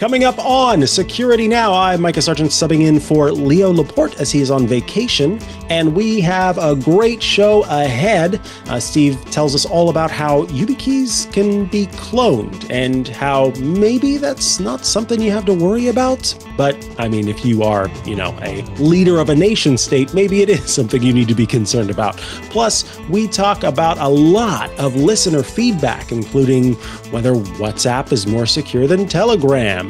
Coming up on Security Now, I'm Micah Sargent, subbing in for Leo Laporte as he is on vacation, and we have a great show ahead. Steve tells us all about how YubiKeys can be cloned and how maybe that's not something you have to worry about. But I mean, if you are, you know, a leader of a nation state, maybe it is something you need to be concerned about. Plus, we talk about a lot of listener feedback, including whether WhatsApp is more secure than Telegram,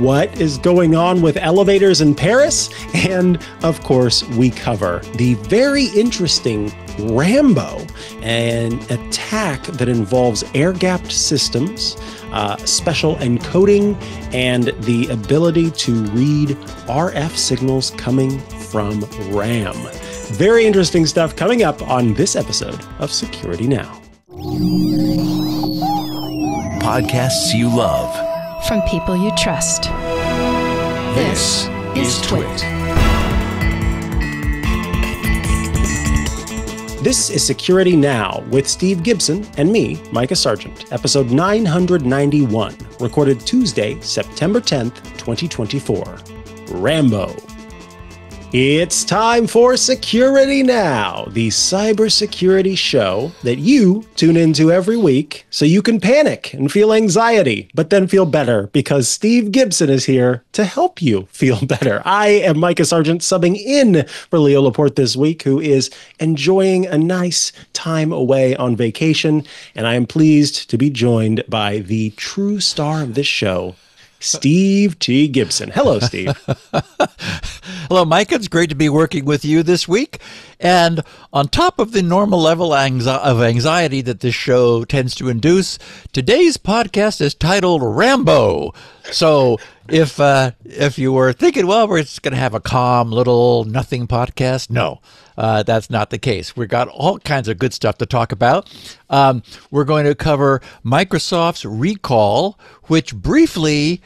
what is going on with elevators in Paris, and of course we cover the very interesting Rambo, an attack that involves air-gapped systems, special encoding, and the ability to read RF signals coming from RAM. Very interesting stuff coming up on this episode of Security Now. Podcasts you love from people you trust. This is Twit. This is Security Now with Steve Gibson and me, Micah Sargent, episode 991, recorded Tuesday, September 10th, 2024. Rambo. It's time for Security Now, the cybersecurity show that you tune into every week so you can panic and feel anxiety, but then feel better because Steve Gibson is here to help you feel better. I am Micah Sargent, subbing in for Leo Laporte this week, who is enjoying a nice time away on vacation, and I am pleased to be joined by the true star of this show, Steve T. Gibson. Hello, Steve. Hello, Micah. It's great to be working with you this week. And on top of the normal level of anxiety that this show tends to induce, today's podcast is titled Rambo. So if you were thinking, well, we're just going to have a calm little nothing podcast, no, that's not the case. We've got all kinds of good stuff to talk about. We're going to cover Microsoft's recall, which briefly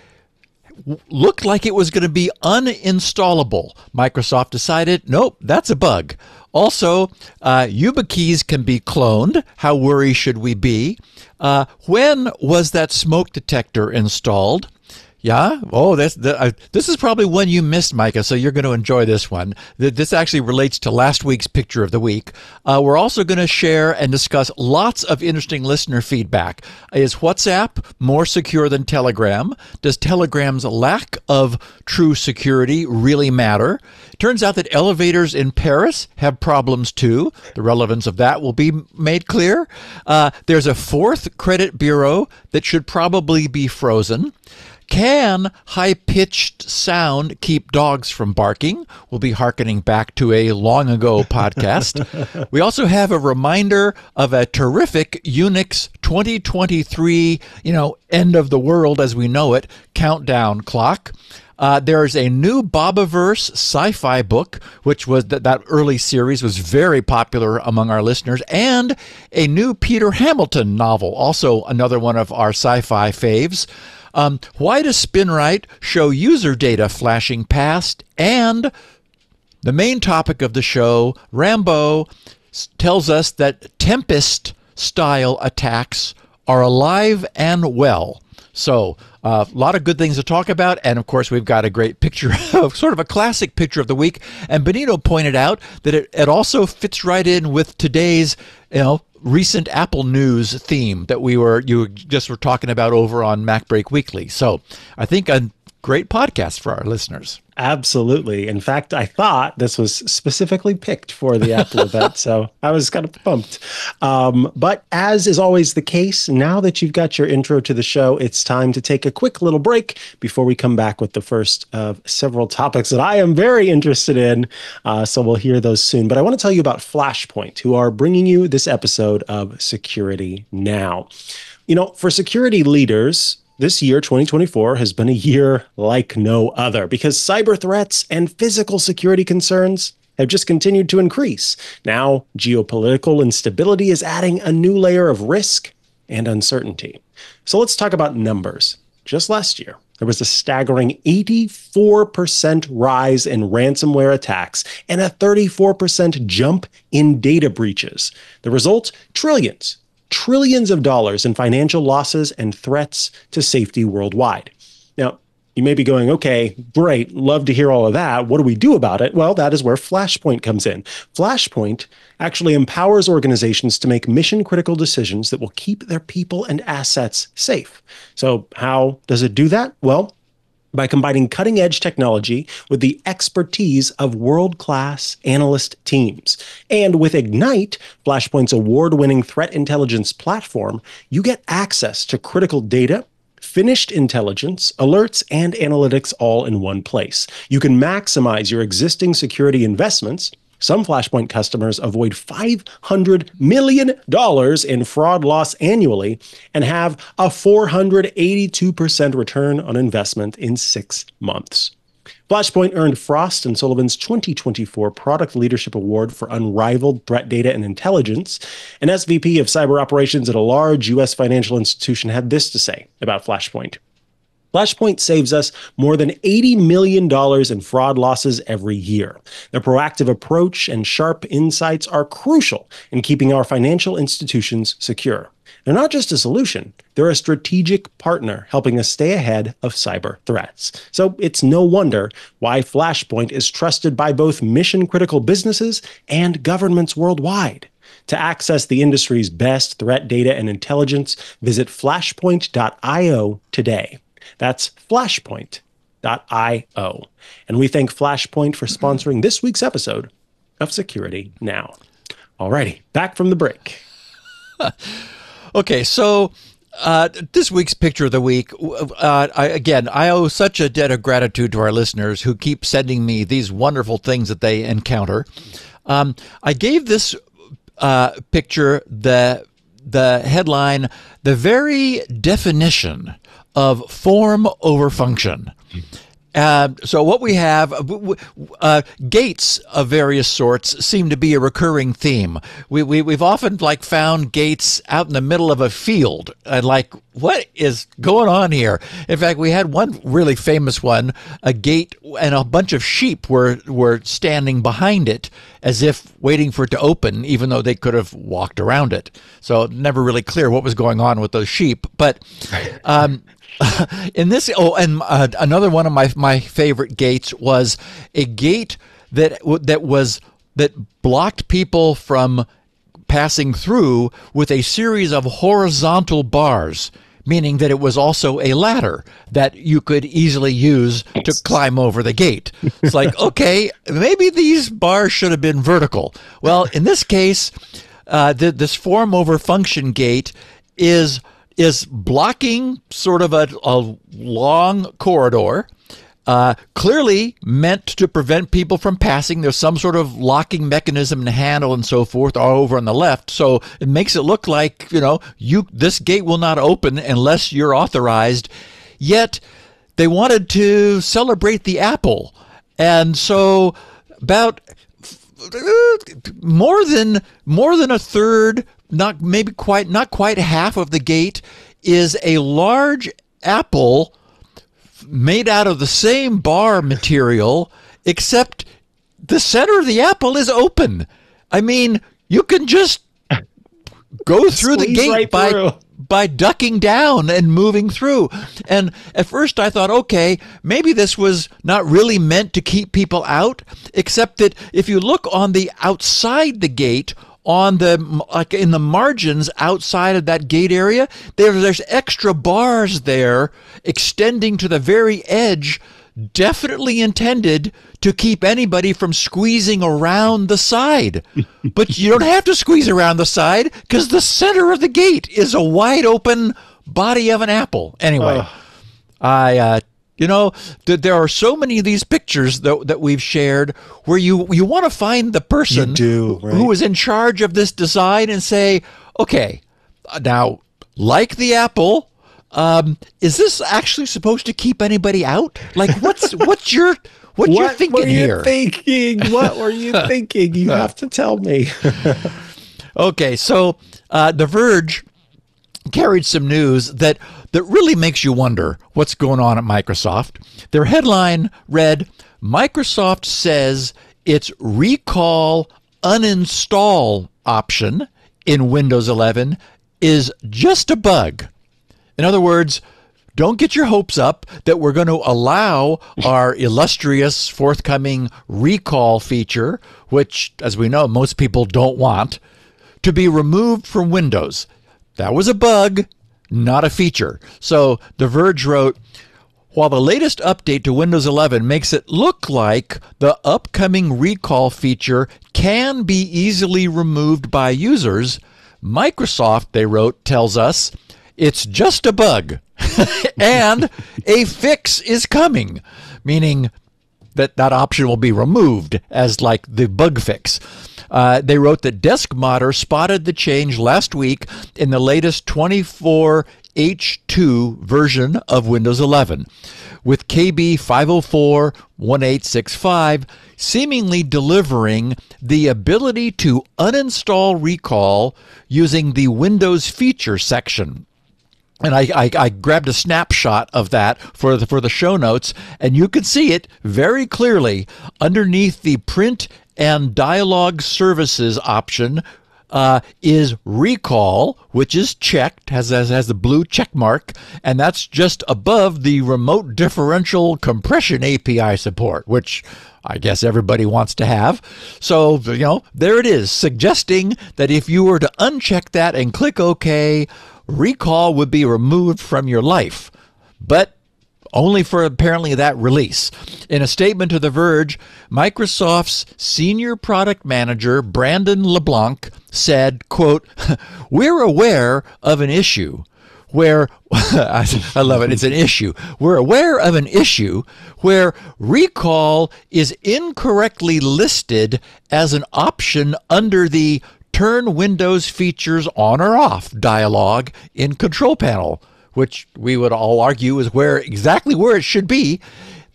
looked like it was going to be uninstallable. Microsoft decided, nope, that's a bug. Also, YubiKeys can be cloned. How worried should we be? When was that smoke detector installed? Yeah. Oh, this is probably one you missed, Micah, so you're going to enjoy this one. This actually relates to last week's Picture of the Week. We're also going to share and discuss lots of interesting listener feedback. Is WhatsApp more secure than Telegram? Does Telegram's lack of true security really matter? Turns out that elevators in Paris have problems too. The relevance of that will be made clear. There's a fourth credit bureau that should probably be frozen. Can high-pitched sound keep dogs from barking? We'll be hearkening back to a long-ago podcast. We also have a reminder of a terrific Unix 2023, you know, end of the world as we know it, countdown clock. There's a new Bobiverse sci-fi book, which was that early series was very popular among our listeners, and a new Peter Hamilton novel, also another one of our sci-fi faves. Why does Spinrite show user data flashing past? And the main topic of the show, Rambo, tells us that Tempest-style attacks are alive and well. So a lot of good things to talk about. And of course, we've got a great picture of sort of a classic Picture of the Week. And Benito pointed out that it also fits right in with today's, you know, recent Apple news theme that you were talking about over on Mac Break Weekly. So I think a great podcast for our listeners. Absolutely. In fact, I thought this was specifically picked for the Apple event, so I was kind of pumped. But as is always the case, now that you've got your intro to the show, it's time to take a quick little break before we come back with the first of several topics that I am very interested in. So we'll hear those soon. But I want to tell you about Flashpoint, who are bringing you this episode of Security Now. You know, for security leaders, this year, 2024, has been a year like no other because cyber threats and physical security concerns have just continued to increase. Now, geopolitical instability is adding a new layer of risk and uncertainty. So let's talk about numbers. Just last year, there was a staggering 84% rise in ransomware attacks and a 34% jump in data breaches. The result? Trillions. trillions of dollars in financial losses and threats to safety worldwide. Now, you may be going, okay, great, love to hear all of that. What do we do about it? Well, that is where Flashpoint comes in. Flashpoint actually empowers organizations to make mission-critical decisions that will keep their people and assets safe. So how does it do that? Well, by combining cutting-edge technology with the expertise of world-class analyst teams. And with Ignite, Flashpoint's award-winning threat intelligence platform, you get access to critical data, finished intelligence, alerts, and analytics all in one place. You can maximize your existing security investments. Some Flashpoint customers avoid $500 million in fraud loss annually and have a 482% return on investment in 6 months. Flashpoint earned Frost & Sullivan's 2024 Product Leadership Award for Unrivaled Threat Data and Intelligence. An SVP of Cyber Operations at a large U.S. financial institution had this to say about Flashpoint. Flashpoint saves us more than $80 million in fraud losses every year. Their proactive approach and sharp insights are crucial in keeping our financial institutions secure. They're not just a solution, they're a strategic partner helping us stay ahead of cyber threats. So it's no wonder why Flashpoint is trusted by both mission-critical businesses and governments worldwide. To access the industry's best threat data and intelligence, visit flashpoint.io today. That's flashpoint.io. And we thank Flashpoint for sponsoring this week's episode of Security Now. Alrighty, back from the break. Okay, so this week's Picture of the Week, I owe such a debt of gratitude to our listeners who keep sending me these wonderful things that they encounter. I gave this picture the headline, "The Very Definition of Form Over Function." So what we have, gates of various sorts seem to be a recurring theme. We've often found gates out in the middle of a field and what is going on here? In fact, we had one really famous one, a gate and a bunch of sheep were standing behind it as if waiting for it to open, even though they could have walked around it. So never really clear what was going on with those sheep, but, in this, another one of my favorite gates was a gate that blocked people from passing through with a series of horizontal bars, meaning that it was also a ladder that you could easily use to climb over the gate. It's like, okay, maybe these bars should have been vertical. Well, in this case, this form over function gate is blocking sort of a long corridor, clearly meant to prevent people from passing. There's some sort of locking mechanism and handle and so forth all over on the left. So it makes it look like, this gate will not open unless you're authorized. Yet they wanted to celebrate the apple. And so about more than a third, not quite half of the gate is a large apple made out of the same bar material, except the center of the apple is open. I mean, you can just go through the gate by ducking down and moving through. And at first I thought, okay, maybe this was not really meant to keep people out, except that if you look on the outside the gate, in the margins outside of that gate area, there's extra bars there extending to the very edge, definitely intended to keep anybody from squeezing around the side. But you don't have to squeeze around the side because the center of the gate is a wide open body of an apple. Anyway, there are so many of these pictures that we've shared where you want to find the person who is in charge of this design and say, okay, now, like the apple, is this actually supposed to keep anybody out? Like, what you're thinking here? What were you thinking? You have to tell me. Okay, so The Verge carried some news that really makes you wonder what's going on at Microsoft. Their headline read, "Microsoft says its recall uninstall option in Windows 11 is just a bug. In other words, don't get your hopes up that we're going to allow our illustrious forthcoming recall feature, which, as we know, most people don't want, to be removed from Windows. That was a bug, not a feature. So The Verge wrote, while the latest update to Windows 11 makes it look like the upcoming recall feature can be easily removed by users, Microsoft, they wrote, tells us, it's just a bug and a fix is coming, meaning that that option will be removed as like the bug fix. They wrote that Desk Modder spotted the change last week in the latest 24H2 version of Windows 11, with KB 504-1865 seemingly delivering the ability to uninstall Recall using the Windows feature section. And I grabbed a snapshot of that for the show notes, and you can see it very clearly underneath the print and dialog services option is recall, which is checked, has the blue check mark, and that's just above the remote differential compression API support, which I guess everybody wants to have. So, you know, there it is, suggesting that if you were to uncheck that and click OK, recall would be removed from your life, but only for apparently that release. In a statement to The Verge, Microsoft's senior product manager, Brandon LeBlanc, said, quote, "We're aware of an issue where," I love it, it's an issue. "We're aware of an issue where recall is incorrectly listed as an option under the Turn Windows Features On or Off dialog in Control Panel," which we would all argue is where exactly where it should be.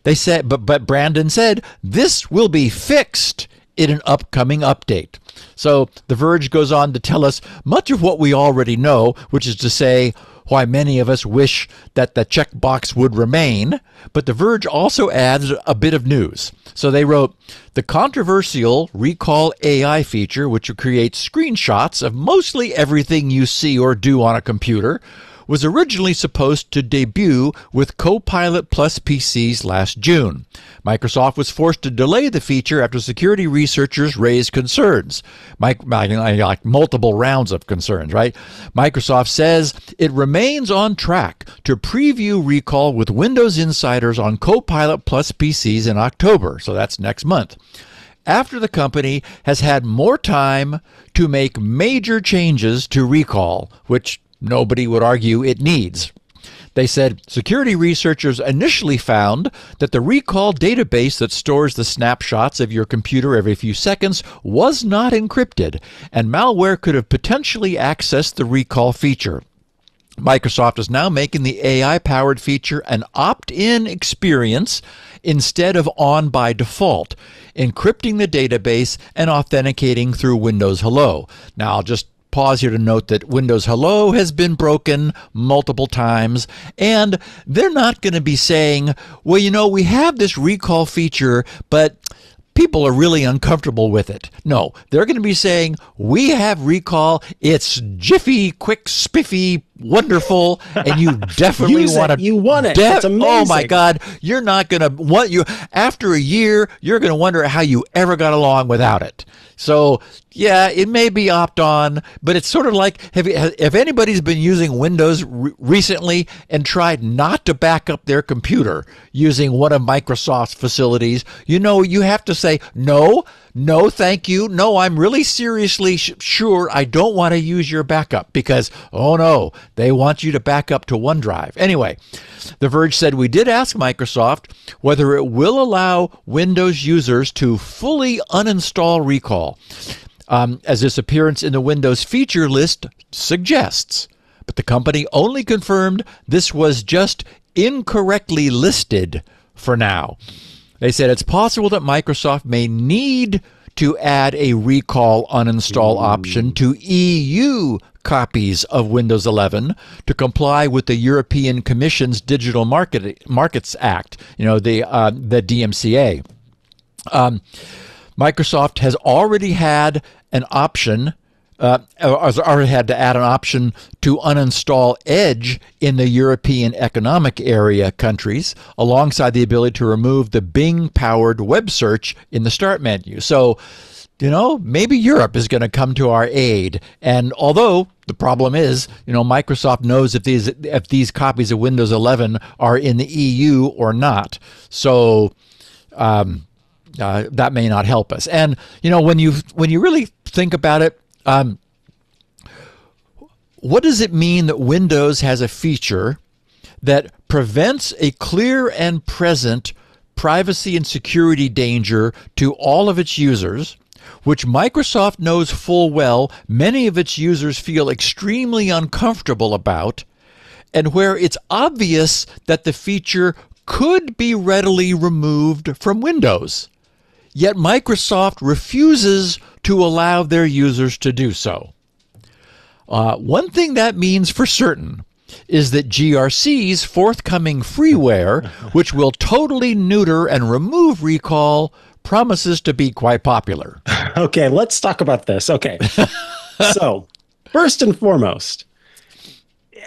They said, but Brandon said, "This will be fixed in an upcoming update." So The Verge goes on to tell us much of what we already know, which is to say why many of us wish that the checkbox would remain. But The Verge also adds a bit of news. So they wrote, the controversial Recall AI feature, which creates screenshots of mostly everything you see or do on a computer, was originally supposed to debut with Copilot Plus PCs last June. Microsoft was forced to delay the feature after security researchers raised concerns, like multiple rounds of concerns, right? Microsoft says it remains on track to preview Recall with Windows insiders on Copilot Plus PCs in October, so that's next month, after the company has had more time to make major changes to Recall, which nobody would argue it needs. They said security researchers initially found that the recall database that stores the snapshots of your computer every few seconds was not encrypted, and malware could have potentially accessed the recall feature. Microsoft is now making the AI-powered feature an opt-in experience instead of on by default, encrypting the database and authenticating through Windows Hello. Now, I'll just pause here to note that Windows Hello has been broken multiple times, and they're not going to be saying, well, you know, we have this recall feature, but people are really uncomfortable with it. No, they're going to be saying, we have recall. It's jiffy, quick, spiffy, wonderful, and you definitely want it. You want it. It's amazing. Oh my God, you're not going to want you. After a year, you're going to wonder how you ever got along without it. So yeah, it may be opt-on, but it's sort of like, if anybody's been using Windows recently and tried not to back up their computer using one of Microsoft's facilities, you know, you have to say, no, no, thank you. No, I'm really seriously sure I don't want to use your backup because, oh no, they want you to back up to OneDrive. Anyway, The Verge said, we did ask Microsoft whether it will allow Windows users to fully uninstall Recall, as this appearance in the Windows feature list suggests. But the company only confirmed this was just incorrectly listed for now. They said it's possible that Microsoft may need to add a recall uninstall option to EU copies of Windows 11 to comply with the European Commission's Digital Markets Act, you know, the DMCA. Microsoft has already had an option or had to add an option to uninstall Edge in the European Economic Area countries, alongside the ability to remove the Bing-powered web search in the Start menu. So, you know, maybe Europe is going to come to our aid. And although the problem is, you know, Microsoft knows if these copies of Windows 11 are in the EU or not. So that may not help us. And you know, when you really think about it, what does it mean that Windows has a feature that prevents a clear and present privacy and security danger to all of its users, which Microsoft knows full well many of its users feel extremely uncomfortable about, and where it's obvious that the feature could be readily removed from Windows? Yet Microsoft refuses to allow their users to do so. One thing that means for certain is that GRC's forthcoming freeware, which will totally neuter and remove Recall, promises to be quite popular. Okay, let's talk about this. Okay, so first and foremost,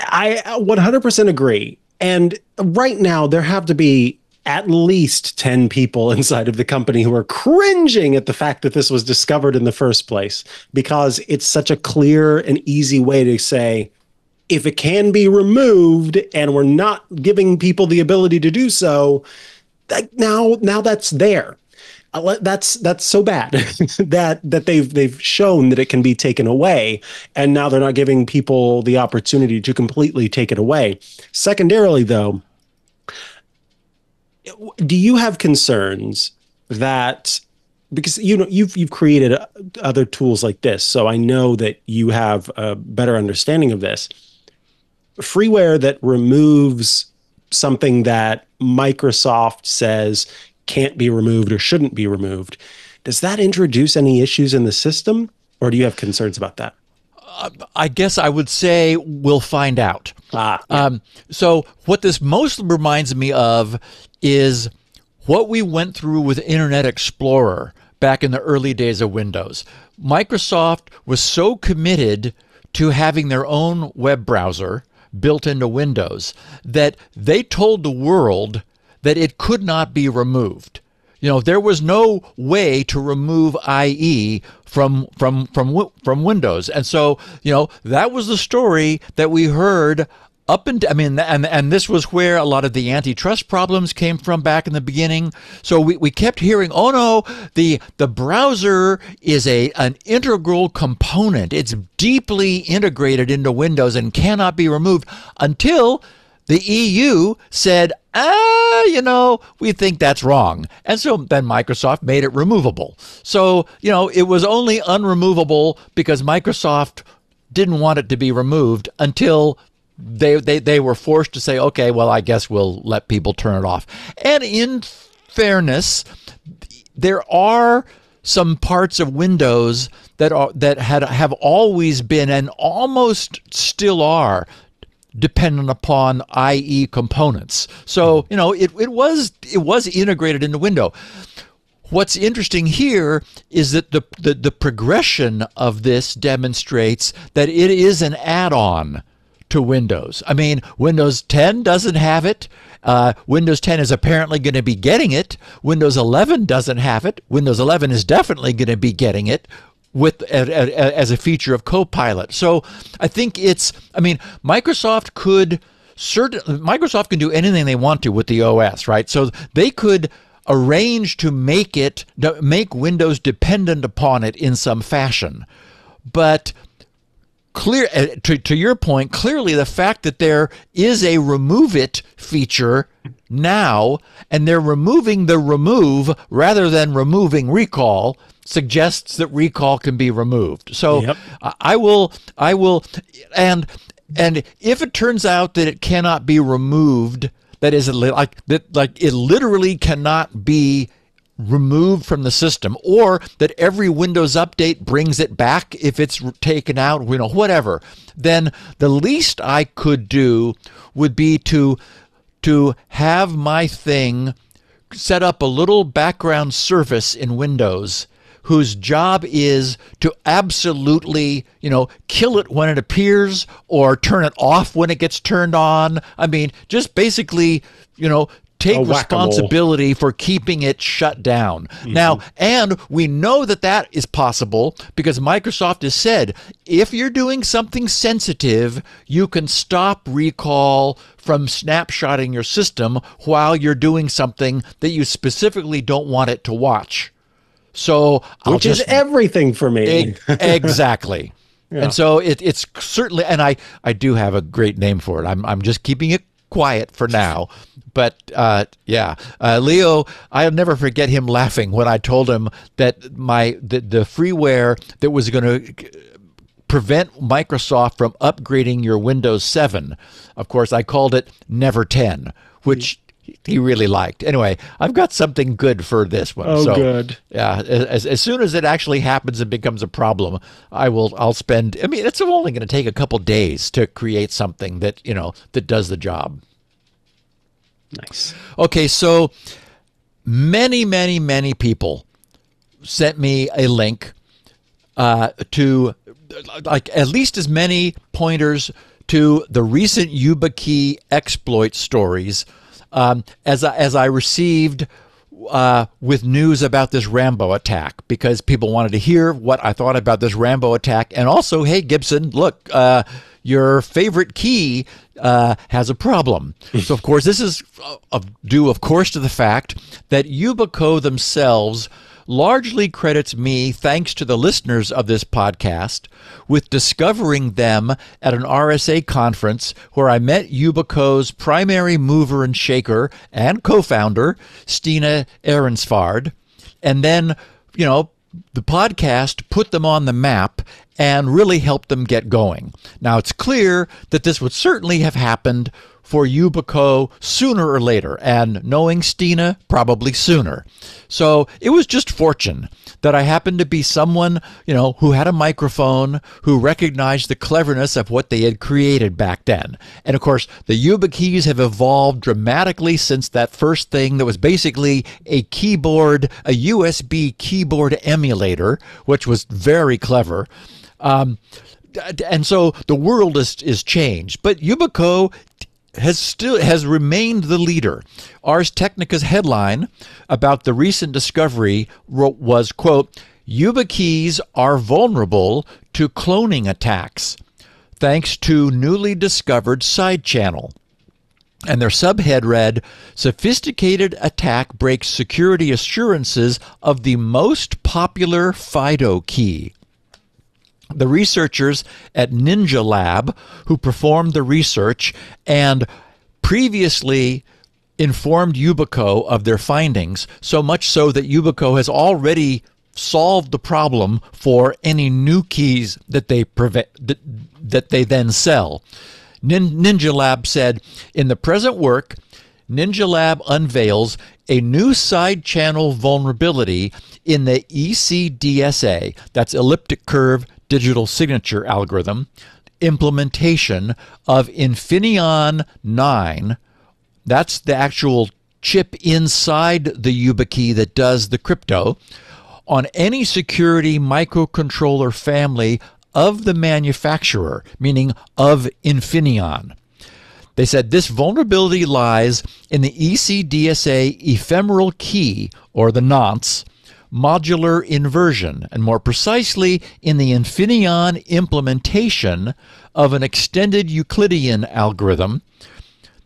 I 100% agree. And right now, there have to be at least 10 people inside of the company who are cringing at the fact that this was discovered in the first place, because it's such a clear and easy way to say, if it can be removed and we're not giving people the ability to do so, now that's there. That's so bad that they've shown that it can be taken away, and now they're not giving people the opportunity to completely take it away. Secondarily, though, do you have concerns that, because you know you've created other tools like this, so I know that you have a better understanding of this. Freeware that removes something that Microsoft says can't be removed or shouldn't be removed, does that introduce any issues in the system, or do you have concerns about that? I guess I would say we'll find out. Yeah. So what this most reminds me of is what we went through with Internet Explorer back in the early days of Windows. Microsoft was so committed to having their own web browser built into Windows that they told the world that it could not be removed. You know, there was no way to remove IE from Windows. And so, you know, that was the story that we heard up and, I mean, and this was where a lot of the antitrust problems came from back in the beginning. So we kept hearing, oh no, the browser is an integral component. It's deeply integrated into Windows and cannot be removed, until the EU said, you know, we think that's wrong. And so then Microsoft made it removable. So, you know, it was only unremovable because Microsoft didn't want it to be removed, until they were forced to say, okay, well, I guess we'll let people turn it off. And in fairness, there are some parts of Windows that have always been, and almost still are, dependent upon IE components. So, you know, it was integrated into Windows. What's interesting here is that the progression of this demonstrates that it is an add-on to Windows. I mean, Windows 10 doesn't have it. Windows 10 is apparently going to be getting it. Windows 11 doesn't have it. Windows 11 is definitely going to be getting it as a feature of Copilot. So I think it's, I mean, Microsoft can do anything they want to with the OS, right? So they could arrange to make Windows dependent upon it in some fashion. But clear, to your point, clearly the fact that there is a remove it feature now, and they're removing the remove rather than removing Recall, suggests that Recall can be removed. So yep. I will, and if it turns out that it cannot be removed, that is like it literally cannot be removed from the system, or that every Windows update brings it back if it's taken out, you know, whatever, then the least I could do would be to have my thing set up a little background service in Windows whose job is to absolutely, you know, kill it when it appears or turn it off when it gets turned on. I mean, just basically, you know, take responsibility for keeping it shut down. Now, and we know that that is possible because Microsoft has said, if you're doing something sensitive, you can stop Recall from snapshotting your system while you're doing something that you specifically don't want it to watch. So, which is everything for me. Exactly. Yeah. And so it's certainly, and I do have a great name for it. I'm just keeping it quiet for now, but yeah, Leo, I'll never forget him laughing when I told him that the freeware that was going to prevent Microsoft from upgrading your Windows 7, of course I called it Never 10, which he really liked. Anyway, I've got something good for this one. Oh, so, good. Yeah, as soon as it actually happens and becomes a problem, I'll spend. I mean, it's only going to take a couple days to create something that that does the job. Nice. Okay, so many people sent me a link to like at least as many pointers to the recent YubiKey exploit stories. As I received with news about this Rambo attack, because people wanted to hear what I thought about this Rambo attack. And also, hey, Gibson, look, your favorite key has a problem. So, of course, this is due, of course, to the fact that Yubico themselves largely credits me, thanks to the listeners of this podcast, with discovering them at an RSA conference where I met Yubico's primary mover and shaker and co-founder, Stina Ehrensvard. And then, you know, the podcast put them on the map and really helped them get going. Now, it's clear that this would certainly have happened for Yubico sooner or later, and knowing Stina, probably sooner. So it was just fortune that I happened to be someone, you know, who had a microphone, who recognized the cleverness of what they had created back then. And of course, the YubiKeys have evolved dramatically since that first thing that was basically a keyboard, a USB keyboard emulator, which was very clever. And so the world is changed, but Yubico has remained the leader. Ars Technica's headline about the recent discovery was, quote, YubiKeys are vulnerable to cloning attacks thanks to newly discovered side channel. And their subhead read, sophisticated attack breaks security assurances of the most popular FIDO key. The researchers at Ninja Lab, who performed the research and previously informed Yubico of their findings, so much so that Yubico has already solved the problem for any new keys that they then sell. Ninja Lab said, in the present work, Ninja Lab unveils a new side channel vulnerability in the ECDSA, that's elliptic curve digital signature algorithm, implementation of Infineon 9. That's the actual chip inside the YubiKey that does the crypto on any security microcontroller family of the manufacturer, meaning of Infineon. They said this vulnerability lies in the ECDSA ephemeral key, or the nonce, modular inversion, and more precisely in the Infineon implementation of an extended Euclidean algorithm.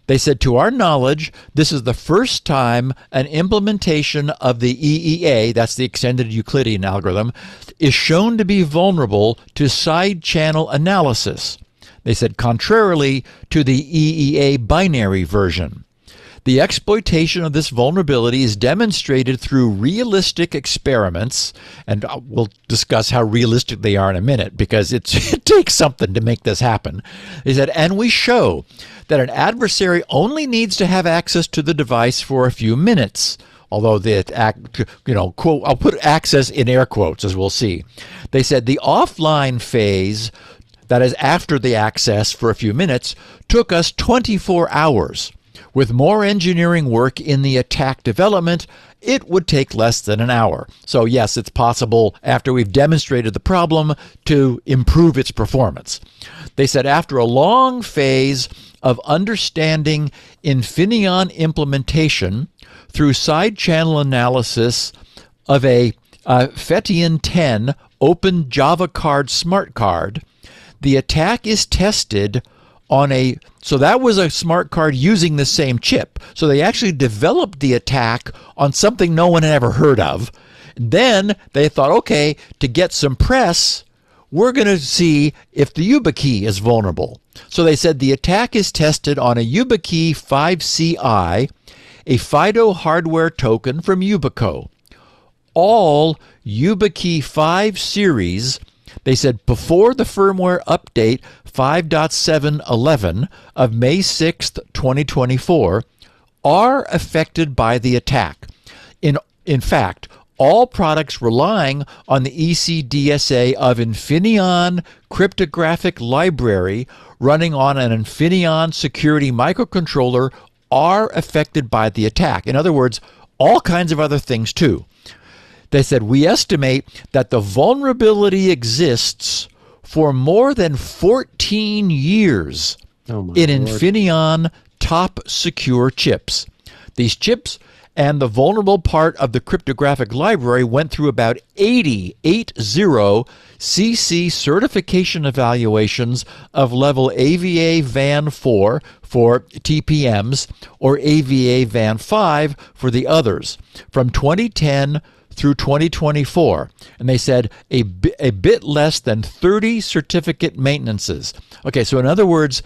They said, to our knowledge, this is the first time an implementation of the EEA, that's the extended Euclidean algorithm, is shown to be vulnerable to side channel analysis. They said, contrarily to the EEA binary version. The exploitation of this vulnerability is demonstrated through realistic experiments, and we'll discuss how realistic they are in a minute, because it takes something to make this happen. They said, and we show that an adversary only needs to have access to the device for a few minutes. Although quote, I'll put access in air quotes, as we'll see. They said the offline phase, that is after the access for a few minutes, took us 24 hours. With more engineering work in the attack development, it would take less than an hour. So yes, it's possible after we've demonstrated the problem to improve its performance. They said after a long phase of understanding Infineon implementation through side-channel analysis of a Fetian 10 open Java card smart card, the attack is tested on a, so that was a smart card using the same chip. So they actually developed the attack on something no one had ever heard of. Then they thought, okay, to get some press, we're going to see if the YubiKey is vulnerable. So they said the attack is tested on a YubiKey 5CI, a FIDO hardware token from Yubico. All YubiKey 5 series, they said before the firmware update 5.7.11 of May 6th, 2024, are affected by the attack. In fact, all products relying on the ECDSA of Infineon cryptographic library running on an Infineon security microcontroller are affected by the attack. In other words, all kinds of other things too. They said, we estimate that the vulnerability exists for more than 14 years in Infineon top secure chips. These chips and the vulnerable part of the cryptographic library went through about 80 CC certification evaluations of level AVA VAN 4 for TPMs or AVA VAN 5 for the others from 2010 through 2024, and they said a bit less than 30 certificate maintenances. Okay, so in other words,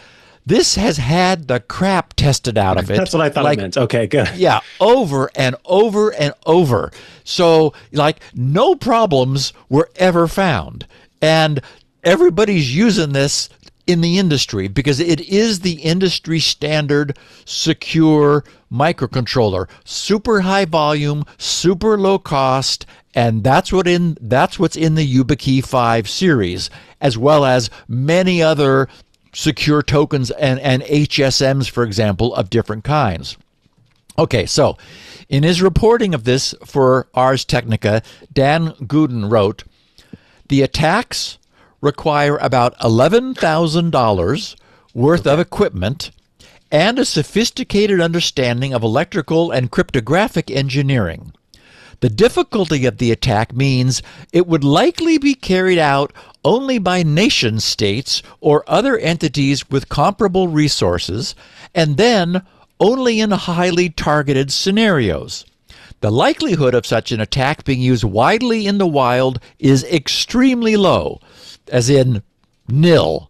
this has had the crap tested out of it. That's what I thought, like, I meant. Okay, good. Yeah, over and over and over. So, like, no problems were ever found. And everybody's using this in the industry because it is the industry standard secure microcontroller, super high volume, super low cost, and that's what's in the YubiKey 5 series, as well as many other secure tokens and HSMs, for example, of different kinds. Okay, so in his reporting of this for Ars Technica, Dan Gooden wrote, the attacks require about $11,000 worth of equipment and a sophisticated understanding of electrical and cryptographic engineering. The difficulty of the attack means it would likely be carried out only by nation states or other entities with comparable resources, and then only in highly targeted scenarios. The likelihood of such an attack being used widely in the wild is extremely low, as in nil.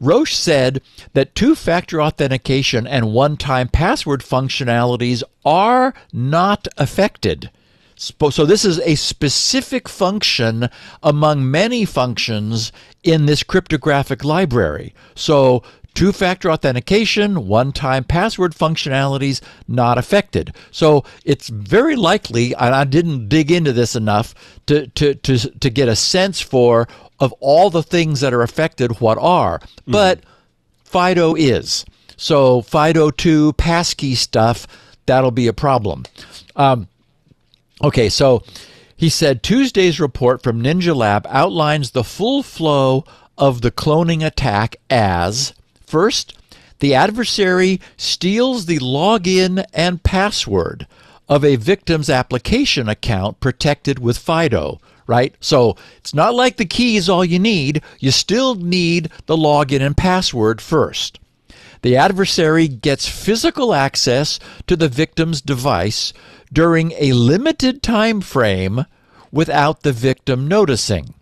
Roche said that two-factor authentication and one-time password functionalities are not affected. So this is a specific function among many functions in this cryptographic library. So two-factor authentication, one-time password functionalities not affected. So it's very likely, and I didn't dig into this enough to get a sense for, of all the things that are affected, what are. But FIDO is. So FIDO 2, passkey stuff, that'll be a problem. Okay, so he said, Tuesday's report from Ninja Lab outlines the full flow of the cloning attack as, first, the adversary steals the login and password of a victim's application account protected with FIDO, right? So it's not like the key is all you need. You still need the login and password first. The adversary gets physical access to the victim's device during a limited time frame without the victim noticing.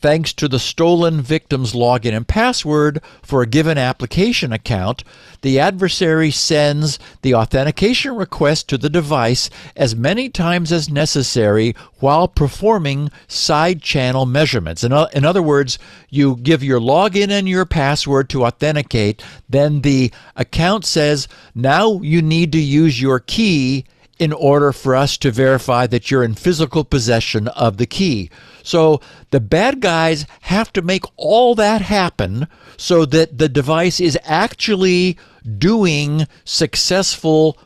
Thanks to the stolen victim's login and password for a given application account, the adversary sends the authentication request to the device as many times as necessary while performing side-channel measurements. In other words, you give your login and your password to authenticate, then the account says, now you need to use your key in order for us to verify that you're in physical possession of the key. So the bad guys have to make all that happen so that the device is actually doing successful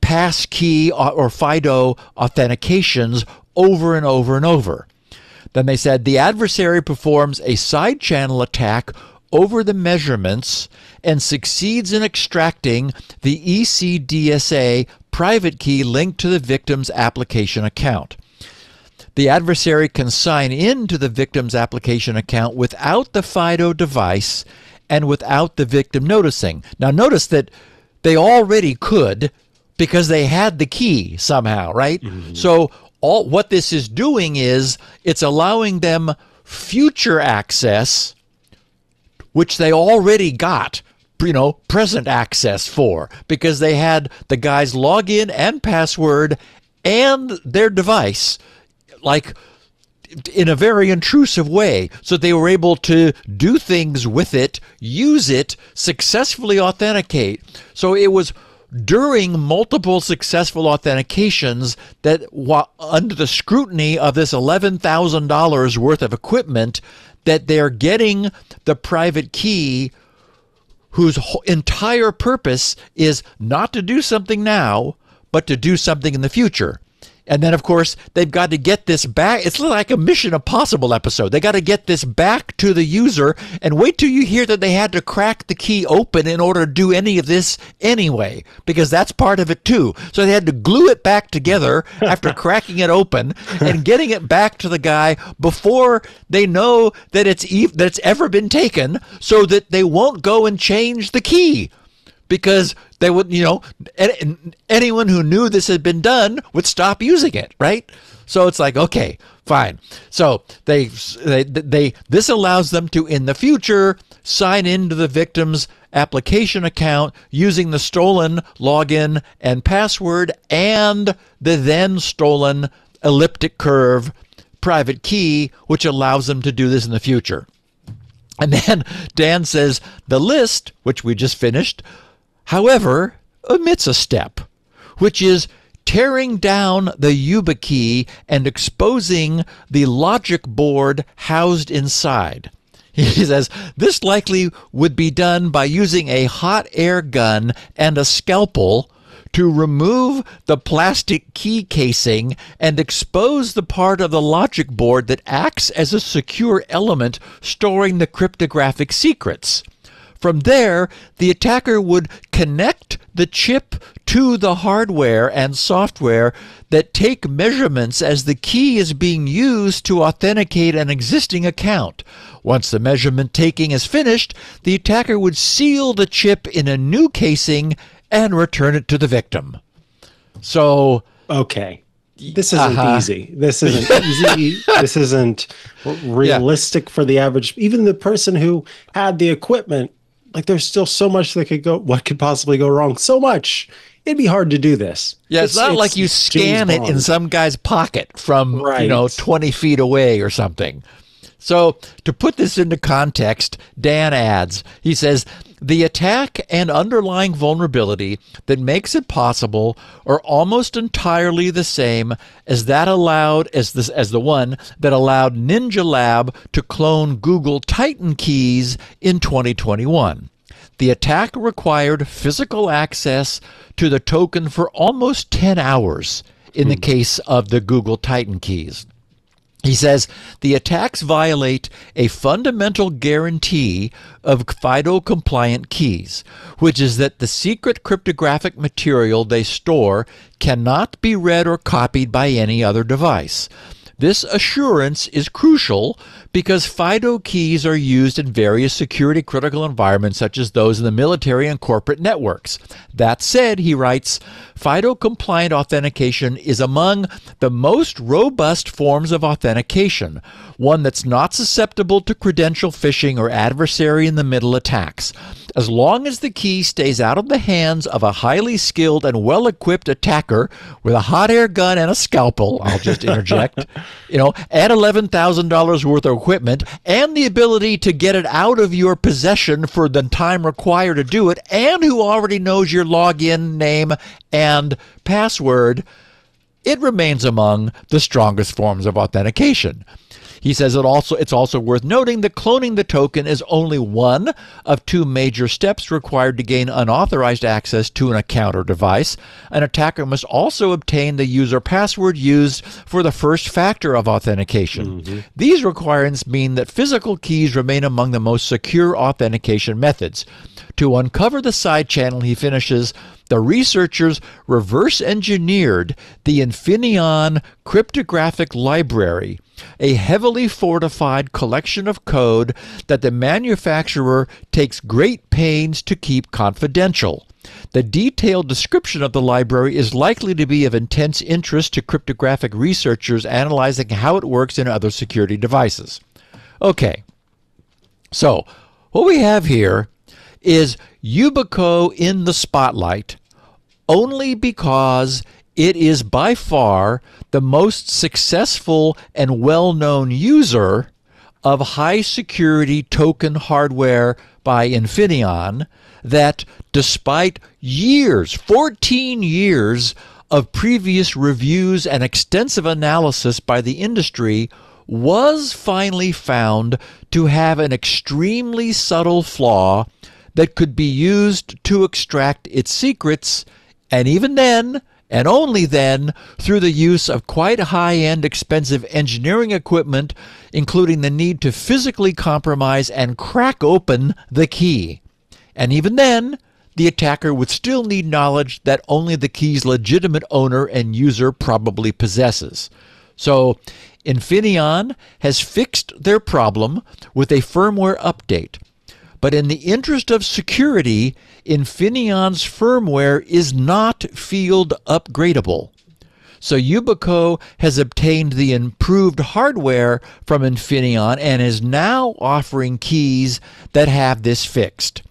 passkey or FIDO authentications over and over and over. Then they said the adversary performs a side channel attack over the measurements and succeeds in extracting the ECDSA private key linked to the victim's application account. The adversary can sign in to the victim's application account without the FIDO device and without the victim noticing. Now notice that they already could because they had the key somehow, right? Mm-hmm. So all what this is doing is it's allowing them future access, which they already got, you know, present access for, because they had the guy's login and password and their device, like in a very intrusive way. So they were able to do things with it, use it, successfully authenticate. So it was during multiple successful authentications that, under the scrutiny of this $11,000 worth of equipment, that they're getting the private key whose entire purpose is not to do something now, but to do something in the future. And then, of course, they've got to get this back. It's like a Mission Impossible episode. They got to get this back to the user, and wait till you hear that they had to crack the key open in order to do any of this anyway, because that's part of it too. So they had to glue it back together after cracking it open and getting it back to the guy before they know that it's ever been taken, so that they won't go and change the key. Because they would, you know, anyone who knew this had been done would stop using it, right? So it's like, okay, fine. So this allows them to, in the future, sign into the victim's application account using the stolen login and password and the then stolen elliptic curve private key, which allows them to do this in the future. And then Dan says, the list, which we just finished, however, omits a step, which is tearing down the YubiKey and exposing the logic board housed inside. He says, this likely would be done by using a hot air gun and a scalpel to remove the plastic key casing and expose the part of the logic board that acts as a secure element storing the cryptographic secrets. From there, the attacker would connect the chip to the hardware and software that take measurements as the key is being used to authenticate an existing account. Once the measurement taking is finished, the attacker would seal the chip in a new casing and return it to the victim. So, okay. This isn't easy. This isn't easy. This isn't realistic for the average, even the person who had the equipment. Like, there's still so much that could go, what could possibly go wrong? So much. It'd be hard to do this. Yeah, it's not like you scan it in some guy's pocket from, you know, 20 feet away or something. So to put this into context, Dan adds, he says, the attack and underlying vulnerability that makes it possible are almost entirely the same as that allowed as the one that allowed Ninja Lab to clone Google Titan keys in 2021. The attack required physical access to the token for almost 10 hours in the case of the Google Titan keys. He says, the attacks violate a fundamental guarantee of FIDO-compliant keys, which is that the secret cryptographic material they store cannot be read or copied by any other device. This assurance is crucial because FIDO keys are used in various security-critical environments, such as those in the military and corporate networks. That said, he writes, FIDO-compliant authentication is among the most robust forms of authentication, one that's not susceptible to credential phishing or adversary-in-the-middle attacks. As long as the key stays out of the hands of a highly skilled and well-equipped attacker with a hot air gun and a scalpel, I'll just interject, you know, and $11,000 worth of equipment and the ability to get it out of your possession for the time required to do it, and who already knows your login name and password, it remains among the strongest forms of authentication. He says it's also worth noting that cloning the token is only one of two major steps required to gain unauthorized access to an account or device. An attacker must also obtain the user password used for the first factor of authentication. Mm-hmm. These requirements mean that physical keys remain among the most secure authentication methods. To uncover the side channel, he finishes, the researchers reverse engineered the Infineon cryptographic library, a heavily fortified collection of code that the manufacturer takes great pains to keep confidential. The detailed description of the library is likely to be of intense interest to cryptographic researchers analyzing how it works in other security devices. Okay, so what we have here is YubiKey in the spotlight only because it is by far the most successful and well-known user of high-security token hardware by Infineon that, despite years, 14 years of previous reviews and extensive analysis by the industry, was finally found to have an extremely subtle flaw that could be used to extract its secrets, and even then, and only then, through the use of quite high-end expensive engineering equipment, including the need to physically compromise and crack open the key. And even then, the attacker would still need knowledge that only the key's legitimate owner and user probably possesses. So Infineon has fixed their problem with a firmware update. But in the interest of security, Infineon's firmware is not field upgradable. So YubiKey has obtained the improved hardware from Infineon and is now offering keys that have this fixed.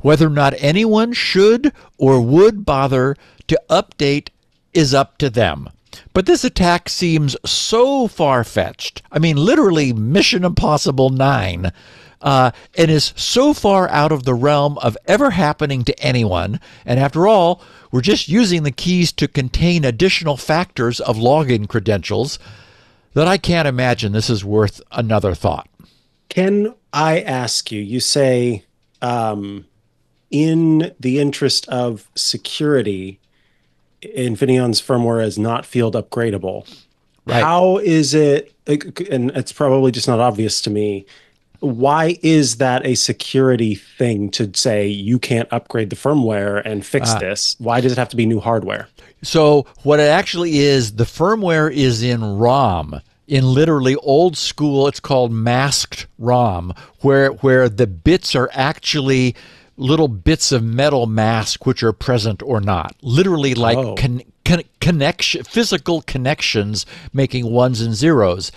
Whether or not anyone should or would bother to update is up to them. But this attack seems so far-fetched. I mean, literally Mission Impossible 9. And is so far out of the realm of ever happening to anyone. And after all, we're just using the keys to contain additional factors of login credentials that I can't imagine this is worth another thought. Can I ask you, you say, in the interest of security, Infineon's firmware is not field upgradable. Right. How is it, and it's probably just not obvious to me, why is that a security thing to say you can't upgrade the firmware and fix this? Why does it have to be new hardware? So what it actually is, the firmware is in ROM, in literally old school, it's called masked ROM, where the bits are actually little bits of metal mask which are present or not. Literally like physical connections making ones and zeros,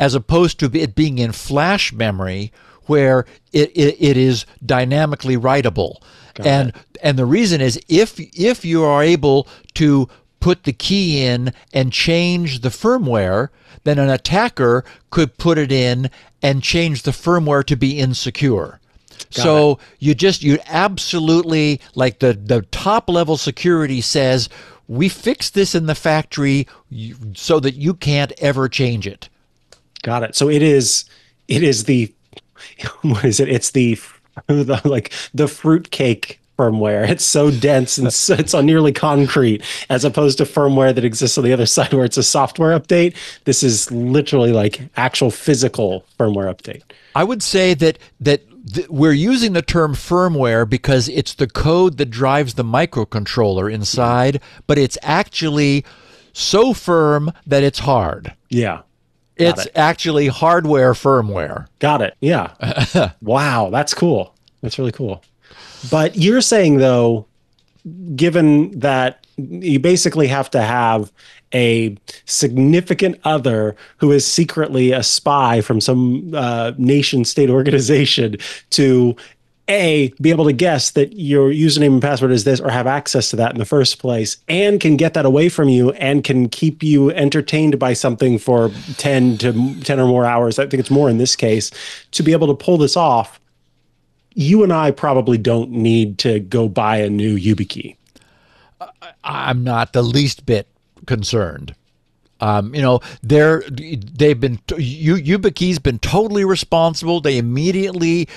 as opposed to it being in flash memory where it is dynamically writable. And the reason is if you are able to put the key in and change the firmware, then an attacker could put it in and change the firmware to be insecure. So you absolutely, like the top level security says, we fixed this in the factory so that you can't ever change it. Got it. So it is the, what is it? It's the like the fruitcake firmware. It's so dense and so, it's on nearly concrete, as opposed to firmware that exists on the other side where it's a software update. This is literally like actual physical firmware update. I would say that we're using the term firmware because it's the code that drives the microcontroller inside, but it's actually so firm that it's hard. Yeah. It's actually hardware firmware. Got it. Yeah. Wow. That's cool. That's really cool. But you're saying, though, given that you basically have to have a significant other who is secretly a spy from some nation state organization to be able to guess that your username and password is this or have access to that in the first place and can get that away from you and can keep you entertained by something for 10 or more hours. I think it's more in this case to be able to pull this off. You and I probably don't need to go buy a new YubiKey. I'm not the least bit concerned. You know, they've been, YubiKey's been totally responsible. They immediately,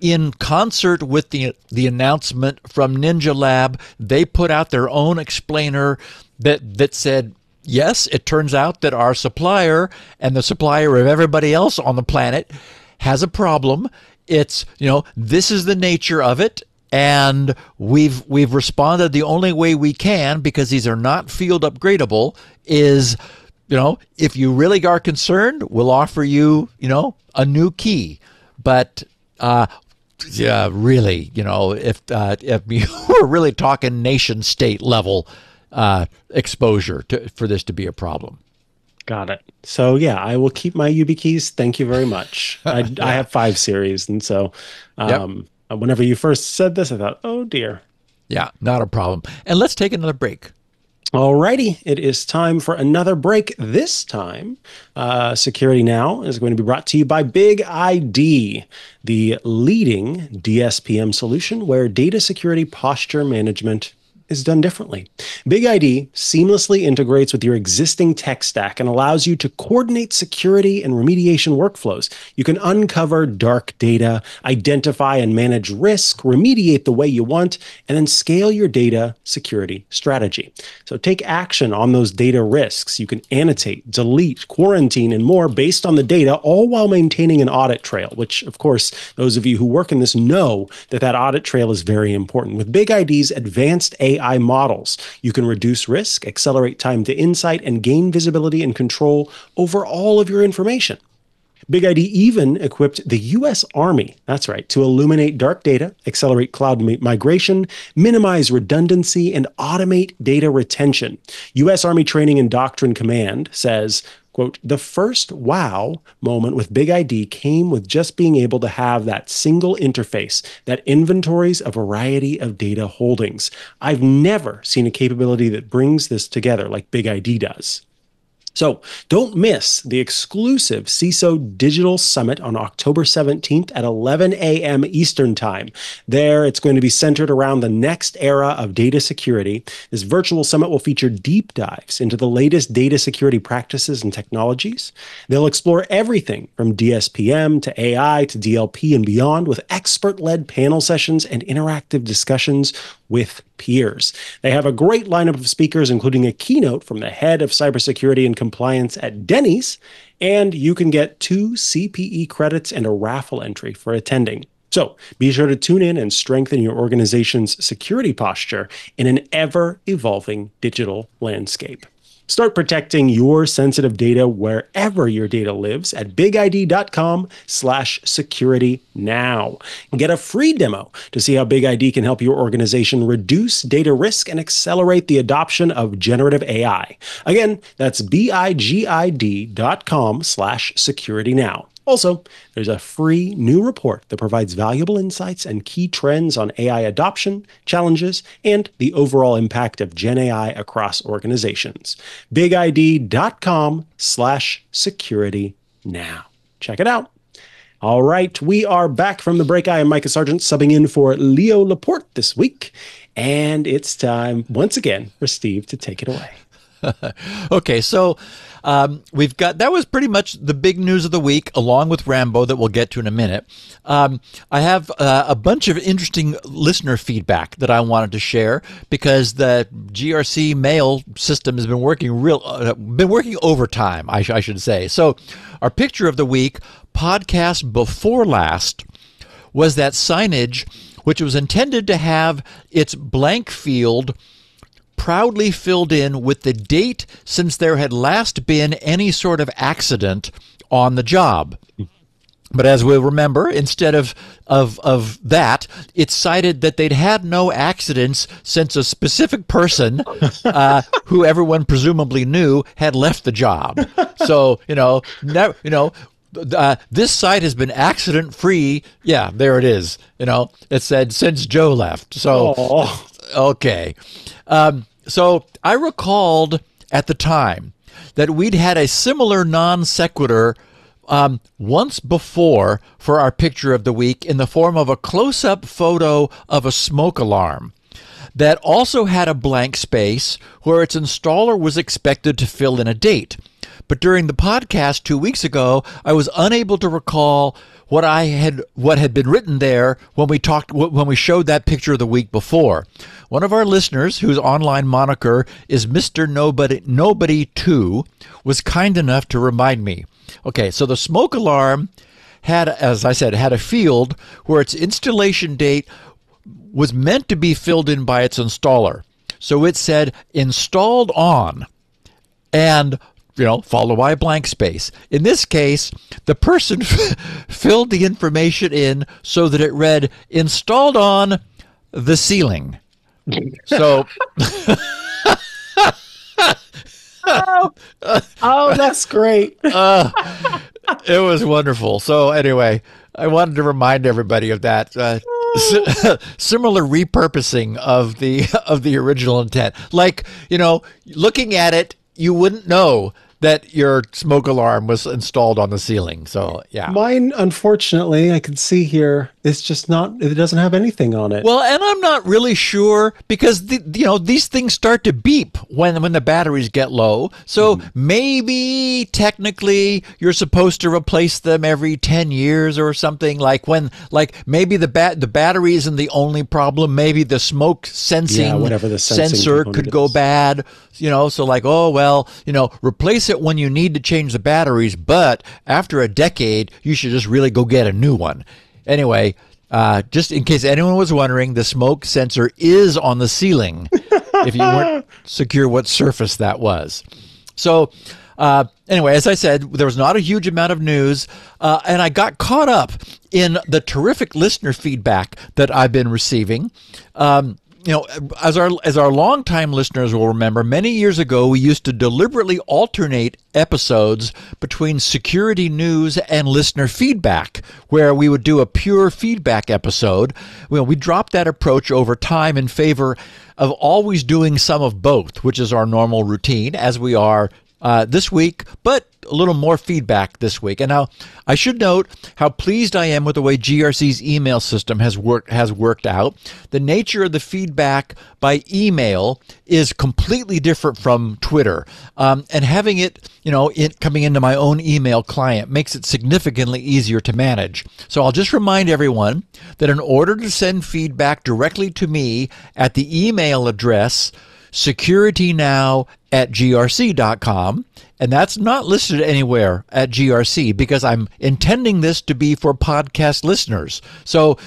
in concert with the announcement from Ninja Lab, they put out their own explainer that said, yes, it turns out that our supplier and the supplier of everybody else on the planet has a problem. It's, you know, this is the nature of it. And we've responded the only way we can, because these are not field upgradable, is, you know, if you really are concerned, we'll offer you, you know, a new key. But yeah, really, you know, if you were really talking nation state level exposure for this to be a problem. Got it. So yeah, I will keep my YubiKeys. Thank you very much. Yeah. I have 5 series, and so. Yep. Whenever you first said this, I thought, oh dear. Yeah, not a problem. And let's take another break. Alrighty, it is time for another break. This time, Security Now is going to be brought to you by BigID, the leading DSPM solution where data security posture management is done differently. BigID seamlessly integrates with your existing tech stack and allows you to coordinate security and remediation workflows. You can uncover dark data, identify and manage risk, remediate the way you want, and then scale your data security strategy. So take action on those data risks. You can annotate, delete, quarantine, and more based on the data, all while maintaining an audit trail, which, of course, those of you who work in this know that that audit trail is very important. With BigID's advanced AI models, you can reduce risk, accelerate time to insight, and gain visibility and control over all of your information. BigID even equipped the U.S. Army, that's right, to illuminate dark data, accelerate cloud migration, minimize redundancy, and automate data retention. U.S. Army Training and Doctrine Command says, quote, the first wow moment with BigID came with just being able to have that single interface that inventories a variety of data holdings. I've never seen a capability that brings this together like BigID does. So don't miss the exclusive CISO Digital Summit on October 17th at 11 a.m. Eastern Time. There, it's going to be centered around the next era of data security. This virtual summit will feature deep dives into the latest data security practices and technologies. They'll explore everything from DSPM to AI to DLP and beyond, with expert-led panel sessions and interactive discussions with peers. They have a great lineup of speakers, including a keynote from the head of cybersecurity and compliance at Denny's, and you can get 2 CPE credits and a raffle entry for attending. So be sure to tune in and strengthen your organization's security posture in an ever-evolving digital landscape. Start protecting your sensitive data wherever your data lives at bigid.com/security now. Get a free demo to see how BigID can help your organization reduce data risk and accelerate the adoption of generative AI. Again, that's bigid.com/security now. Also, there's a free new report that provides valuable insights and key trends on AI adoption, challenges, and the overall impact of Gen AI across organizations. BigID.com/security now. Check it out. All right, we are back from the break. I am Micah Sargent, subbing in for Leo Laporte this week. And it's time, once again, for Steve to take it away. Okay, so we've got, that was pretty much the big news of the week, along with Rambo, that we'll get to in a minute. I have a bunch of interesting listener feedback that I wanted to share, because the GRC mail system has been working overtime, I should say. So our picture of the week, podcast before last, was that signage, which was intended to have its blank field proudly filled in with the date since there had last been any sort of accident on the job. But as we'll remember, instead of that, it cited that they'd had no accidents since a specific person who everyone presumably knew had left the job. So, you know, this site has been accident-free. Yeah, there it is. You know, it said since Joe left. So. Aww. Okay. So I recalled at the time that we'd had a similar non sequitur once before for our picture of the week in the form of a close-up photo of a smoke alarm. that also had a blank space where its installer was expected to fill in a date. But during the podcast 2 weeks ago, I was unable to recall what had been written there when we talked, when we showed that picture the week before. One of our listeners, whose online moniker is Mr. Nobody2, was kind enough to remind me. Okay, so the smoke alarm had, as I said, had a field where its installation date was meant to be filled in by its installer. So it said installed on, and followed by a blank space. In this case, the person filled the information in so that it read installed on the ceiling. So oh, that's great. It was wonderful. So anyway, I wanted to remind everybody of that similar repurposing of the original intent. Like, looking at it, you wouldn't know that your smoke alarm was installed on the ceiling. So yeah, mine, unfortunately, I can see here, it's just not, it doesn't have anything on it. Well, and I'm not really sure, because these things start to beep when the batteries get low. So maybe technically you're supposed to replace them every 10 years or something, like maybe the battery isn't the only problem. Maybe the smoke sensing, whatever the sensor could go bad, so like, oh, well, replace it when you need to change the batteries, but after a decade you should just really go get a new one. Anyway, just in case anyone was wondering, the smoke sensor is on the ceiling if you weren't secure what surface that was. So anyway, as I said, there was not a huge amount of news, and I got caught up in the terrific listener feedback that I've been receiving. As our longtime listeners will remember, many years ago, we used to deliberately alternate episodes between security news and listener feedback, where we would do a pure feedback episode. Well, we dropped that approach over time in favor of always doing some of both, which is our normal routine, as we are this week, but a little more feedback this week. And now I should note how pleased I am with the way GRC's email system has worked out. The nature of the feedback by email is completely different from Twitter, and having it, coming into my own email client makes it significantly easier to manage. So I'll just remind everyone that in order to send feedback directly to me at the email address securitynow@grc.com, and that's not listed anywhere at GRC because I'm intending this to be for podcast listeners. So,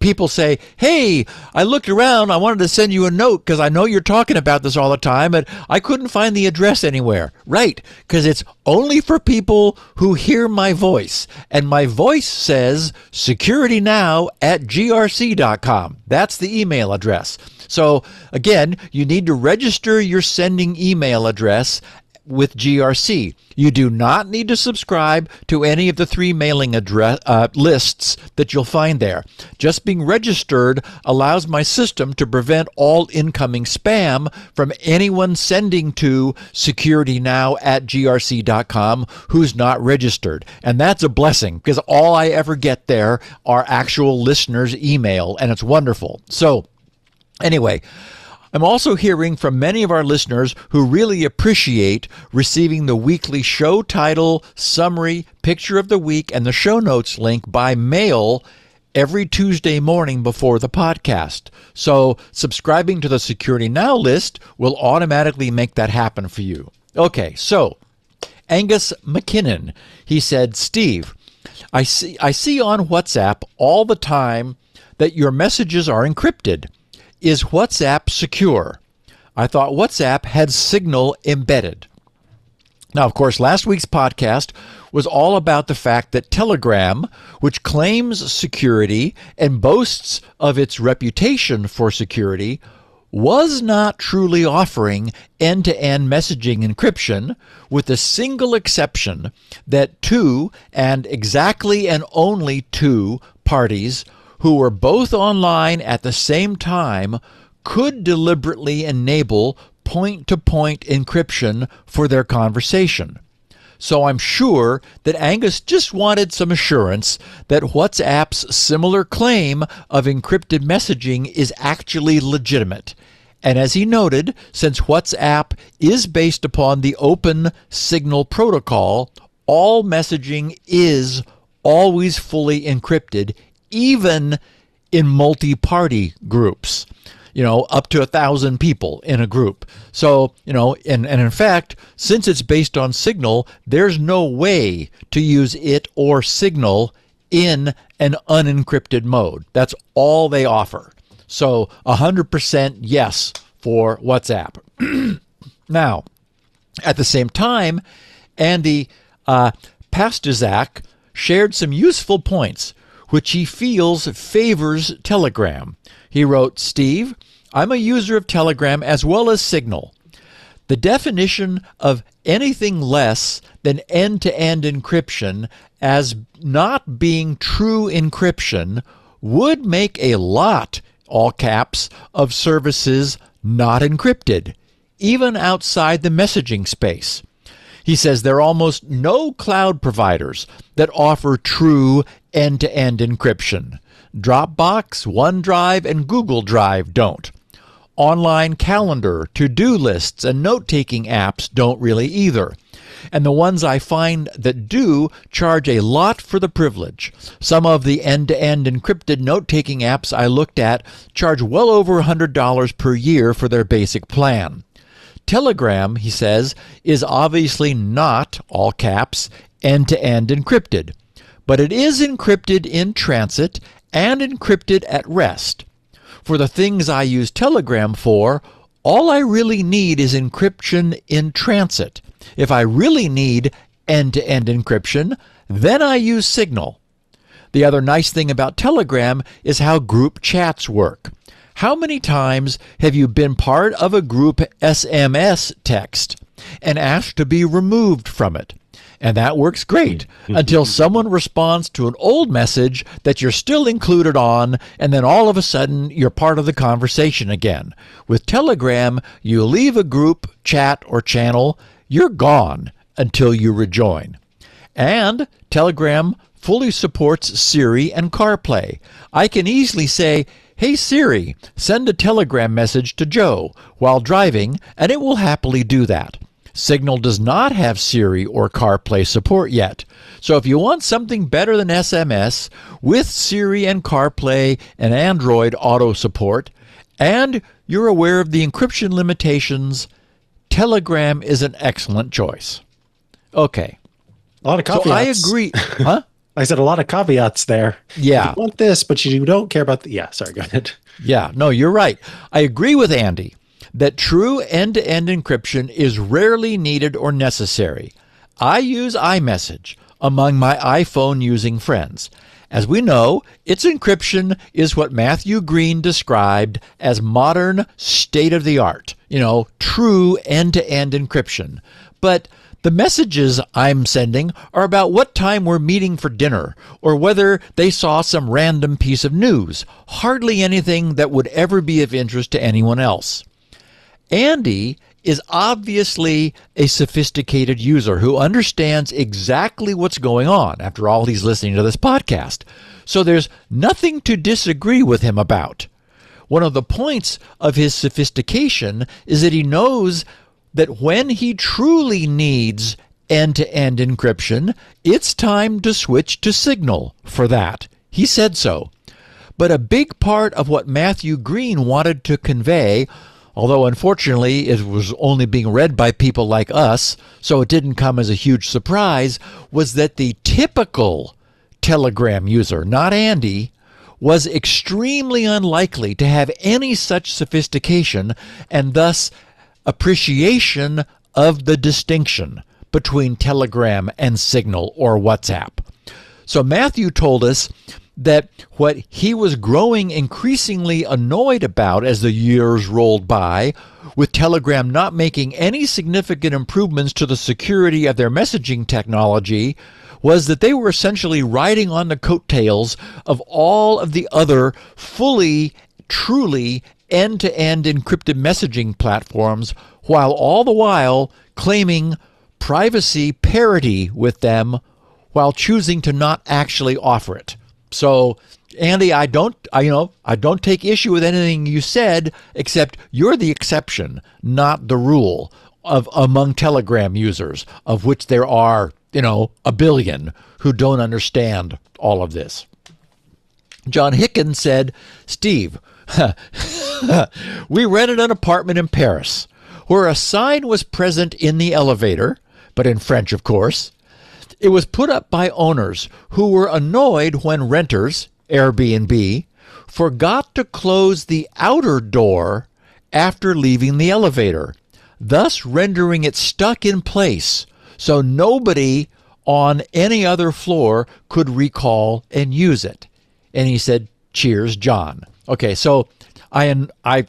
people say, hey, I looked around, I wanted to send you a note because I know you're talking about this all the time, and I couldn't find the address anywhere. Right, because it's only for people who hear my voice, and my voice says securitynow@grc.com. That's the email address. So again, you need to register your sending email address with GRC. You do not need to subscribe to any of the three mailing address lists that you'll find there. Just being registered allows my system to prevent all incoming spam from anyone sending to securitynow@grc.com who's not registered. And that's a blessing, because all I ever get there are actual listeners' email, and it's wonderful. So anyway, I'm also hearing from many of our listeners who really appreciate receiving the weekly show title, summary, picture of the week, and the show notes link by mail every Tuesday morning before the podcast. So subscribing to the Security Now list will automatically make that happen for you. Okay, so Angus McKinnon, he said, Steve, I see on WhatsApp all the time that your messages are encrypted. Is WhatsApp secure? I thought WhatsApp had Signal embedded. Now, of course, last week's podcast was all about the fact that Telegram, which claims security and boasts of its reputation for security, was not truly offering end-to-end messaging encryption, with the single exception that two, and exactly and only two, parties who were both online at the same time could deliberately enable point-to-point encryption for their conversation. So I'm sure that Angus just wanted some assurance that WhatsApp's similar claim of encrypted messaging is actually legitimate. And as he noted, since WhatsApp is based upon the open Signal protocol, all messaging is always fully encrypted, even in multi-party groups, you know, up to 1,000 people in a group. So, you know, and in fact, since it's based on Signal, there's no way to use it or Signal in an unencrypted mode. That's all they offer. So 100% yes for WhatsApp. Now, at the same time, Andy Pastizak shared some useful points which he feels favors Telegram. He wrote, Steve, I'm a user of Telegram as well as Signal. The definition of anything less than end-to-end encryption as not being true encryption would make a lot, all caps, of services not encrypted, even outside the messaging space. He says there are almost no cloud providers that offer true end-to-end encryption. Dropbox, OneDrive, and Google Drive don't. Online calendar, to-do lists, and note-taking apps don't really either. And the ones I find that do charge a lot for the privilege. Some of the end-to-end encrypted note-taking apps I looked at charge well over $100 per year for their basic plan. Telegram, he says, is obviously not, all caps, end-to-end encrypted, but it is encrypted in transit and encrypted at rest. For the things I use Telegram for, all I really need is encryption in transit. If I really need end-to-end encryption, then I use Signal. The other nice thing about Telegram is how group chats work. How many times have you been part of a group SMS text and asked to be removed from it? And that works great until someone responds to an old message that you're still included on, and then all of a sudden you're part of the conversation again. With Telegram, you leave a group, chat, or channel, you're gone until you rejoin. And Telegram fully supports Siri and CarPlay. I can easily say, hey Siri, send a Telegram message to Joe while driving, and it will happily do that. Signal does not have Siri or CarPlay support yet. So if you want something better than SMS with Siri and CarPlay and Android Auto support, and you're aware of the encryption limitations, Telegram is an excellent choice. Okay. A lot of caveats. So I agree. Huh? I said a lot of caveats there. Yeah. If you want this, but you don't care about the... Yeah, sorry, go ahead. Yeah, no, you're right. I agree with Andy that true end-to-end encryption is rarely needed or necessary. I use iMessage among my iPhone-using friends. As we know, its encryption is what Matthew Green described as modern state-of-the-art, you know, true end-to-end encryption. But the messages I'm sending are about what time we're meeting for dinner or whether they saw some random piece of news, hardly anything that would ever be of interest to anyone else. Andy is obviously a sophisticated user who understands exactly what's going on. After all, he's listening to this podcast. So there's nothing to disagree with him about. One of the points of his sophistication is that he knows that when he truly needs end-to-end encryption, it's time to switch to Signal for that. He said so. But a big part of what Matthew Green wanted to convey, although unfortunately it was only being read by people like us, so it didn't come as a huge surprise, was that the typical Telegram user, not Andy, was extremely unlikely to have any such sophistication and thus appreciation of the distinction between Telegram and Signal or WhatsApp. So Matthew told us that what he was growing increasingly annoyed about as the years rolled by, with Telegram not making any significant improvements to the security of their messaging technology, was that they were essentially riding on the coattails of all of the other fully, truly end-to-end encrypted messaging platforms, while all the while claiming privacy parity with them while choosing to not actually offer it. So, Andy, I don't take issue with anything you said, except you're the exception, not the rule of among Telegram users, of which there are, you know, a billion who don't understand all of this. John Hicken said, Steve, we rented an apartment in Paris where a sign was present in the elevator, but in French, of course. It was put up by owners who were annoyed when renters, Airbnb, forgot to close the outer door after leaving the elevator, thus rendering it stuck in place so nobody on any other floor could recall and use it. And he said, cheers, John. Okay, so I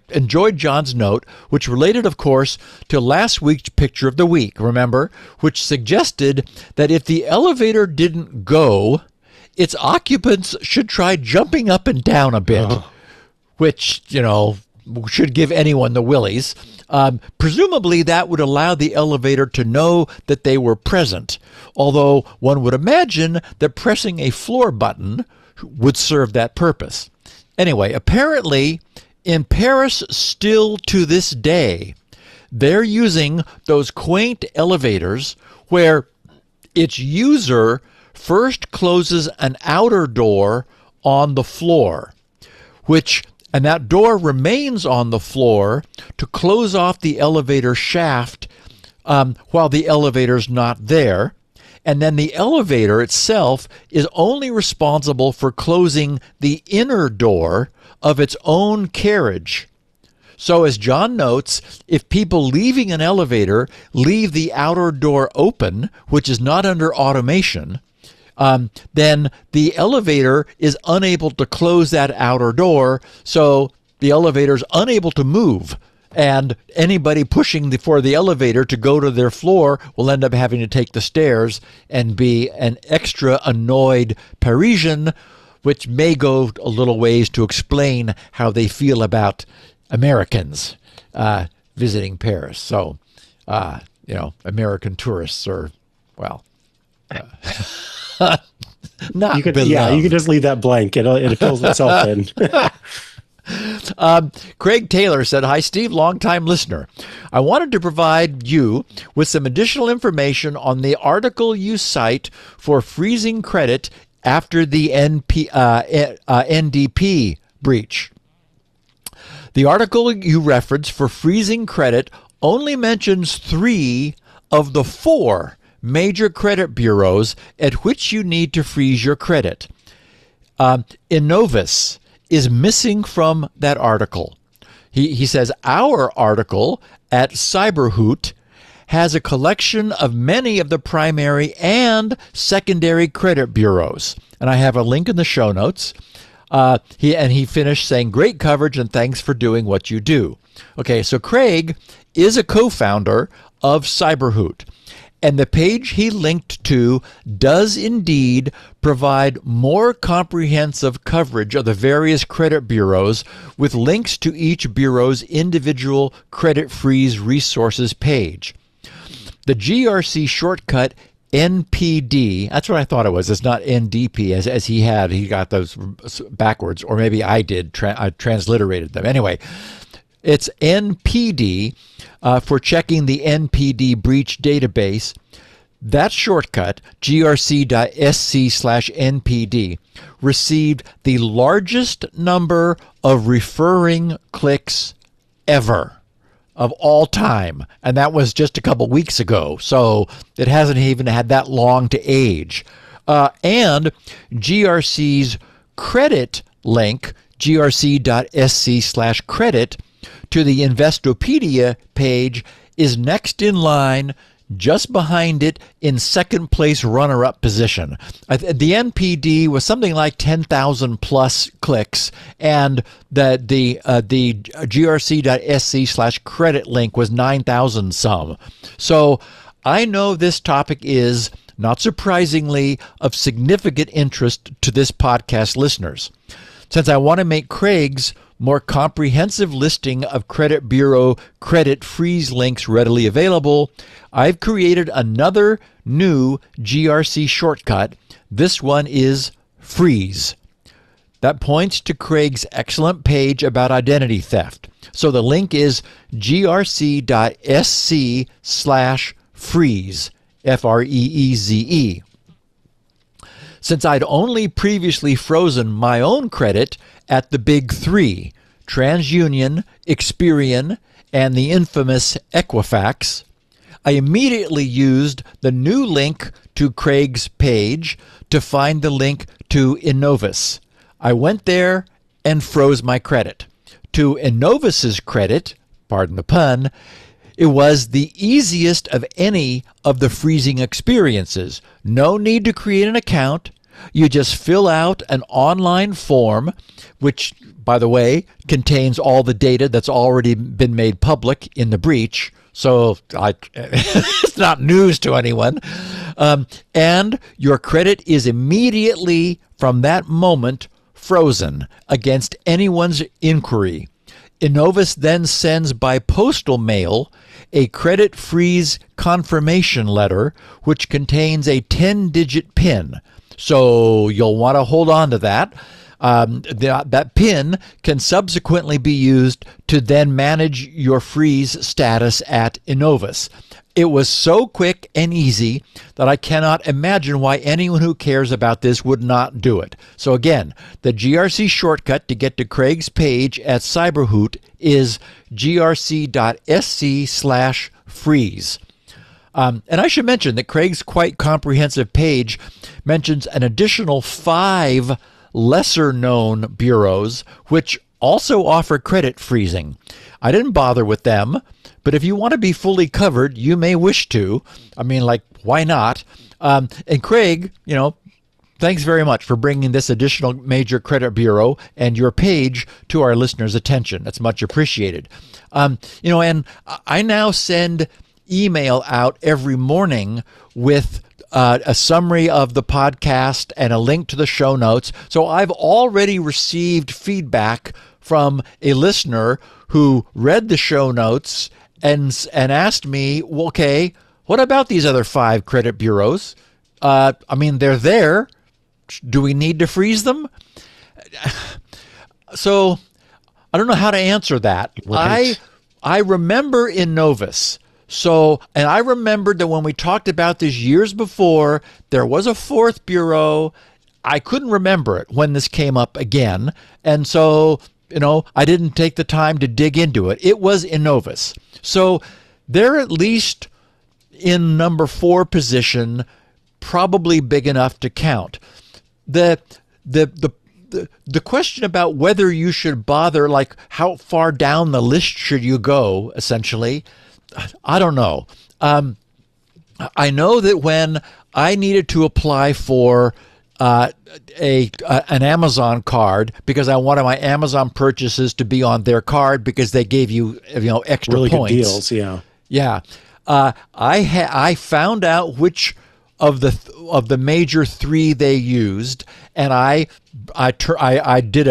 enjoyed John's note, which related, of course, to last week's picture of the week, remember, which suggested that if the elevator didn't go, its occupants should try jumping up and down a bit, which, you know, should give anyone the willies. Presumably, that would allow the elevator to know that they were present, although one would imagine that pressing a floor button would serve that purpose. Anyway, apparently, in Paris, still to this day, they're using those quaint elevators where its user first closes an outer door on the floor, and that door remains on the floor to close off the elevator shaft while the elevator's not there. And then the elevator itself is only responsible for closing the inner door of its own carriage. So as John notes, if people leaving an elevator leave the outer door open, which is not under automation, then the elevator is unable to close that outer door, so the elevator's unable to move. And anybody pushing for the elevator to go to their floor will end up having to take the stairs and be an extra annoyed Parisian, which may go a little ways to explain how they feel about Americans visiting Paris. So, you know, American tourists are, well, not you could, yeah, you can just leave that blank. It fills itself in. Craig Taylor said, hi, Steve, longtime listener. I wanted to provide you with some additional information on the article you cite for freezing credit after the NDP breach. The article you reference for freezing credit only mentions 3 of the 4 major credit bureaus at which you need to freeze your credit. Innovis is missing from that article. He says, our article at CyberHoot has a collection of many of the primary and secondary credit bureaus. And I have a link in the show notes. He finished saying, great coverage and thanks for doing what you do. Okay, so Craig is a co-founder of CyberHoot. And the page he linked to does indeed provide more comprehensive coverage of the various credit bureaus with links to each bureau's individual credit freeze resources page. The GRC shortcut NPD, that's what I thought it was. It's not NDP as he had. He got those backwards, or maybe I did. I transliterated them. Anyway, it's NPD for checking the NPD breach database. That shortcut, grc.sc/NPD, received the largest number of referring clicks ever of all time. And that was just a couple weeks ago. So it hasn't even had that long to age. And GRC's credit link, grc.sc/credit, to the Investopedia page is next in line, just behind it in second place runner-up position. The NPD was something like 10,000 plus clicks, and the grc.sc/credit link was 9,000 some. So I know this topic is, not surprisingly, of significant interest to this podcast listeners. Since I want to make Craig's more comprehensive listing of credit bureau credit freeze links readily available, I've created another new GRC shortcut. This one is freeze. That points to Craig's excellent page about identity theft. So the link is grc.sc/freeze, F-R-E-E-Z-E. Since I'd only previously frozen my own credit at the big three, TransUnion, Experian, and the infamous Equifax, I immediately used the new link to Craig's page to find the link to Innovis. I went there and froze my credit. To Innovis's credit, pardon the pun, it was the easiest of any of the freezing experiences. No need to create an account. You just fill out an online form, which, by the way, contains all the data that's already been made public in the breach. So it's not news to anyone. And your credit is immediately, from that moment, frozen against anyone's inquiry. Innovis then sends by postal mail a credit freeze confirmation letter, which contains a 10-digit PIN. So you'll want to hold on to that. That PIN can subsequently be used to then manage your freeze status at Innovis. It was so quick and easy that I cannot imagine why anyone who cares about this would not do it. So again, the GRC shortcut to get to Craig's page at CyberHoot is grc.sc/freeze. And I should mention that Craig's quite comprehensive page mentions an additional 5 lesser-known bureaus, which also offer credit freezing. I didn't bother with them, but if you want to be fully covered, you may wish to. I mean, like, why not? And Craig, you know, thanks very much for bringing this additional major credit bureau and your page to our listeners' attention. That's much appreciated. You know, and I now send email out every morning with a summary of the podcast and a link to the show notes. So I've already received feedback from a listener who read the show notes and asked me, well, okay, what about these other 5 credit bureaus? I mean, they're there. Do we need to freeze them? So I don't know how to answer that. Right. I remember Innovis. So, and I remembered that when we talked about this years before, there was a 4th bureau. I couldn't remember it when this came up again. And so, you know, I didn't take the time to dig into it. It was Innovis. So they're at least in number 4 position, probably big enough to count. The question about whether you should bother, like how far down the list should you go, essentially, I don't know. I know that when I needed to apply for an Amazon card because I wanted my Amazon purchases to be on their card because they gave you know extra really points. Good deals, yeah. Yeah. I found out which of the major 3 they used, and I did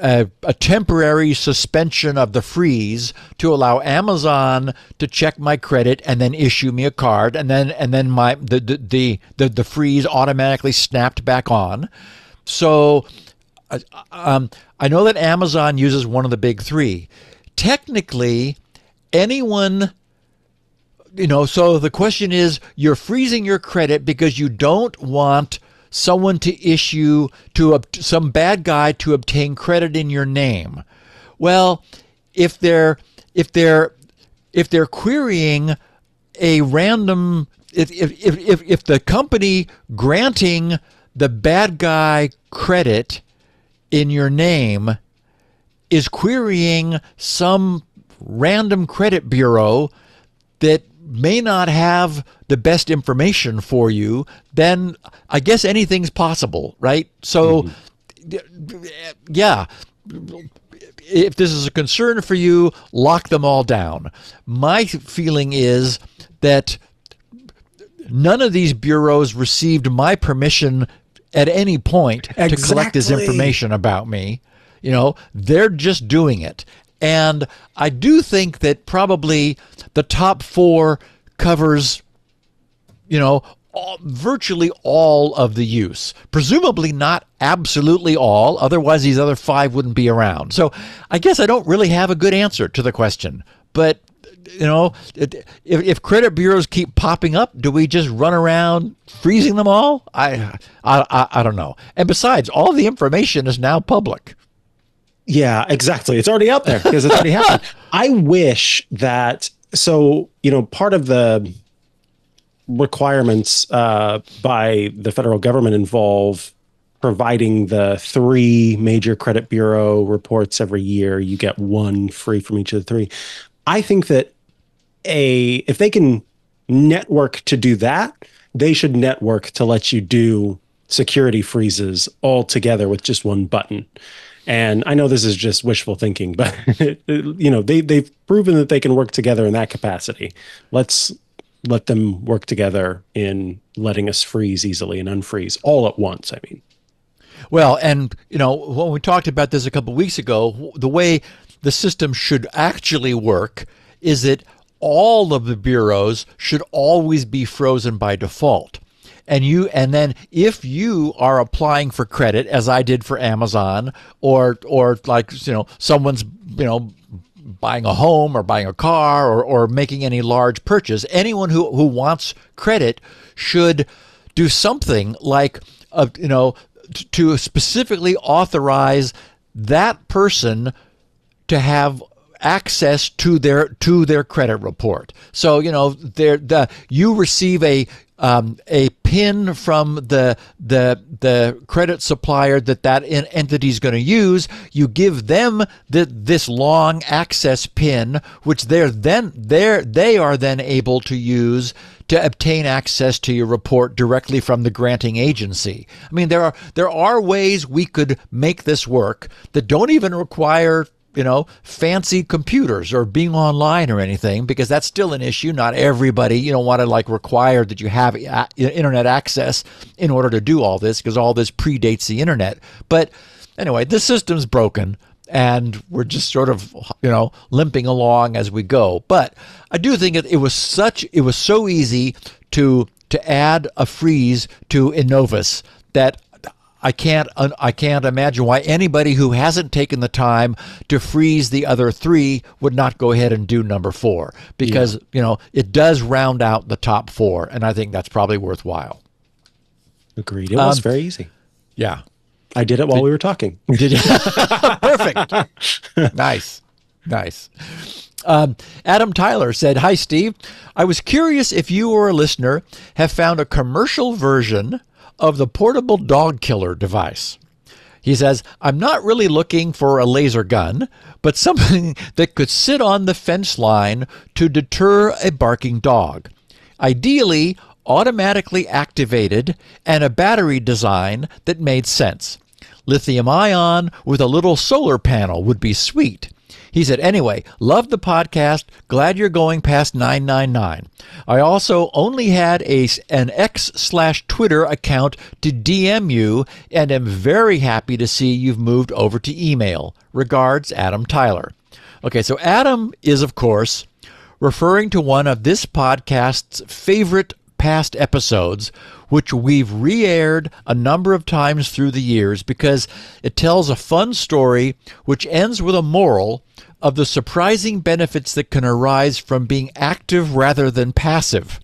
a temporary suspension of the freeze to allow Amazon to check my credit and then issue me a card, and then the freeze automatically snapped back on. So I know that Amazon uses one of the big 3. Technically, anyone, you know. So the question is, you're freezing your credit because you don't want someone to issue to some bad guy to obtain credit in your name. Well, if they're querying a random, if the company granting the bad guy credit in your name is querying some random credit bureau that may not have the best information for you, then I guess anything's possible, right? So, yeah, if this is a concern for you, lock them all down. My feeling is that none of these bureaus received my permission at any point to collect this information about me. You know, they're just doing it. And I do think that probably the top four covers, you know, virtually all of the use. Presumably not absolutely all, otherwise these other five wouldn't be around. So I guess I don't really have a good answer to the question. But, you know, if credit bureaus keep popping up, do we just run around freezing them all? I don't know. And besides, all the information is now public. Yeah, exactly. It's already out there because it's already happened. I wish that, so, you know, part of the requirements by the federal government involve providing the 3 major credit bureau reports every year. You get 1 free from each of the 3. I think that if they can network to do that, they should network to let you do security freezes all together with just 1 button. And I know this is just wishful thinking, but you know, they've proven that they can work together in that capacity. Let's let them work together in letting us freeze easily and unfreeze all at once, I mean. Well, and you know, when we talked about this a couple of weeks ago, the way the system should actually work is that all of the bureaus should always be frozen by default. And then if you are applying for credit, as I did for Amazon, or like, you know, someone's, you know, buying a home or buying a car or making any large purchase, anyone who wants credit should do something like, you know, to specifically authorize that person to have access to their credit report. So, you know, you receive a PIN from the credit supplier that entity is going to use. You give them this long access PIN, which they are then able to use to obtain access to your report directly from the granting agency. I mean, there are ways we could make this work that don't even require, you know, fancy computers or being online or anything, because that's still an issue. Not everybody, you don't want to like require that you have internet access in order to do all this, because all this predates the internet. But anyway, this system's broken and we're just sort of, you know, limping along as we go. But I do think it was so easy to add a freeze to Innovis that I can't imagine why anybody who hasn't taken the time to freeze the other 3 would not go ahead and do number 4, because, yeah, you know, it does round out the top 4, and I think that's probably worthwhile. Agreed. It was very easy. Yeah. I did it while we were talking. Did you? Perfect. Nice. Nice. Adam Tyler said, "Hi, Steve. I was curious if you or a listener have found a commercial version of the portable dog killer device." He says, "I'm not really looking for a laser gun, but something that could sit on the fence line to deter a barking dog. Ideally, automatically activated, and a battery design that made sense. Lithium ion with a little solar panel would be sweet." He said, "Anyway, love the podcast. Glad you're going past 999. I also only had an X/Twitter account to DM you, and am very happy to see you've moved over to email. Regards, Adam Tyler." Okay, so Adam is, of course, referring to one of this podcast's favorite past episodes, which we've re-aired a number of times through the years because it tells a fun story which ends with a moral of the surprising benefits that can arise from being active rather than passive.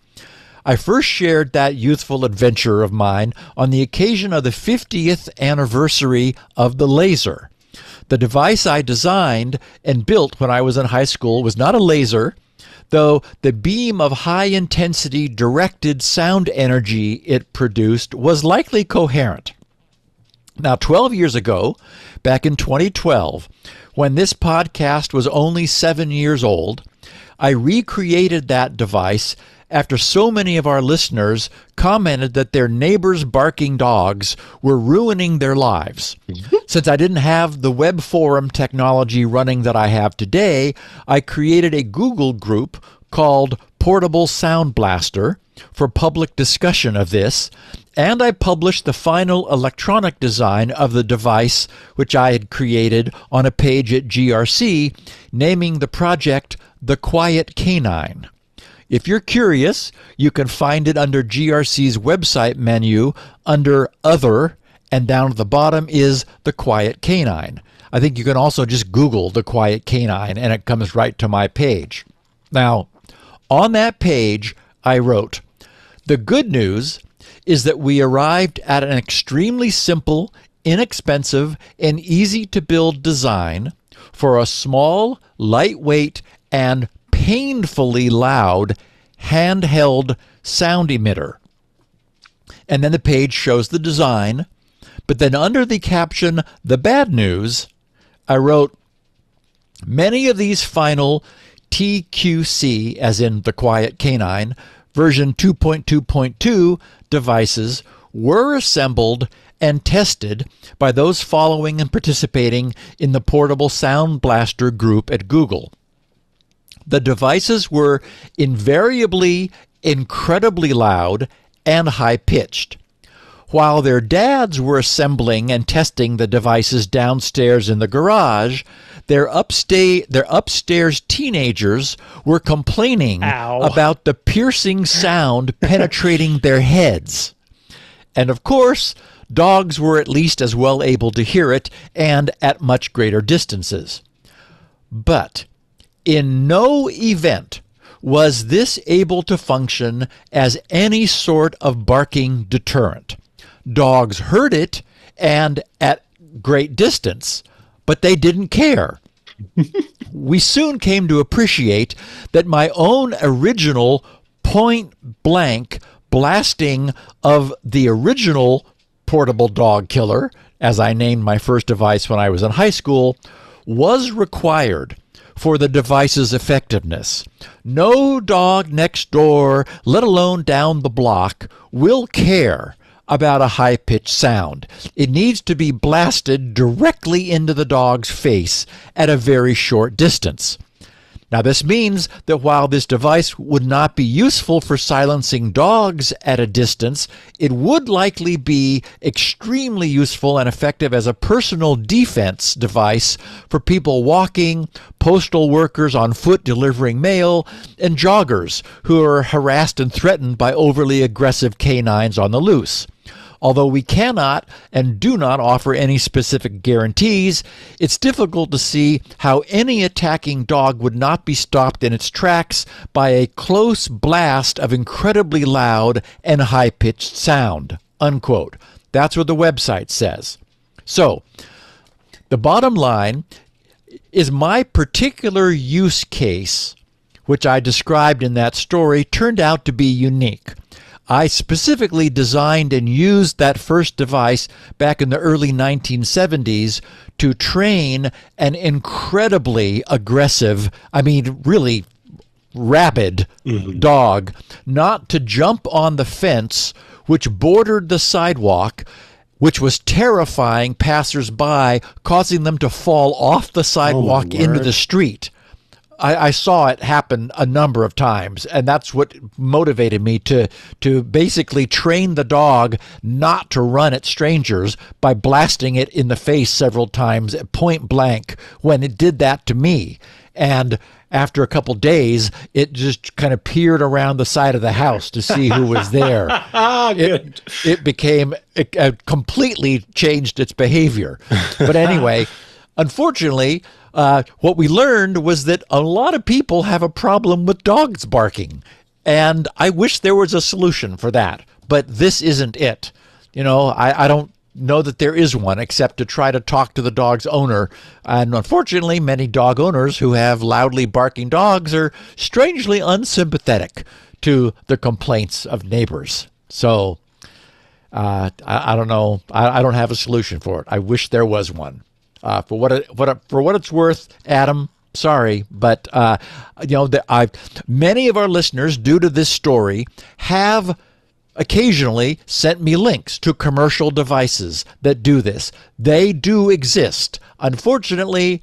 I first shared that youthful adventure of mine on the occasion of the 50th anniversary of the laser. The device I designed and built when I was in high school was not a laser, though the beam of high-intensity directed sound energy it produced was likely coherent. Now, 12 years ago, back in 2012, when this podcast was only 7 years old, I recreated that device after so many of our listeners commented that their neighbors' barking dogs were ruining their lives. Since I didn't have the web forum technology running that I have today, I created a Google group called portable sound blaster for public discussion of this, and I published the final electronic design of the device which I had created on a page at GRC, naming the project The Quiet Canine. If you're curious, you can find it under GRC's website menu under Other, and down at the bottom is The Quiet Canine. I think you can also just Google The Quiet Canine and it comes right to my page. Now, on that page, I wrote, the good news is that we arrived at an extremely simple, inexpensive, and easy to build design for a small, lightweight, and painfully loud handheld sound emitter. And then the page shows the design, but then under the caption, the bad news, I wrote, many of these final TQC, as in the Quiet Canine, version 2.2.2 devices were assembled and tested by those following and participating in the Portable Sound Blaster group at Google. The devices were invariably incredibly loud and high-pitched. While their dads were assembling and testing the devices downstairs in the garage, their upstairs teenagers were complaining about the piercing sound penetrating their heads. And of course, dogs were at least as well able to hear it and at much greater distances. But in no event was this able to function as any sort of barking deterrent. Dogs heard it and at great distance, but they didn't care. We soon came to appreciate that my own original point-blank blasting of the original portable dog killer, as I named my first device when I was in high school, was required for the device's effectiveness. No dog next door, let alone down the block, will care about a high-pitched sound. It needs to be blasted directly into the dog's face at a very short distance. Now, this means that while this device would not be useful for silencing dogs at a distance, it would likely be extremely useful and effective as a personal defense device for people walking, postal workers on foot delivering mail, and joggers who are harassed and threatened by overly aggressive canines on the loose. Although we cannot and do not offer any specific guarantees, it's difficult to see how any attacking dog would not be stopped in its tracks by a close blast of incredibly loud and high-pitched sound, unquote. That's what the website says. So, the bottom line is my particular use case, which I described in that story, turned out to be unique. I specifically designed and used that first device back in the early 1970s to train an incredibly aggressive, I mean, really rabid dog not to jump on the fence which bordered the sidewalk, which was terrifying passersby, causing them to fall off the sidewalk into the street. I saw it happen a number of times, and that's what motivated me to basically train the dog not to run at strangers by blasting it in the face several times at point blank when it did that to me. And after a couple days, it just kind of peered around the side of the house to see who was there. It completely changed its behavior. But anyway, unfortunately, what we learned was that a lot of people have a problem with dogs barking, and I wish there was a solution for that, but this isn't it. You know, I don't know that there is one except to try to talk to the dog's owner, and unfortunately, many dog owners who have loudly barking dogs are strangely unsympathetic to the complaints of neighbors. So I don't know. I don't have a solution for it. I wish there was one. For what it's worth, Adam, sorry, but you know, many of our listeners, due to this story, have occasionally sent me links to commercial devices that do this. They do exist. Unfortunately,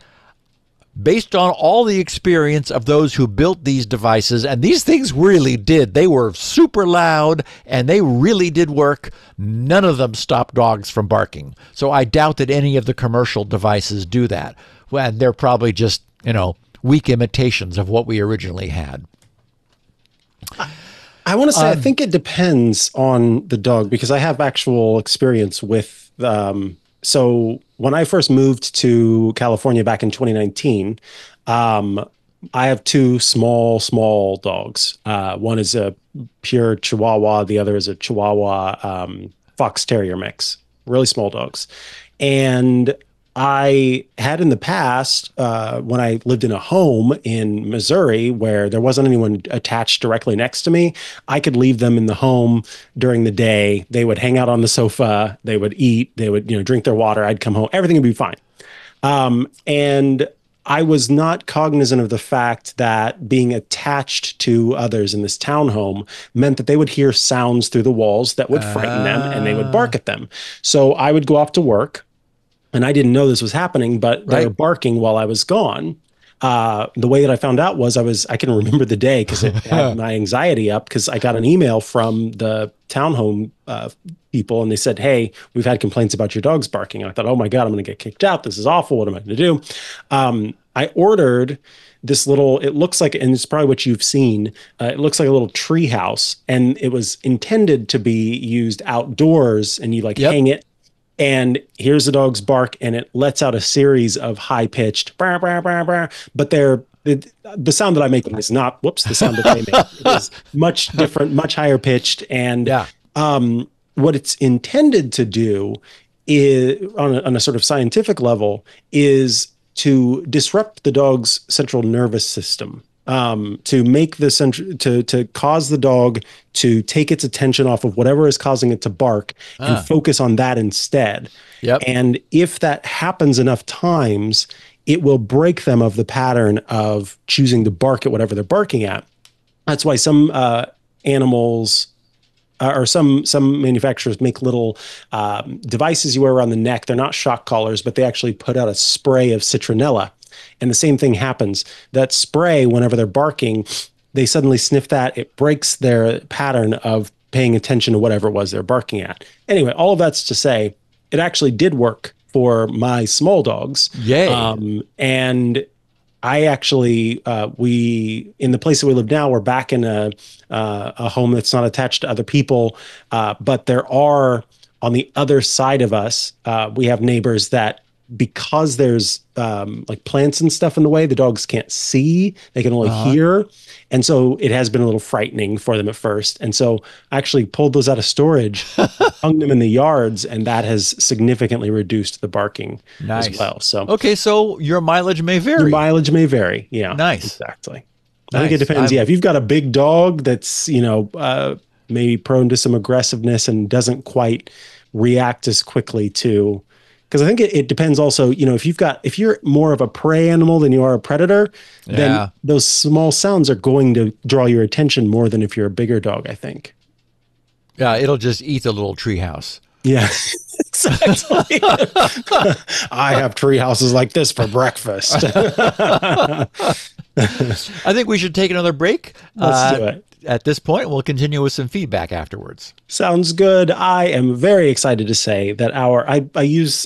based on all the experience of those who built these devices, and these things really did. They were super loud and they really did work. None of them stopped dogs from barking. So I doubt that any of the commercial devices do that. Well, they're probably just, you know, weak imitations of what we originally had. I want to say, I think it depends on the dog, because I have actual experience with, so when I first moved to California back in 2019, I have two small dogs. One is a pure Chihuahua. The other is a Chihuahua Fox Terrier mix, really small dogs. And I had in the past, when I lived in a home in Missouri where there wasn't anyone attached directly next to me, I could leave them in the home during the day. They would hang out on the sofa. They would eat. They would, you know, drink their water. I'd come home. Everything would be fine. And I was not cognizant of the fact that being attached to others in this townhome meant that they would hear sounds through the walls that would frighten them, and they would bark at them. So I would go off to work. And I didn't know this was happening, but they were barking while I was gone. The way that I found out was I can remember the day because it had my anxiety up, because I got an email from the townhome people and they said, hey, we've had complaints about your dogs barking. And I thought, oh my God, I'm going to get kicked out. This is awful. What am I going to do? I ordered this little, it looks like, and it's probably what you've seen, it looks like a little tree house, and it was intended to be used outdoors, and you hang it. And here's the dog's bark, and it lets out a series of high-pitched, brah, brah, brah, brah, but the sound that I make is not, whoops, the sound that they make is much different, much higher pitched. And what it's intended to do is, on a sort of scientific level, is to disrupt the dog's central nervous system. To make the to cause the dog to take its attention off of whatever is causing it to bark and focus on that instead. Yep. And if that happens enough times, it will break them of the pattern of choosing to bark at whatever they're barking at. That's why some animals or some manufacturers make little devices you wear around the neck. They're not shock collars, but they actually put out a spray of citronella. And the same thing happens. That spray, whenever they're barking, they suddenly sniff that. It breaks their pattern of paying attention to whatever it was they're barking at. Anyway, all of that's to say, it actually did work for my small dogs. Yay. And I actually, in the place that we live now, we're back in a home that's not attached to other people. But there are, on the other side of us, we have neighbors that, because there's like plants and stuff in the way, the dogs can't see, they can only hear. And so it has been a little frightening for them at first. And so I actually pulled those out of storage, hung them in the yards, and that has significantly reduced the barking as well. So okay, so your mileage may vary. Your mileage may vary, yeah. Nice. Exactly. Nice. I think it depends, yeah. If you've got a big dog that's, you know, maybe prone to some aggressiveness and doesn't quite react as quickly to, because I think it depends also, you know, if you're more of a prey animal than you are a predator, then those small sounds are going to draw your attention more than if you're a bigger dog, I think. Yeah, it'll just eat the little treehouse. Yeah, exactly. I have tree houses like this for breakfast. I think we should take another break. Let's do it. At this point, we'll continue with some feedback afterwards. Sounds good. I am very excited to say that I use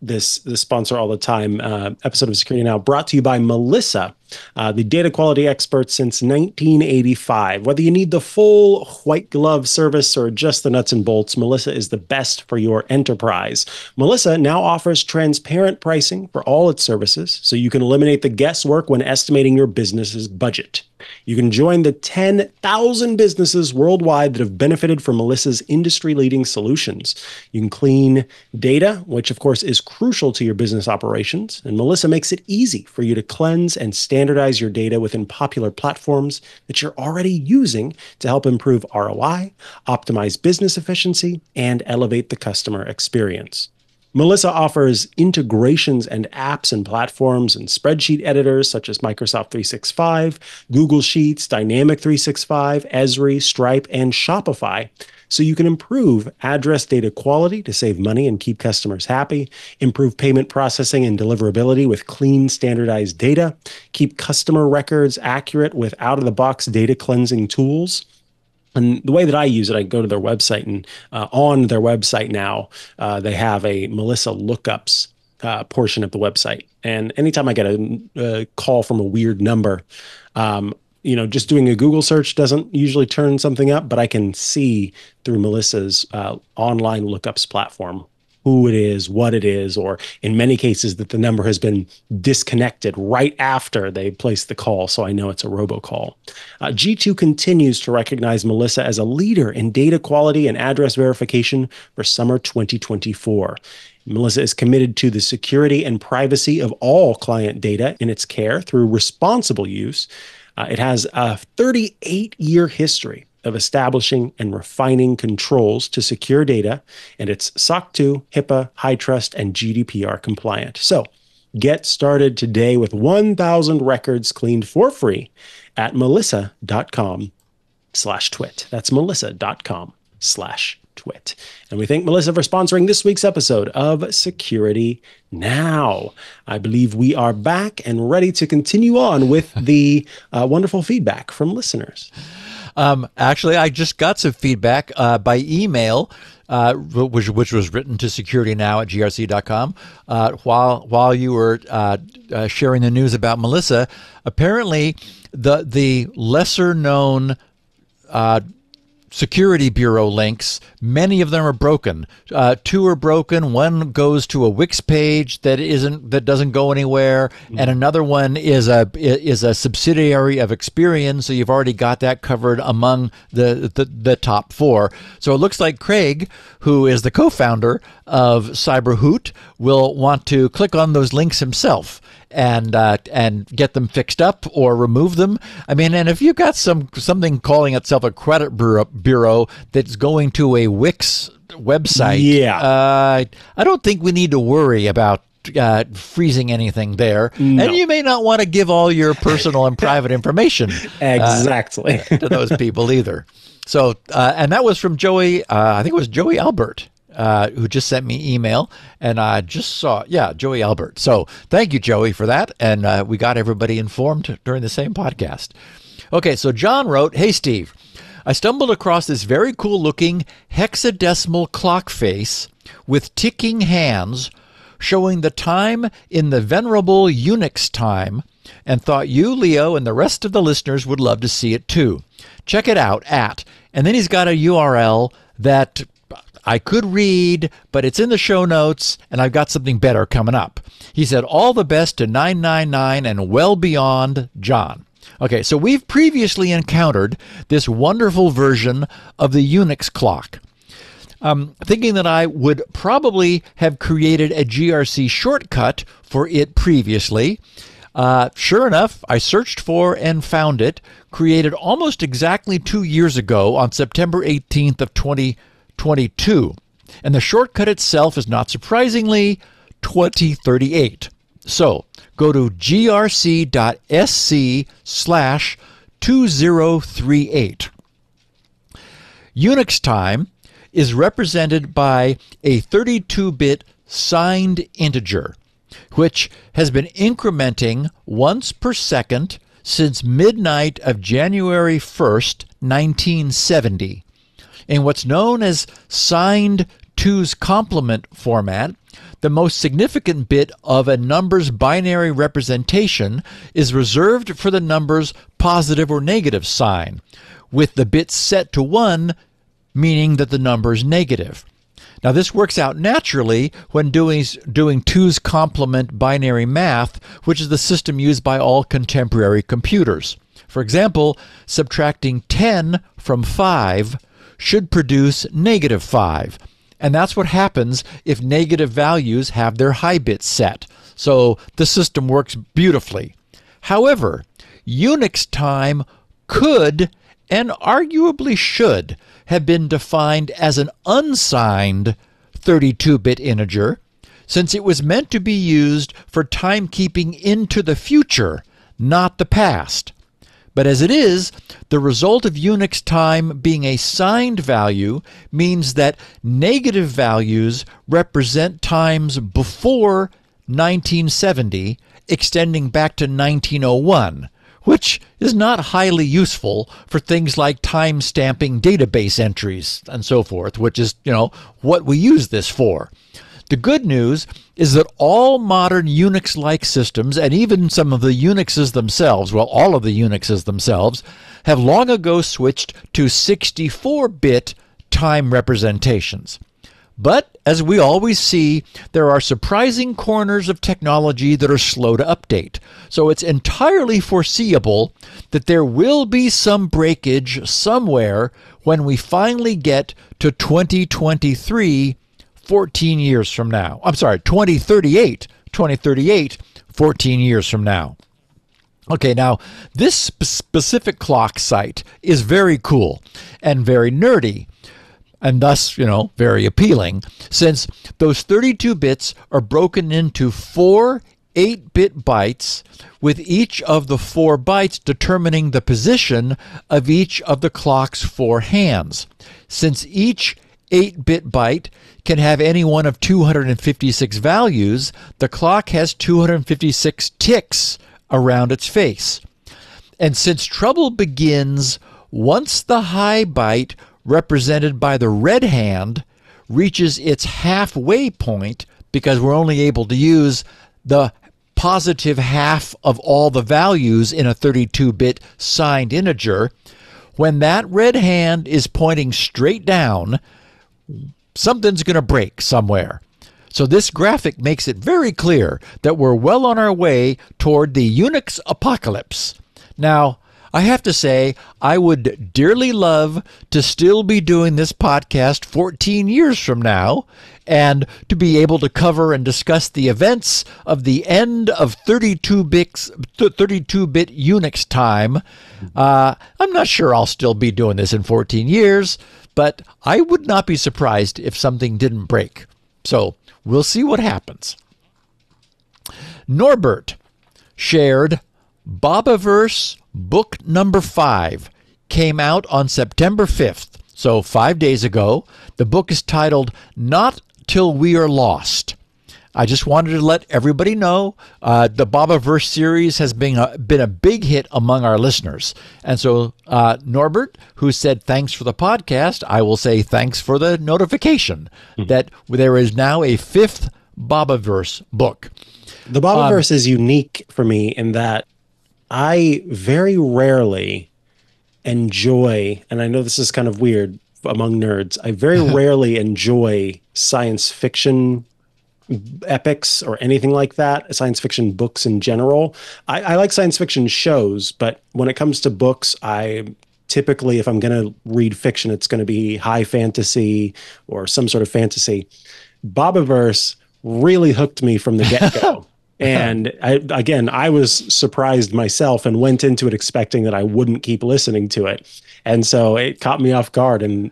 this sponsor all the time, episode of Security Now, brought to you by Melissa, the data quality expert since 1985. Whether you need the full white glove service or just the nuts and bolts, Melissa is the best for your enterprise. Melissa now offers transparent pricing for all its services, so you can eliminate the guesswork when estimating your business's budget. You can join the 10,000 businesses worldwide that have benefited from Melissa's industry-leading solutions. You can clean data, which of course is crucial to your business operations, and Melissa makes it easy for you to cleanse and standardize your data within popular platforms that you're already using to help improve ROI, optimize business efficiency, and elevate the customer experience. Melissa offers integrations and apps and platforms and spreadsheet editors such as Microsoft 365, Google Sheets, Dynamics 365, Esri, Stripe, and Shopify, So you can improve address data quality to save money and keep customers happy, improve payment processing and deliverability with clean, standardized data, keep customer records accurate with out-of-the-box data cleansing tools. And the way that I use it, I go to their website, and on their website now, they have a Melissa lookups portion of the website. And anytime I get a call from a weird number, you know, just doing a Google search doesn't usually turn something up, but I can see through Melissa's online lookups platform who it is, what it is, or in many cases that the number has been disconnected right after they place the call, so I know it's a robocall. G2 continues to recognize Melissa as a leader in data quality and address verification for summer 2024. Melissa is committed to the security and privacy of all client data in its care through responsible use. It has a 38-year history of establishing and refining controls to secure data, and it's SOC 2, HIPAA, High Trust, and GDPR compliant. So get started today with 1,000 records cleaned for free at melissa.com/twit. That's melissa.com/twit. And we thank Melissa for sponsoring this week's episode of Security Now. I believe we are back and ready to continue on with the wonderful feedback from listeners. Actually, I just got some feedback by email, which was written to securitynow@grc.com. While you were sharing the news about Melissa, apparently the lesser known security bureau links, many of them are broken. 2 are broken. 1 goes to a Wix page that doesn't go anywhere, and another one is a subsidiary of Experian. So you've already got that covered among the top 4. So it looks like Craig, who is the co-founder of CyberHoot, will want to click on those links himself and get them fixed up or remove them. I mean, and if you've got something calling itself a credit bureau that's going to a Wix website, yeah, I don't think we need to worry about freezing anything there. No. And you may not want to give all your personal and private information exactly to those people either. So, and that was from Joey. I think it was Joey Albert, who just sent me email, and I just saw, yeah, Joey Albert. So thank you, Joey, for that. And we got everybody informed during the same podcast. Okay, so John wrote, "Hey, Steve, I stumbled across this very cool looking hexadecimal clock face with ticking hands showing the time in the venerable Unix time, and thought you, Leo, and the rest of the listeners would love to see it too. Check it out at," and then he's got a URL that I could read, but it's in the show notes, and I've got something better coming up. He said, "All the best to 999 and well beyond, John." Okay, so we've previously encountered this wonderful version of the Unix clock. Thinking that I would probably have created a GRC shortcut for it previously, sure enough, I searched for and found it, created almost exactly 2 years ago on September 18th of 2022. And the shortcut itself is, not surprisingly, 2038. So go to grc.sc/2038. Unix time is represented by a 32-bit signed integer, which has been incrementing once per second since midnight of January 1st, 1970. In what's known as signed 2's complement format, the most significant bit of a number's binary representation is reserved for the number's positive or negative sign, with the bit set to 1 meaning that the number is negative. Now, this works out naturally when doing 2's complement binary math, which is the system used by all contemporary computers. For example, subtracting 10 from 5 should produce negative 5. And that's what happens if negative values have their high bit set. So the system works beautifully. However, Unix time could, and arguably should, have been defined as an unsigned 32-bit integer, since it was meant to be used for timekeeping into the future, not the past. But as it is, the result of Unix time being a signed value means that negative values represent times before 1970, extending back to 1901, which is not highly useful for things like time stamping database entries and so forth, which is, you know, what we use this for. The good news is that all modern Unix-like systems, and even some of the Unixes themselves, well, all of the Unixes themselves, have long ago switched to 64-bit time representations. But, as we always see, there are surprising corners of technology that are slow to update. So it's entirely foreseeable that there will be some breakage somewhere when we finally get to 2023, 14 years from now. I'm sorry, 2038, 14 years from now. Okay, now this specific clock site is very cool and very nerdy, and thus, you know, very appealing, since those 32 bits are broken into 4 8-bit bytes, with each of the 4 bytes determining the position of each of the clock's 4 hands. Since each 8-bit byte can have any one of 256 values, the clock has 256 ticks around its face. And since trouble begins once the high byte, represented by the red hand, reaches its halfway point, because we're only able to use the positive half of all the values in a 32-bit signed integer, when that red hand is pointing straight down, something's going to break somewhere. So this graphic makes it very clear that we're well on our way toward the Unix apocalypse. Now, I have to say, I would dearly love to still be doing this podcast 14 years from now, and to be able to cover and discuss the events of the end of 32-bit Unix time. I'm not sure I'll still be doing this in 14 years, but I would not be surprised if something didn't break. So we'll see what happens. Norbert shared Bobiverse book number 5 came out on September 5th, so 5 days ago. The book is titled Not Till We Are Lost. I just wanted to let everybody know the Bobiverse series has been a big hit among our listeners. And so Norbert, who said thanks for the podcast, I will say thanks for the notification that there is now a 5th Bobiverse book. The Bobiverse is unique for me in that I very rarely enjoy, and I know this is kind of weird among nerds, I very rarely enjoy science fiction epics or anything like that, science fiction books in general. I like science fiction shows, but when it comes to books, I typically, if I'm going to read fiction, it's going to be high fantasy or some sort of fantasy. Bobiverse really hooked me from the get-go. And I was surprised myself and went into it expecting that I wouldn't keep listening to it. And so it caught me off guard and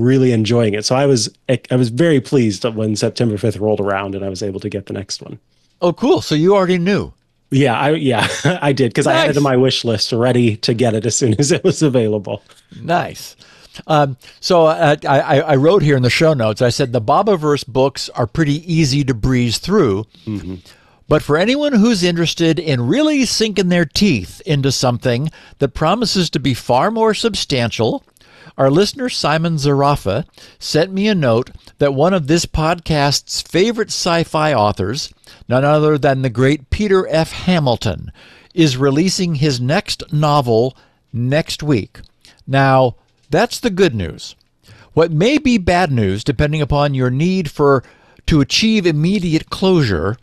really enjoying it. So I was very pleased when September 5th rolled around and I was able to get the next one. Oh, cool. So you already knew. Yeah, I did, because I had it on my wish list ready to get it as soon as it was available. Nice. So I wrote here in the show notes, I said the Bobiverse books are pretty easy to breeze through. Mm-hmm. But for anyone who's interested in really sinking their teeth into something that promises to be far more substantial, our listener Simon Zarafa sent me a note that one of this podcast's favorite sci-fi authors, none other than the great Peter F. Hamilton, is releasing his next novel next week. Now, that's the good news. What may be bad news, depending upon your need to achieve immediate closure,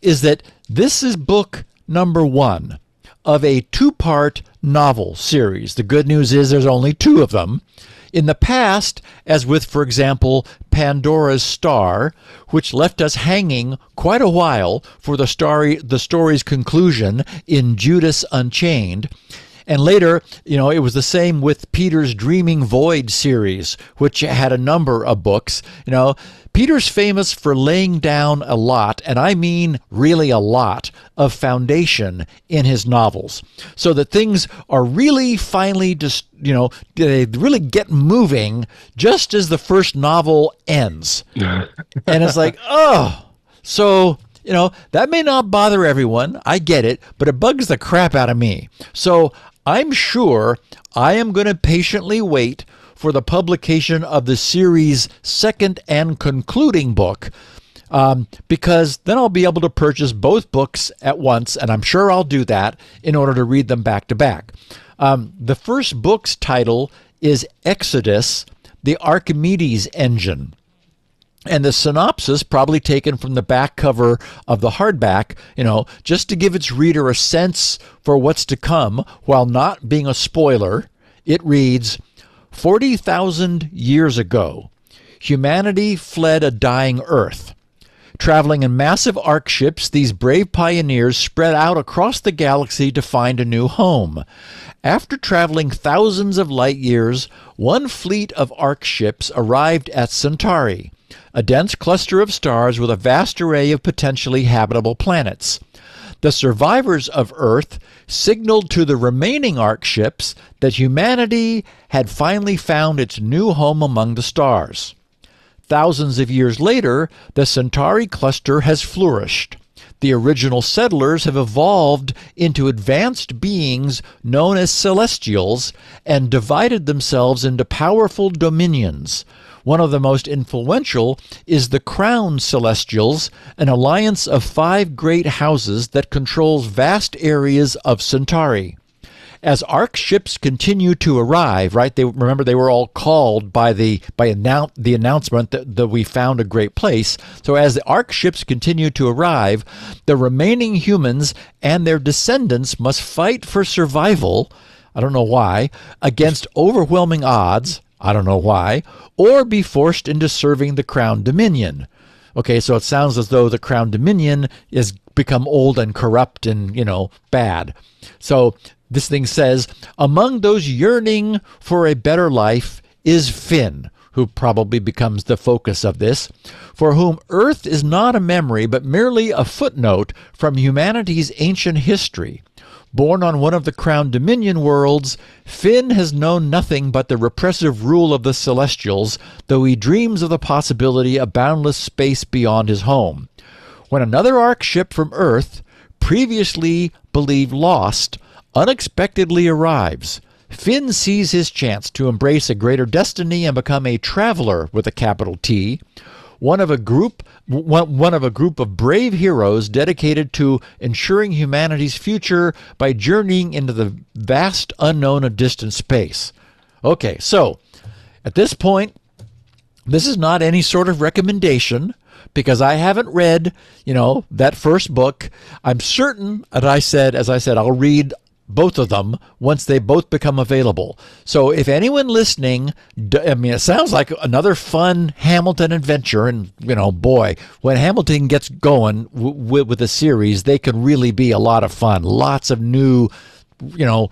is that this is book number 1 of a 2-part novel series. The good news is there's only 2 of them. In the past, as with, for example, Pandora's Star, which left us hanging quite a while for the story's conclusion in Judas Unchained, And later, you know, it was the same with Peter's Dreaming Void series, which had a number of books. You know, Peter's famous for laying down a lot, and I mean really a lot, of foundation in his novels, so that things are really finally just, you know, they really get moving just as the first novel ends. And it's like, oh, so, you know, that may not bother everyone. I get it, but it bugs the crap out of me. So I'm sure I am going to patiently wait for the publication of the series' second and concluding book, because then I'll be able to purchase both books at once, and I'm sure I'll do that in order to read them back to back. The first book's title is Exodus, the Archimedes Engine, and the synopsis probably taken from the back cover of the hardback, you know, just to give its reader a sense for what's to come while not being a spoiler. It reads, 40,000 years ago, humanity fled a dying Earth. Traveling in massive ark ships, these brave pioneers spread out across the galaxy to find a new home. After traveling thousands of light years, one fleet of ark ships arrived at Centauri, a dense cluster of stars with a vast array of potentially habitable planets. The survivors of Earth signaled to the remaining ark ships that humanity had finally found its new home among the stars. Thousands of years later, the Centauri cluster has flourished. The original settlers have evolved into advanced beings known as Celestials and divided themselves into powerful dominions. One of the most influential is the Crown Celestials, an alliance of 5 great houses that controls vast areas of Centauri. As ark ships continue to arrive, right? They remember they were all called by the announcement that we found a great place. So as the ark ships continue to arrive, the remaining humans and their descendants must fight for survival. I don't know why, against overwhelming odds. I don't know why, or be forced into serving the Crown Dominion. Okay, so it sounds as though the Crown Dominion has become old and corrupt and, you know, bad. So this thing says, among those yearning for a better life is Finn, who probably becomes the focus of this, for whom Earth is not a memory but merely a footnote from humanity's ancient history. Born on one of the Crown Dominion worlds, Finn has known nothing but the repressive rule of the Celestials, though he dreams of the possibility of boundless space beyond his home. When another ark ship from Earth, previously believed lost, unexpectedly arrives, Finn sees his chance to embrace a greater destiny and become a traveler with a capital T, one of a group of brave heroes dedicated to ensuring humanity's future by journeying into the vast unknown of distant space. Okay, so at this point, this is not any sort of recommendation, because I haven't read, you know, that first book. I'm certain, as I said, I'll read both of them once they both become available. So if anyone listening, I mean, it sounds like another fun Hamilton adventure, and, you know, boy, when Hamilton gets going with a series, they can really be a lot of fun. Lots of new, you know,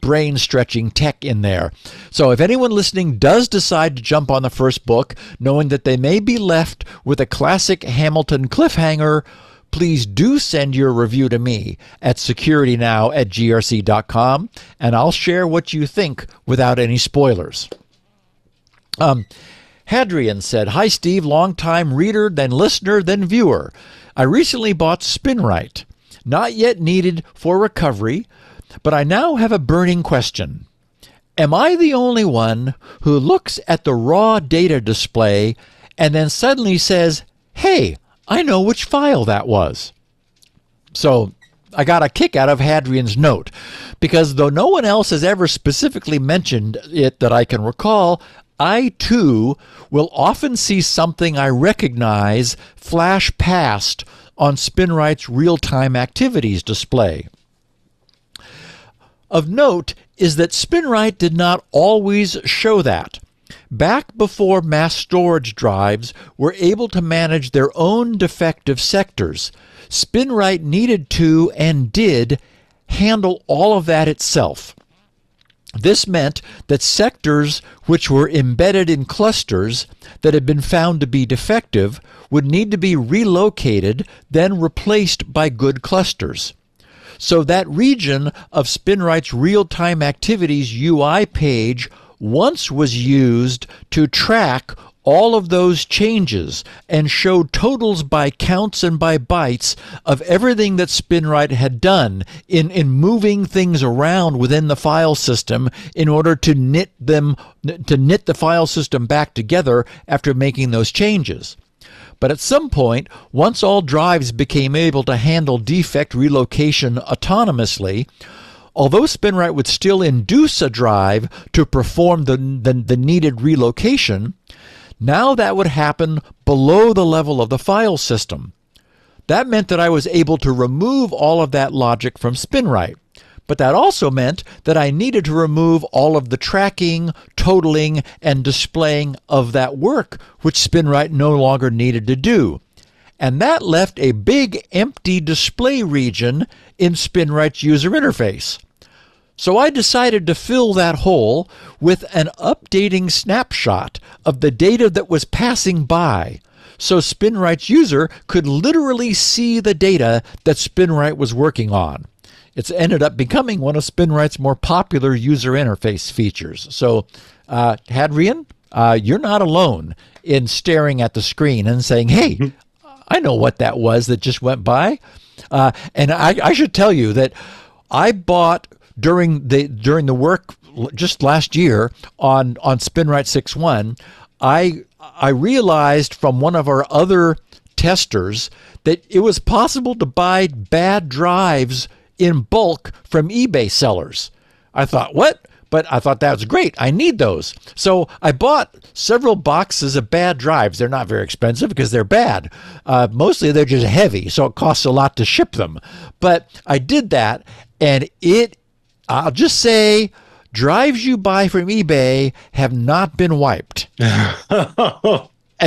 brain-stretching tech in there. So if anyone listening does decide to jump on the first book, knowing that they may be left with a classic Hamilton cliffhanger, please do send your review to me at securitynow@grc.com, and I'll share what you think without any spoilers. Hadrian said, hi, Steve, long-time reader, then listener, then viewer. I recently bought Spinrite, not yet needed for recovery, but I now have a burning question. Am I the only one who looks at the raw data display and then suddenly says, hey, I know which file that was? So I got a kick out of Hadrian's note, because though no one else has ever specifically mentioned it that I can recall, I too will often see something I recognize flash past on Spinrite's real-time activities display. Of note is that Spinrite did not always show that. Back before mass storage drives were able to manage their own defective sectors, Spinrite needed to and did handle all of that itself. This meant that sectors which were embedded in clusters that had been found to be defective would need to be relocated, then replaced by good clusters. So that region of Spinrite's real-time activities UI page once was used to track all of those changes and showed totals by counts and by bytes of everything that Spinrite had done in moving things around within the file system in order to knit the file system back together after making those changes. But at some point, once all drives became able to handle defect relocation autonomously, although Spinrite would still induce a drive to perform the needed relocation, now that would happen below the level of the file system. That meant that I was able to remove all of that logic from Spinrite. But that also meant that I needed to remove all of the tracking, totaling, and displaying of that work, which Spinrite no longer needed to do. And that left a big empty display region in Spinrite's user interface. So I decided to fill that hole with an updating snapshot of the data that was passing by, so Spinrite's user could literally see the data that Spinrite was working on. It's ended up becoming one of Spinrite's more popular user interface features. So, Hadrian, you're not alone in staring at the screen and saying, hey, I know what that was that just went by. And I should tell you that I bought during the work just last year on Spinrite 6.1, I realized from one of our other testers that it was possible to buy bad drives in bulk from eBay sellers. I thought, what? But I thought that was great. I need those. So I bought several boxes of bad drives. They're not very expensive because they're bad. Mostly they're just heavy, so it costs a lot to ship them. But I did that, and I'll just say, drives you buy from eBay have not been wiped. And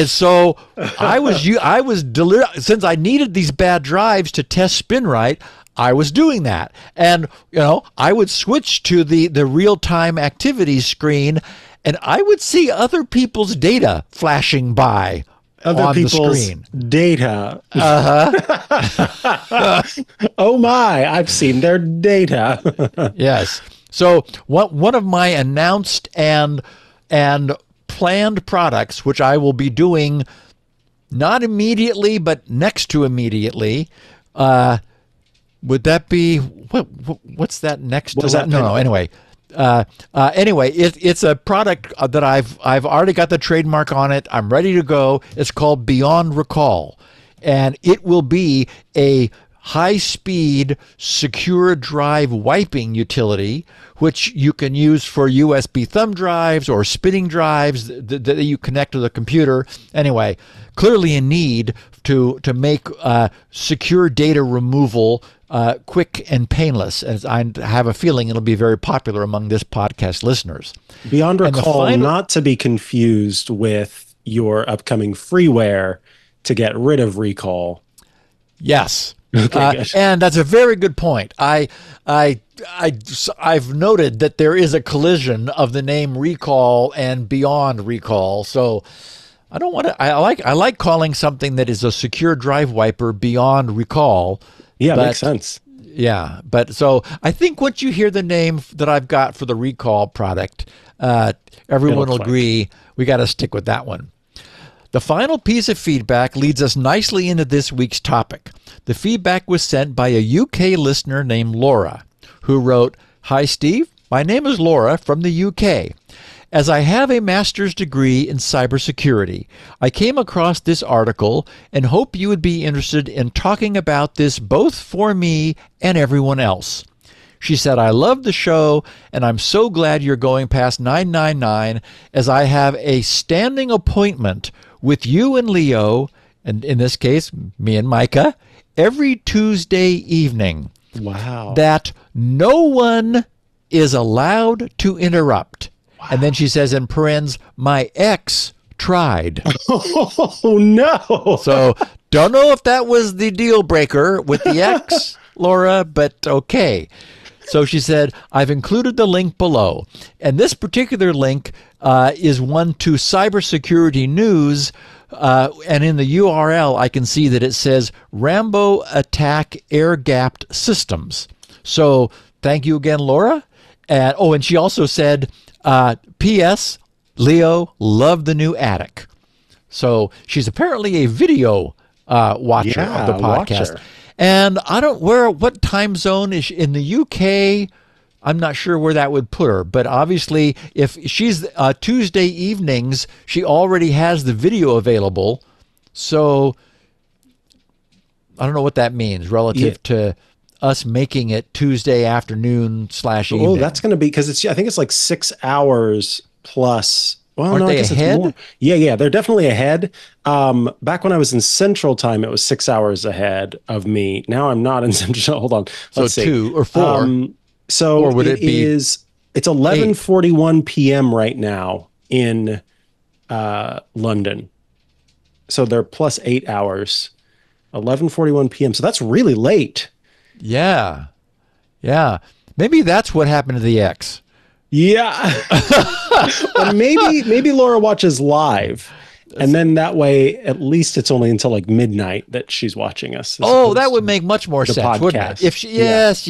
so since I needed these bad drives to test Spinrite, I was doing that. And, you know, I would switch to the real-time activities screen, and I would see other people's data flashing by on the screen. Data. Uh-huh. Oh, my, I've seen their data. Yes. So one of my announced and planned products, which I will be doing not immediately, but next to immediately, would that be what's that next? What that? No, anyway. Anyway, it's a product that I've already got the trademark on it. I'm ready to go. It's called Beyond Recall, and it will be a high-speed secure drive wiping utility, which you can use for USB thumb drives or spinning drives that you connect to the computer. Anyway, clearly in need to make secure data removal quick and painless, as I have a feeling it'll be very popular among this podcast listeners. Beyond Recall, not to be confused with your upcoming freeware to get rid of Recall. Yes. Okay, and that's a very good point. I've noted that there is a collision of the name Recall and Beyond Recall. So I don't want to. I like calling something that is a secure drive wiper Beyond Recall. Yeah, makes sense. Yeah, but so I think once you hear the name that I've got for the Recall product, everyone will agree we got to stick with that one. The final piece of feedback leads us nicely into this week's topic. The feedback was sent by a UK listener named Laura, who wrote, "Hi Steve, my name is Laura from the UK. As I have a master's degree in cybersecurity, I came across this article and hope you would be interested in talking about this both for me and everyone else." She said, "I love the show, and I'm so glad you're going past 999, as I have a standing appointment with you and Leo, and in this case, me and Micah, every Tuesday evening." Wow. "That no one is allowed to interrupt." Wow. And then she says in parens, "My ex tried." Oh, no. So don't know if that was the deal breaker with the ex, Laura, but okay. So she said, I've included the link below. And this particular link is one to cybersecurity news. And in the URL, I can see that it says Rambo attack air-gapped systems. So thank you again, Laura. And oh, and she also said, P.S. Leo loved the new attic. So she's apparently a video watcher of the podcast. And I don't what time zone is she, in the UK? I'm not sure where that would put her, but obviously if she's Tuesday evenings, she already has the video available. So I don't know what that means relative to us making it Tuesday afternoon / evening. Oh, that's going to be, because it's, I think it's like 6 hours plus. Well, aren't they ahead? Yeah, yeah, they're definitely ahead. Back when I was in Central Time, it was 6 hours ahead of me. Now I'm not in Central. Hold on. Let's see. 2 or 4. So or would it be it's 11:41 p.m. right now in London. So they're plus 8 hours. 11:41 p.m. So that's really late. Yeah, yeah. Maybe that's what happened to the X. Yeah. Well, maybe Laura watches live, and then that way at least it's only until like midnight that she's watching us. Oh, that would make much more sense, wouldn't it? If she, yes,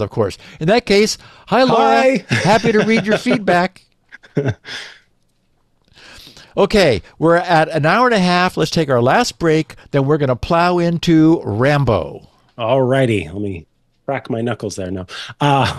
of course. In that case, hi Laura, happy to read your feedback. Okay, we're at 1.5 hours. Let's take our last break, then we're going to plow into Rambo. All righty, let me crack my knuckles there now.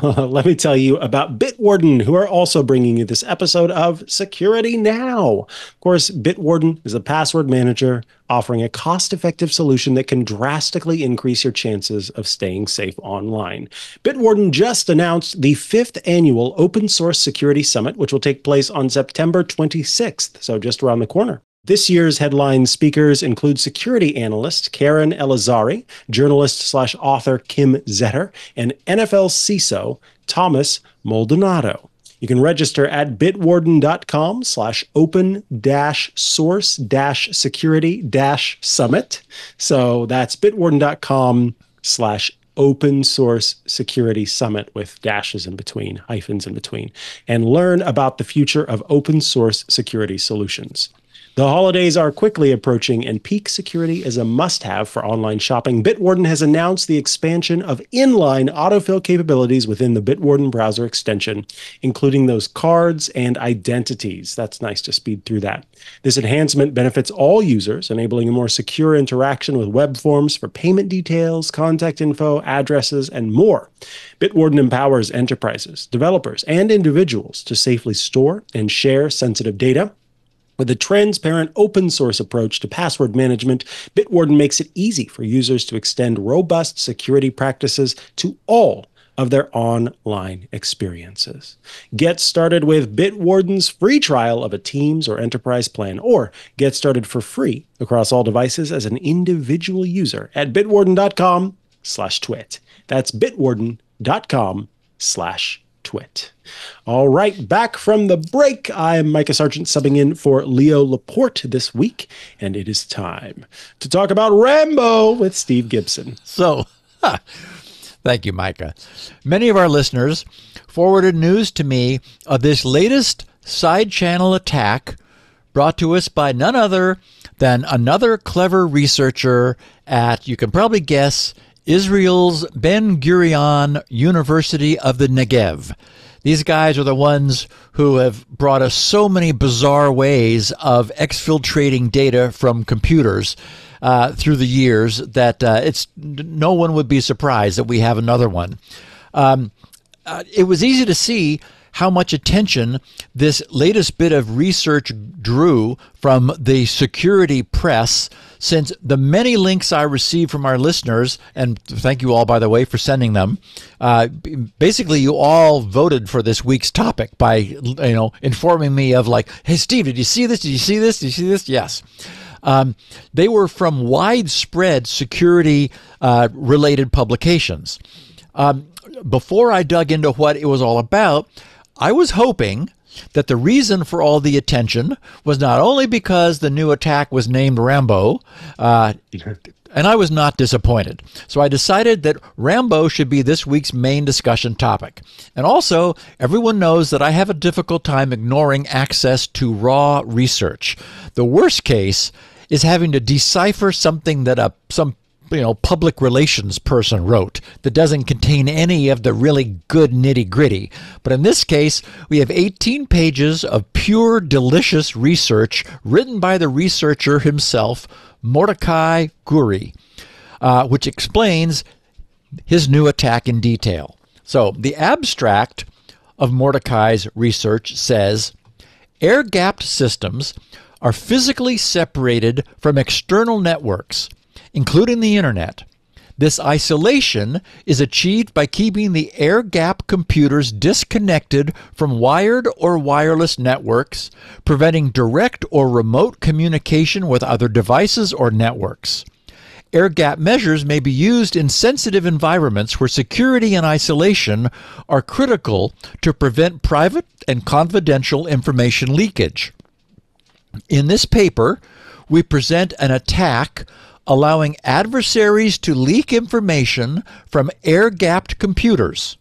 Let me tell you about Bitwarden, who are also bringing you this episode of Security Now. Of course, Bitwarden is a password manager offering a cost-effective solution that can drastically increase your chances of staying safe online. Bitwarden just announced the 5th annual Open Source Security Summit, which will take place on September 26th, so just around the corner. This year's headline speakers include security analyst Karen Elazari, journalist/author Kim Zetter, and NFL CISO Thomas Maldonado. You can register at bitwarden.com/open-source-security-summit. So that's bitwarden.com/open-source-security-summit with dashes in between, hyphens in between, and learn about the future of open source security solutions. The holidays are quickly approaching, and peak security is a must-have for online shopping. Bitwarden has announced the expansion of inline autofill capabilities within the Bitwarden browser extension, including those cards and identities. That's nice to speed through that. This enhancement benefits all users, enabling a more secure interaction with web forms for payment details, contact info, addresses, and more. Bitwarden empowers enterprises, developers, and individuals to safely store and share sensitive data. With a transparent open-source approach to password management, Bitwarden makes it easy for users to extend robust security practices to all of their online experiences. Get started with Bitwarden's free trial of a Teams or Enterprise plan, or get started for free across all devices as an individual user at bitwarden.com/twit. That's bitwarden.com/twit. All right, back from the break. I'm Micah Sargent, subbing in for Leo Laporte this week, and it is time to talk about Rambo with Steve Gibson. So, thank you, Micah. Many of our listeners forwarded news to me of this latest side channel attack brought to us by none other than another clever researcher at, you can probably guess, Israel's Ben Gurion University of the Negev. These guys are the ones who have brought us so many bizarre ways of exfiltrating data from computers through the years that no one would be surprised that we have another one. It was easy to see how much attention this latest bit of research drew from the security press, since the many links I received from our listeners, and thank you all, by the way, for sending them. Basically, you all voted for this week's topic by, informing me of like, hey, Steve, did you see this? Did you see this? Did you see this? Yes. They were from widespread security related publications. Before I dug into what it was all about, I was hoping that the reason for all the attention was not only because the new attack was named Rambo, And I was not disappointed. So I decided that Rambo should be this week's main discussion topic. And also, everyone knows that I have a difficult time ignoring access to raw research. The worst case is having to decipher something that some public relations person wrote that doesn't contain any of the really good nitty-gritty. But in this case, we have 18 pages of pure, delicious research written by the researcher himself, Mordecai Guri, which explains his new attack in detail. So the abstract of Mordecai's research says, air-gapped systems are physically separated from external networks, including the internet. This isolation is achieved by keeping the air-gap computers disconnected from wired or wireless networks, preventing direct or remote communication with other devices or networks. Air-gap measures may be used in sensitive environments where security and isolation are critical to prevent private and confidential information leakage. In this paper, we present an attack allowing adversaries to leak information from air-gapped computers.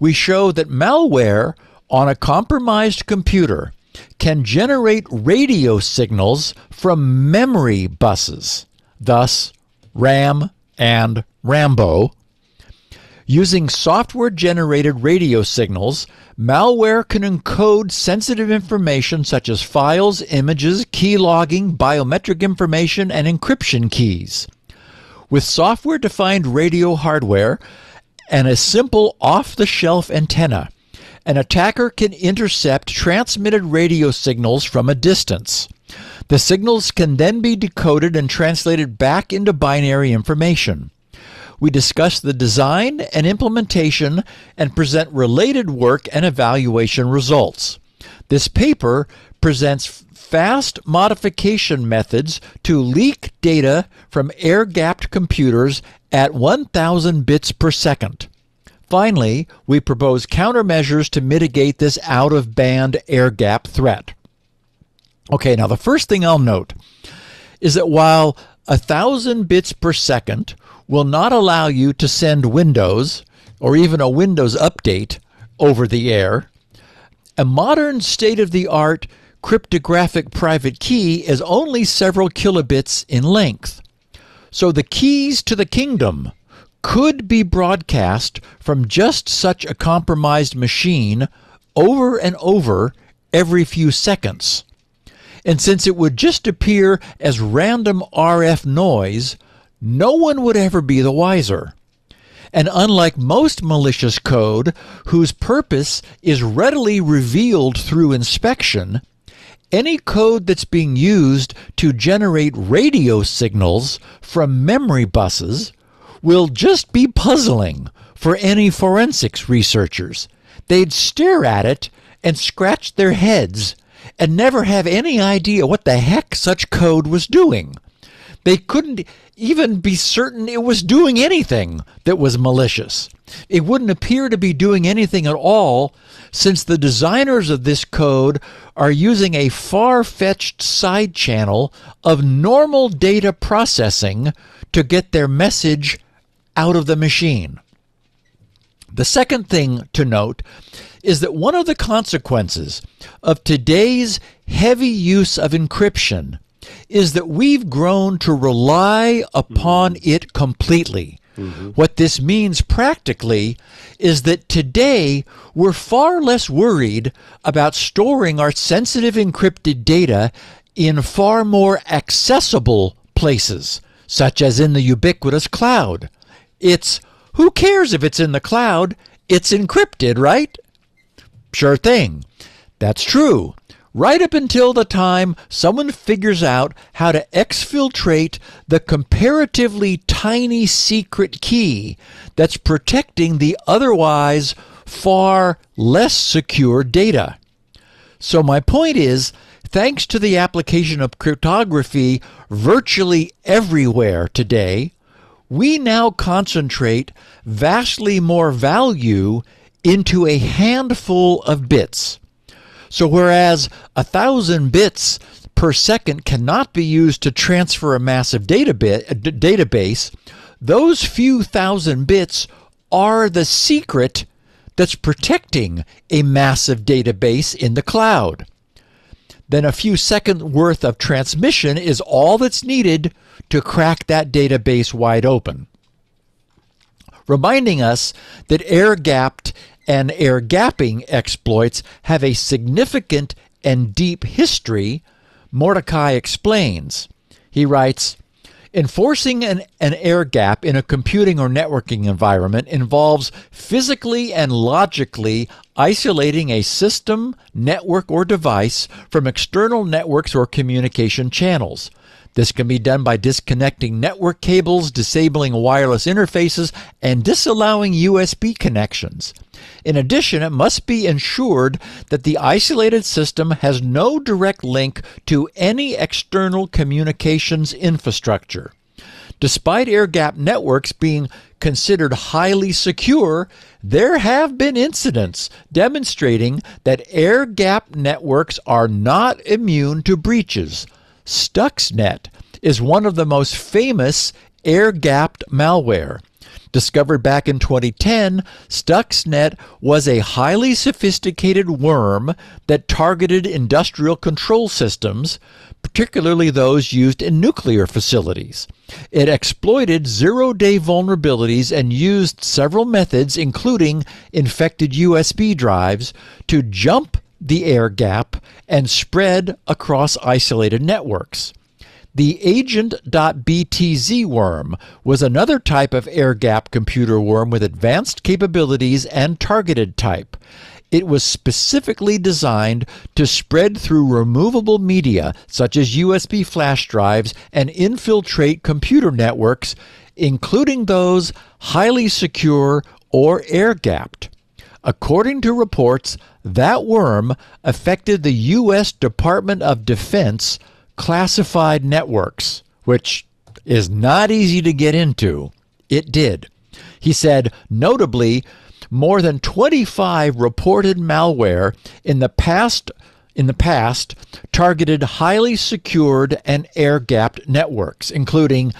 We show that malware on a compromised computer can generate radio signals from memory buses, thus RAM and Rambo. Using software-generated radio signals, malware can encode sensitive information such as files, images, key logging, biometric information, and encryption keys. With software-defined radio hardware and a simple off-the-shelf antenna, an attacker can intercept transmitted radio signals from a distance. The signals can then be decoded and translated back into binary information. We discuss the design and implementation and present related work and evaluation results. This paper presents fast modification methods to leak data from air-gapped computers at 1,000 bits per second. Finally, we propose countermeasures to mitigate this out-of-band air-gap threat. Okay, now the first thing I'll note is that while 1,000 bits per second will not allow you to send Windows or even a Windows update over the air, a modern state-of-the-art cryptographic private key is only several kilobits in length. So the keys to the kingdom could be broadcast from just such a compromised machine over and over every few seconds. And since it would just appear as random RF noise, no one would ever be the wiser. And unlike most malicious code, whose purpose is readily revealed through inspection, any code that's being used to generate radio signals from memory buses will just be puzzling for any forensics researchers. They'd stare at it and scratch their heads and never have any idea what the heck such code was doing. They couldn't even be certain it was doing anything that was malicious. It wouldn't appear to be doing anything at all, since the designers of this code are using a far-fetched side channel of normal data processing to get their message out of the machine. The second thing to note is that one of the consequences of today's heavy use of encryption is that we've grown to rely upon it completely. What this means practically is that today we're far less worried about storing our sensitive encrypted data in far more accessible places, such as in the ubiquitous cloud. It's, who cares if it's in the cloud? It's encrypted, right? Sure thing. That's true. Right up until the time someone figures out how to exfiltrate the comparatively tiny secret key that's protecting the otherwise far less secure data. So my point is, thanks to the application of cryptography virtually everywhere today, we now concentrate vastly more value into a handful of bits. So whereas 1,000 bits per second cannot be used to transfer a massive database, those few thousand bits are the secret that's protecting a massive database in the cloud. Then a few seconds worth of transmission is all that's needed to crack that database wide open, reminding us that air-gapped and air-gapping exploits have a significant and deep history. Mordecai explains. He writes, enforcing an air gap in a computing or networking environment involves physically and logically isolating a system, network, or device from external networks or communication channels. This can be done by disconnecting network cables, disabling wireless interfaces, and disallowing USB connections. In addition, it must be ensured that the isolated system has no direct link to any external communications infrastructure. Despite air-gapped networks being considered highly secure, there have been incidents demonstrating that air-gapped networks are not immune to breaches. Stuxnet is one of the most famous air-gapped malware. Discovered back in 2010, Stuxnet was a highly sophisticated worm that targeted industrial control systems, particularly those used in nuclear facilities. It exploited zero-day vulnerabilities and used several methods, including infected USB drives, to jump the air gap and spread across isolated networks. The agent.btz worm was another type of air gap computer worm with advanced capabilities and targeted type. It was specifically designed to spread through removable media such as USB flash drives and infiltrate computer networks, including those highly secure or air gapped. According to reports, that worm affected the U.S. Department of Defense classified networks, which is not easy to get into. It did. He said, notably, more than 25 reported malware in the past targeted highly secured and air-gapped networks, including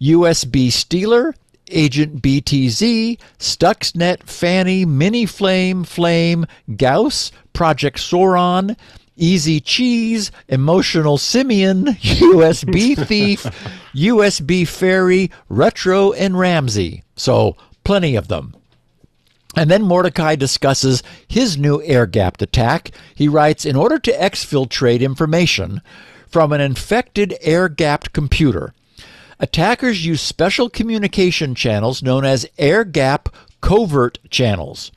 USB Stealer, Agent BTZ, Stuxnet, Fanny, MiniFlame, Flame, Gauss, Project Sauron, Easy Cheese, Emotional Simeon, USB Thief, USB Fairy, Retro, and Ramsey. So plenty of them. And then Mordecai discusses his new air-gapped attack. He writes, in order to exfiltrate information from an infected air-gapped computer, attackers use special communication channels known as air-gap covert channels.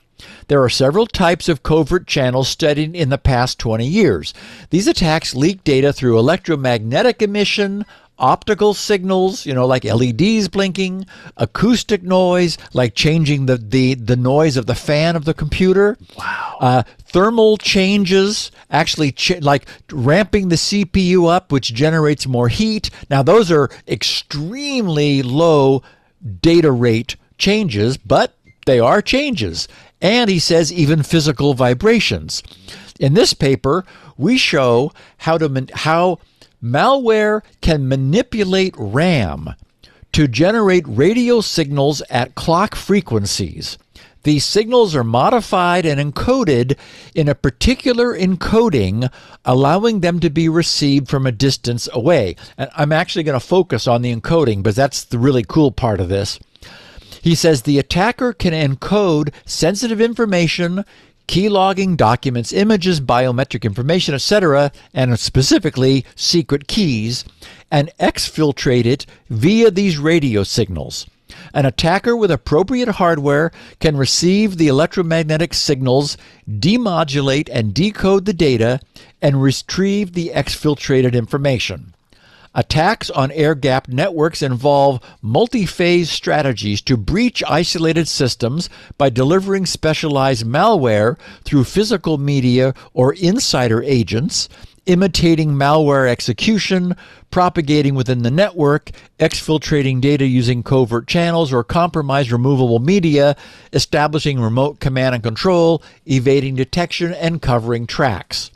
There are several types of covert channels studied in the past 20 years. These attacks leak data through electromagnetic emission, optical signals, like LEDs blinking, acoustic noise, like changing the noise of the fan of the computer. Wow. Thermal changes, actually like ramping the CPU up, which generates more heat. Now, those are extremely low data rate changes, but they are changes. And he says even physical vibrations. In this paper, we show how malware can manipulate RAM to generate radio signals at clock frequencies. These signals are modified and encoded in a particular encoding, allowing them to be received from a distance away. And I'm actually going to focus on the encoding, because that's the really cool part of this. He says the attacker can encode sensitive information, keylogging, documents, images, biometric information, etc., and specifically secret keys, and exfiltrate it via these radio signals. An attacker with appropriate hardware can receive the electromagnetic signals, demodulate and decode the data, and retrieve the exfiltrated information. Attacks on air-gapped networks involve multi-phase strategies to breach isolated systems by delivering specialized malware through physical media or insider agents, imitating malware execution, propagating within the network, exfiltrating data using covert channels or compromised removable media, establishing remote command and control, evading detection, and covering tracks.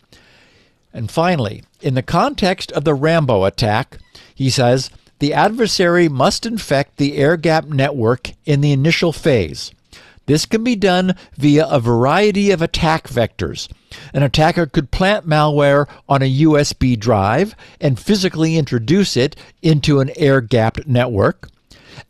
And finally, In the context of the Rambo attack, he says, the adversary must infect the air-gapped network in the initial phase. This can be done via a variety of attack vectors. An attacker could plant malware on a USB drive and physically introduce it into an air-gapped network.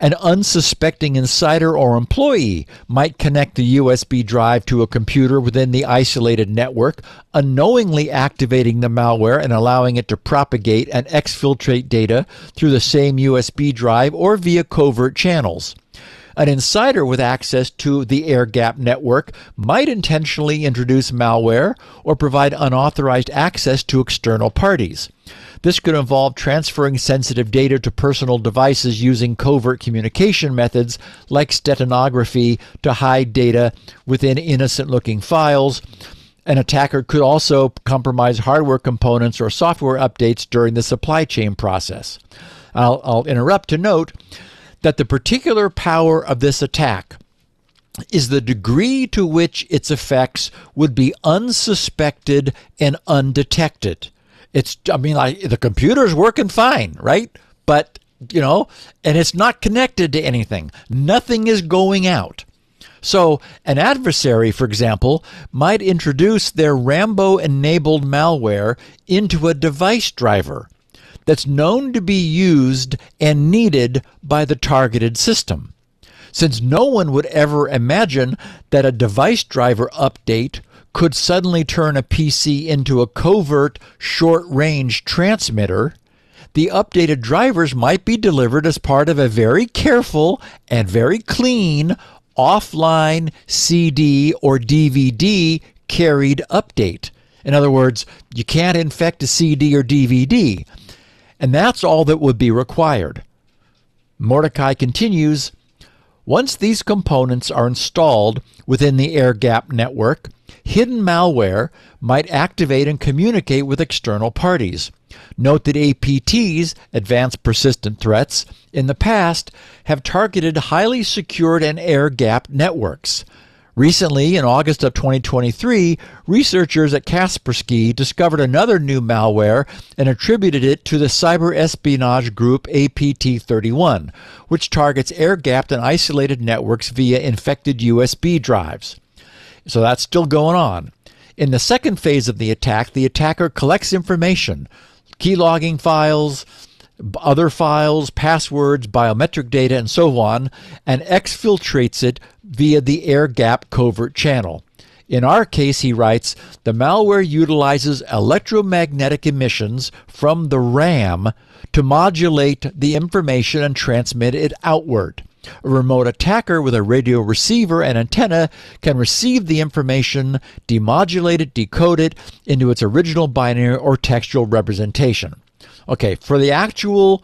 An unsuspecting insider or employee might connect the USB drive to a computer within the isolated network, unknowingly activating the malware and allowing it to propagate and exfiltrate data through the same USB drive or via covert channels. An insider with access to the air-gapped network might intentionally introduce malware or provide unauthorized access to external parties. This could involve transferring sensitive data to personal devices using covert communication methods like steganography to hide data within innocent-looking files. An attacker could also compromise hardware components or software updates during the supply chain process. I'll interrupt to note that the particular power of this attack is the degree to which its effects would be unsuspected and undetected. The computer's working fine, right? But, and it's not connected to anything. Nothing is going out. So an adversary, for example, might introduce their Rambo-enabled malware into a device driver that's known to be used and needed by the targeted system. Since no one would ever imagine that a device driver update could suddenly turn a PC into a covert short-range transmitter, the updated drivers might be delivered as part of a very careful and very clean offline CD or DVD carried update. In other words, you can't infect a CD or DVD. And that's all that would be required. Mordecai continues, once these components are installed within the air-gapped network, hidden malware might activate and communicate with external parties. Note that APTs, advanced persistent threats, in the past have targeted highly secured and air-gapped networks. Recently, in August of 2023, researchers at Kaspersky discovered another new malware and attributed it to the cyber espionage group APT31, which targets air-gapped and isolated networks via infected USB drives. So that's still going on. In the second phase of the attack, the attacker collects information, keylogging files, other files, passwords, biometric data, and so on, and exfiltrates it via the air-gapped covert channel. In our case, he writes, the malware utilizes electromagnetic emissions from the RAM to modulate the information and transmit it outward. A remote attacker with a radio receiver and antenna can receive the information, demodulate it, decode it into its original binary or textual representation. Okay, for the actual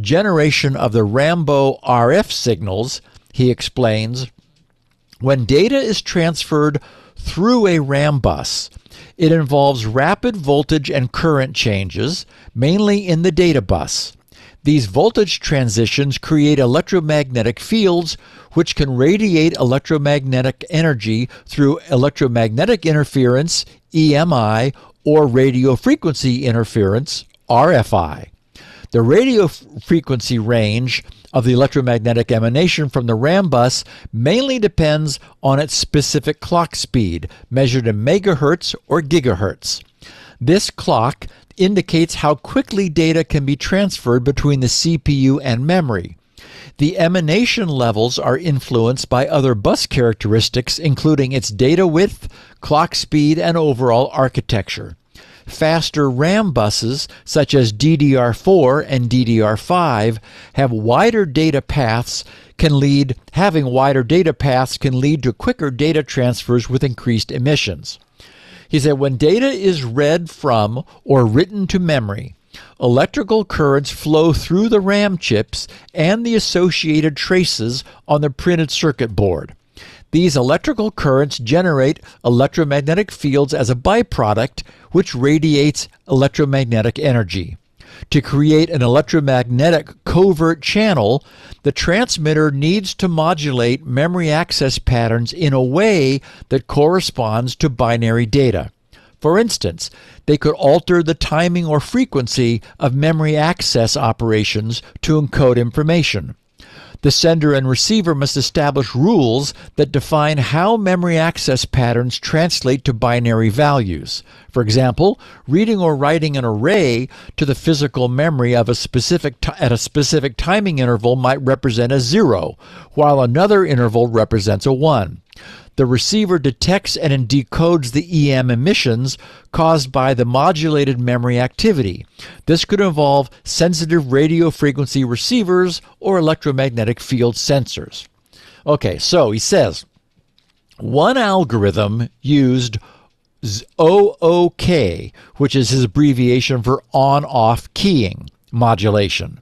generation of the Rambo RF signals, he explains, when data is transferred through a RAM bus, it involves rapid voltage and current changes, mainly in the data bus. These voltage transitions create electromagnetic fields, which can radiate electromagnetic energy through electromagnetic interference, EMI, or radio frequency interference, RFI. The radio frequency range of the electromagnetic emanation from the RAM bus mainly depends on its specific clock speed, measured in megahertz or gigahertz. This clock indicates how quickly data can be transferred between the CPU and memory. The emanation levels are influenced by other bus characteristics, including its data width, clock speed, and overall architecture. Faster RAM buses, such as DDR4 and DDR5, have wider data paths can lead to quicker data transfers with increased emissions. He said, when data is read from or written to memory, electrical currents flow through the RAM chips and the associated traces on the printed circuit board. These electrical currents generate electromagnetic fields as a byproduct, which radiates electromagnetic energy. To create an electromagnetic covert channel, the transmitter needs to modulate memory access patterns in a way that corresponds to binary data. For instance, they could alter the timing or frequency of memory access operations to encode information. The sender and receiver must establish rules that define how memory access patterns translate to binary values. For example, reading or writing an array to the physical memory of at a specific timing interval might represent a 0, while another interval represents a 1. The receiver detects and decodes the EM emissions caused by the modulated memory activity. This could involve sensitive radio frequency receivers or electromagnetic field sensors. Okay, so he says, one algorithm used OOK, which is his abbreviation for on-off keying modulation.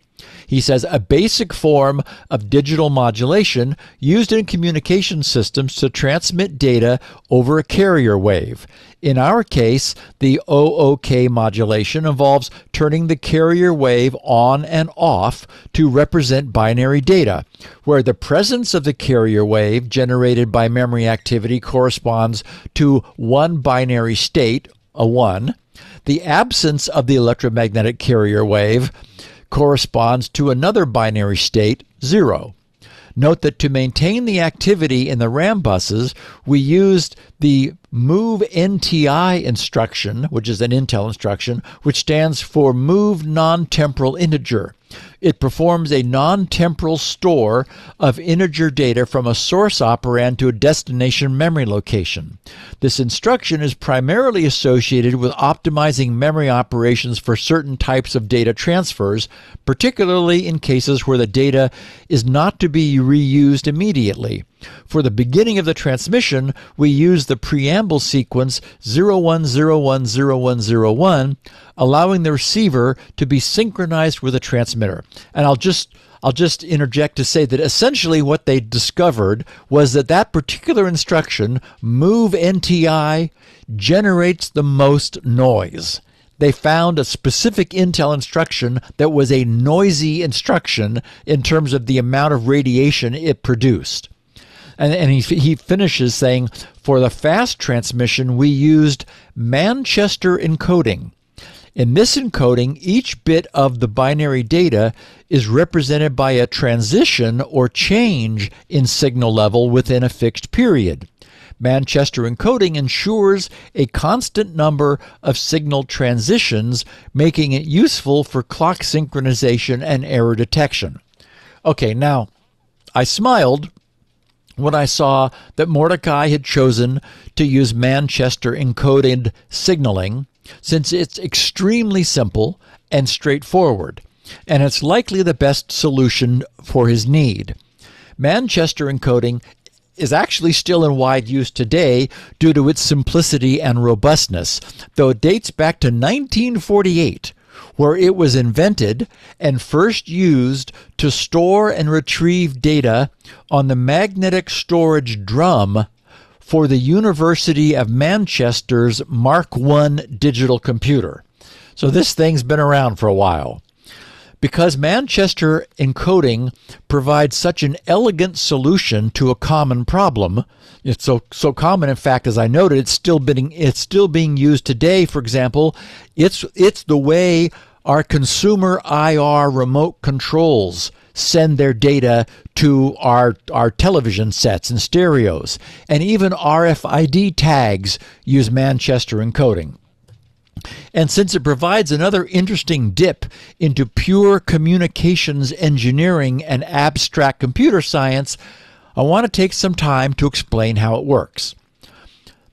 He says a basic form of digital modulation used in communication systems to transmit data over a carrier wave. In our case, the OOK modulation involves turning the carrier wave on and off to represent binary data, where the presence of the carrier wave generated by memory activity corresponds to one binary state, a 1. The absence of the electromagnetic carrier wave corresponds to another binary state, 0. Note that to maintain the activity in the RAM buses, we used the move NTI instruction, which is an Intel instruction, which stands for move non-temporal integer. It performs a non-temporal store of integer data from a source operand to a destination memory location. This instruction is primarily associated with optimizing memory operations for certain types of data transfers, particularly in cases where the data is not to be reused immediately. For the beginning of the transmission, we use the preamble sequence 01010101, allowing the receiver to be synchronized with the transmitter. And I'll just interject to say that essentially what they discovered was that that particular instruction, move NTI, generates the most noise. They found a specific Intel instruction that was a noisy instruction in terms of the amount of radiation it produced. And he finishes saying, for the fast transmission, we used Manchester encoding. In this encoding, each bit of the binary data is represented by a transition or change in signal level within a fixed period. Manchester encoding ensures a constant number of signal transitions, making it useful for clock synchronization and error detection. Okay, now, I smiled when I saw that Mordecai had chosen to use Manchester encoded signaling, since it's extremely simple and straightforward, and it's likely the best solution for his need. Manchester encoding is actually still in wide use today due to its simplicity and robustness, though it dates back to 1948, where it was invented and first used to store and retrieve data on the magnetic storage drum for the University of Manchester's Mark I digital computer. So this thing's been around for a while. Because Manchester encoding provides such an elegant solution to a common problem, it's so common, in fact, as I noted, it's still being used today. For example, it's the way our consumer IR remote controls send their data to our television sets and stereos, and even RFID tags use Manchester encoding. And since it provides another interesting dip into pure communications engineering and abstract computer science, I want to take some time to explain how it works.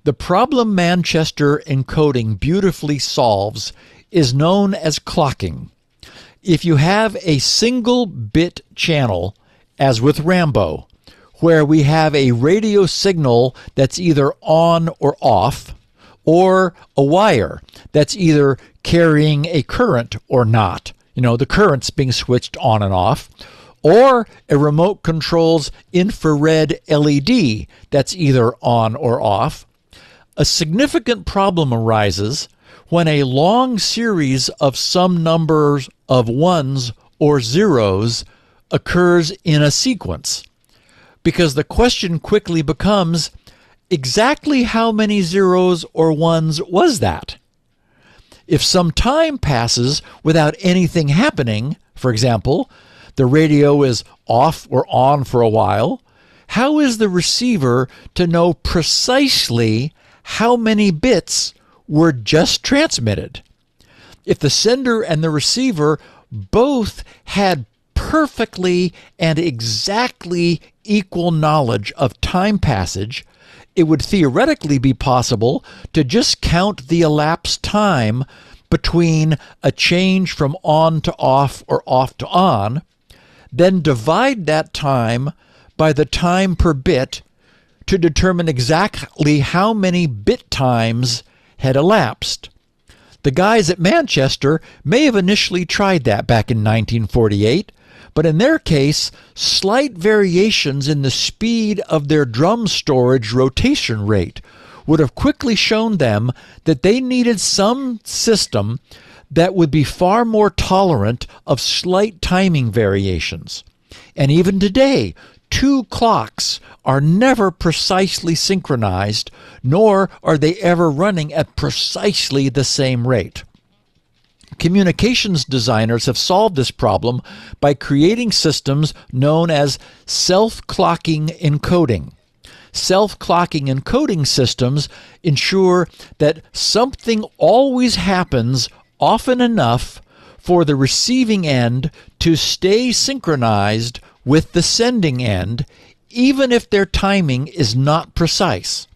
The problem Manchester encoding beautifully solves is known as clocking. If you have a single bit channel, as with Rambo, where we have a radio signal that's either on or off, or a wire that's either carrying a current or not, you know, the current's being switched on and off, or a remote control's infrared LED that's either on or off, a significant problem arises when a long series of some numbers of ones or zeros occurs in a sequence, because the question quickly becomes, exactly how many zeros or ones was that? If some time passes without anything happening, for example, the radio is off or on for a while, how is the receiver to know precisely how many bits were just transmitted? If the sender and the receiver both had perfectly and exactly equal knowledge of time passage, it would theoretically be possible to just count the elapsed time between a change from on to off or off to on, then divide that time by the time per bit to determine exactly how many bit times had elapsed. The guys at Manchester may have initially tried that back in 1948, but in their case, slight variations in the speed of their drum storage rotation rate would have quickly shown them that they needed some system that would be far more tolerant of slight timing variations. And even today, two clocks are never precisely synchronized, nor are they ever running at precisely the same rate. Communications designers have solved this problem by creating systems known as self-clocking encoding. Self-clocking encoding systems ensure that something always happens often enough for the receiving end to stay synchronized with the sending end, even if their timing is not precise.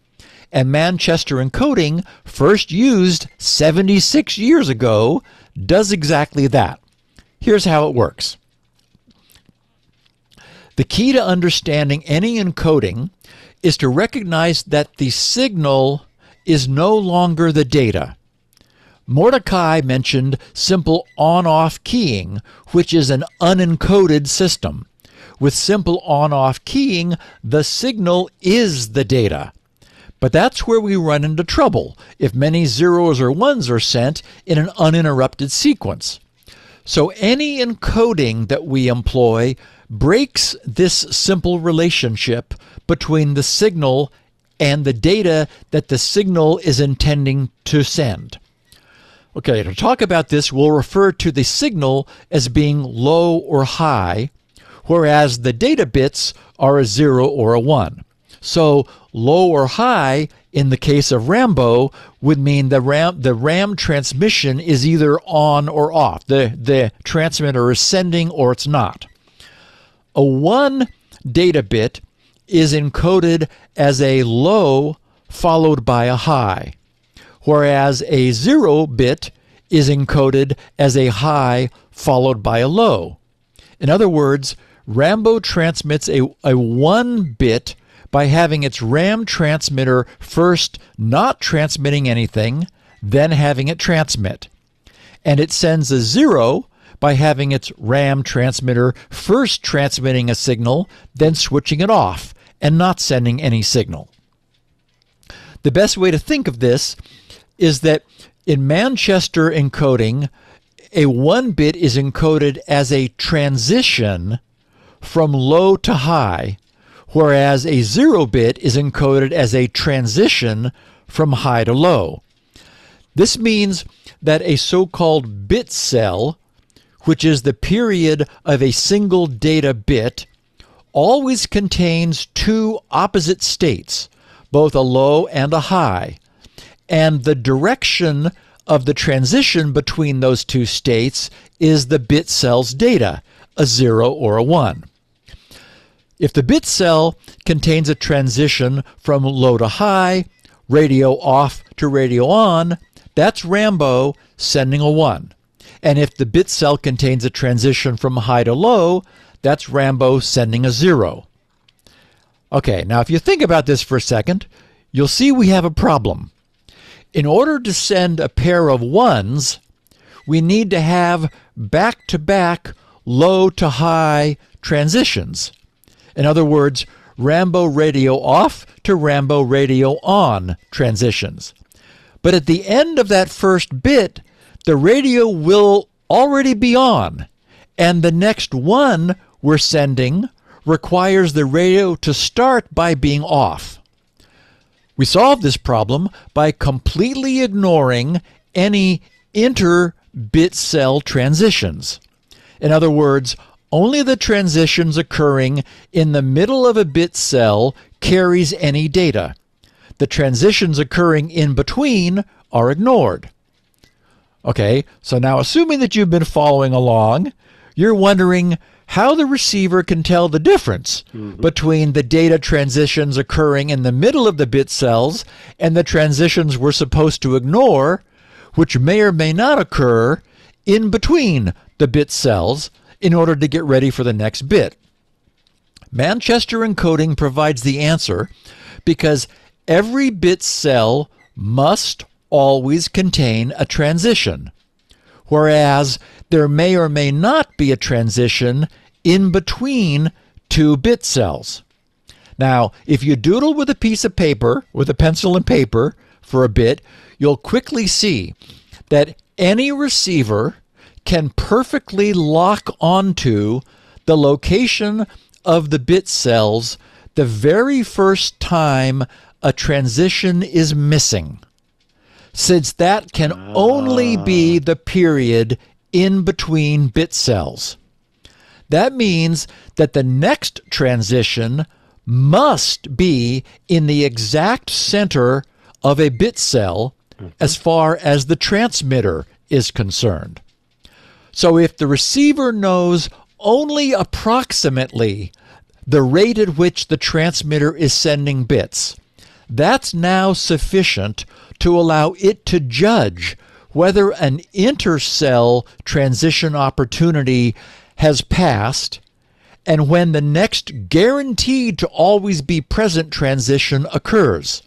And Manchester encoding, first used 76 years ago, does exactly that. Here's how it works. The key to understanding any encoding is to recognize that the signal is no longer the data. Mordecai mentioned simple on-off keying, which is an unencoded system. With simple on-off keying, the signal is the data. But that's where we run into trouble if many zeros or ones are sent in an uninterrupted sequence. So any encoding that we employ breaks this simple relationship between the signal and the data that the signal is intending to send. Okay, to talk about this, we'll refer to the signal as being low or high, whereas the data bits are a 0 or a 1. So low or high, in the case of Rambo, would mean the RAM transmission is either on or off. The transmitter is sending or it's not. A 1 data bit is encoded as a low followed by a high, whereas a 0 bit is encoded as a high followed by a low. In other words, Rambo transmits a 1 bit by having its RAM transmitter first not transmitting anything, then having it transmit. And it sends a 0 by having its RAM transmitter first transmitting a signal, then switching it off and not sending any signal. The best way to think of this is that in Manchester encoding, a 1 bit is encoded as a transition from low to high, whereas a 0 bit is encoded as a transition from high to low. This means that a so-called bit cell, which is the period of a single data bit, always contains two opposite states, both a low and a high, and the direction of the transition between those two states is the bit cell's data, a 0 or a 1. If the bit cell contains a transition from low to high, radio off to radio on, that's Rambo sending a 1. And if the bit cell contains a transition from high to low, that's Rambo sending a 0. Okay, now if you think about this for a second, you'll see we have a problem. In order to send a pair of 1s, we need to have back-to-back low to high transitions. In other words, Rambo radio off to Rambo radio on transitions. But at the end of that first bit, the radio will already be on, and the next 1 we're sending requires the radio to start by being off. We solve this problem by completely ignoring any inter-bit cell transitions. In other words, only the transitions occurring in the middle of a bit cell carries any data. The transitions occurring in between are ignored. Okay, so now assuming that you've been following along, you're wondering how the receiver can tell the difference between the data transitions occurring in the middle of the bit cells and the transitions we're supposed to ignore, which may or may not occur in between the bit cells in order to get ready for the next bit. Manchester encoding provides the answer because every bit cell must always contain a transition, whereas there may or may not be a transition in between two bit cells. Now, if you doodle with a piece of paper, with a pencil and paper for a bit, you'll quickly see that any receiver can perfectly lock onto the location of the bit cells the very first time a transition is missing, since that can only be the period in between bit cells. That means that the next transition must be in the exact center of a bit cell as far as the transmitter is concerned. So if the receiver knows only approximately the rate at which the transmitter is sending bits, that's now sufficient to allow it to judge whether an inter-cell transition opportunity has passed and when the next guaranteed to always be present transition occurs.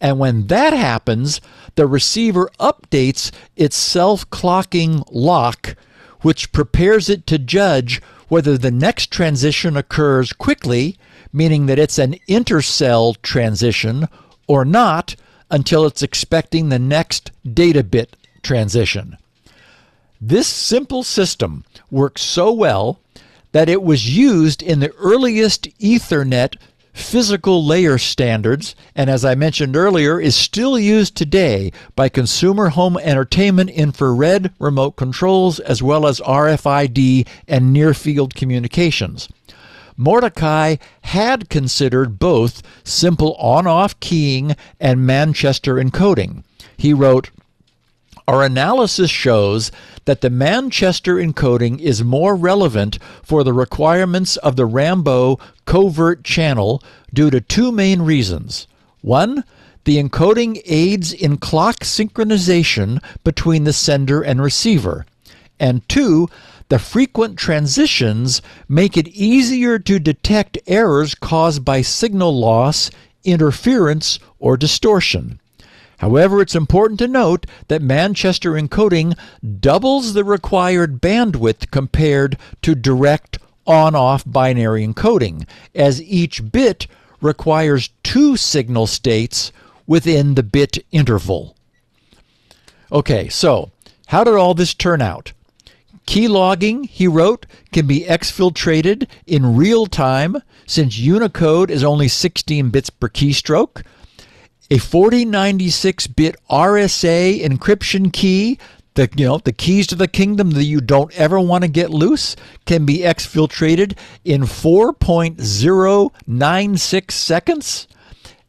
And when that happens, the receiver updates its self-clocking lock, which prepares it to judge whether the next transition occurs quickly, meaning that it's an inter-cell transition, or not, until it's expecting the next data bit transition. This simple system works so well that it was used in the earliest Ethernet physical layer standards, and as I mentioned earlier, is still used today by consumer home entertainment infrared remote controls as well as RFID and near-field communications. Mordecai had considered both simple on-off keying and Manchester encoding. He wrote, "Our analysis shows that the Manchester encoding is more relevant for the requirements of the Rambo covert channel due to two main reasons. One, the encoding aids in clock synchronization between the sender and receiver. And two, the frequent transitions make it easier to detect errors caused by signal loss, interference, or distortion. However, it's important to note that Manchester encoding doubles the required bandwidth compared to direct on-off binary encoding, as each bit requires two signal states within the bit interval." Okay, so how did all this turn out? Keylogging, he wrote, can be exfiltrated in real time since Unicode is only 16 bits per keystroke. A 4096-bit RSA encryption key, the keys to the kingdom that you don't ever want to get loose, can be exfiltrated in 4.096 seconds.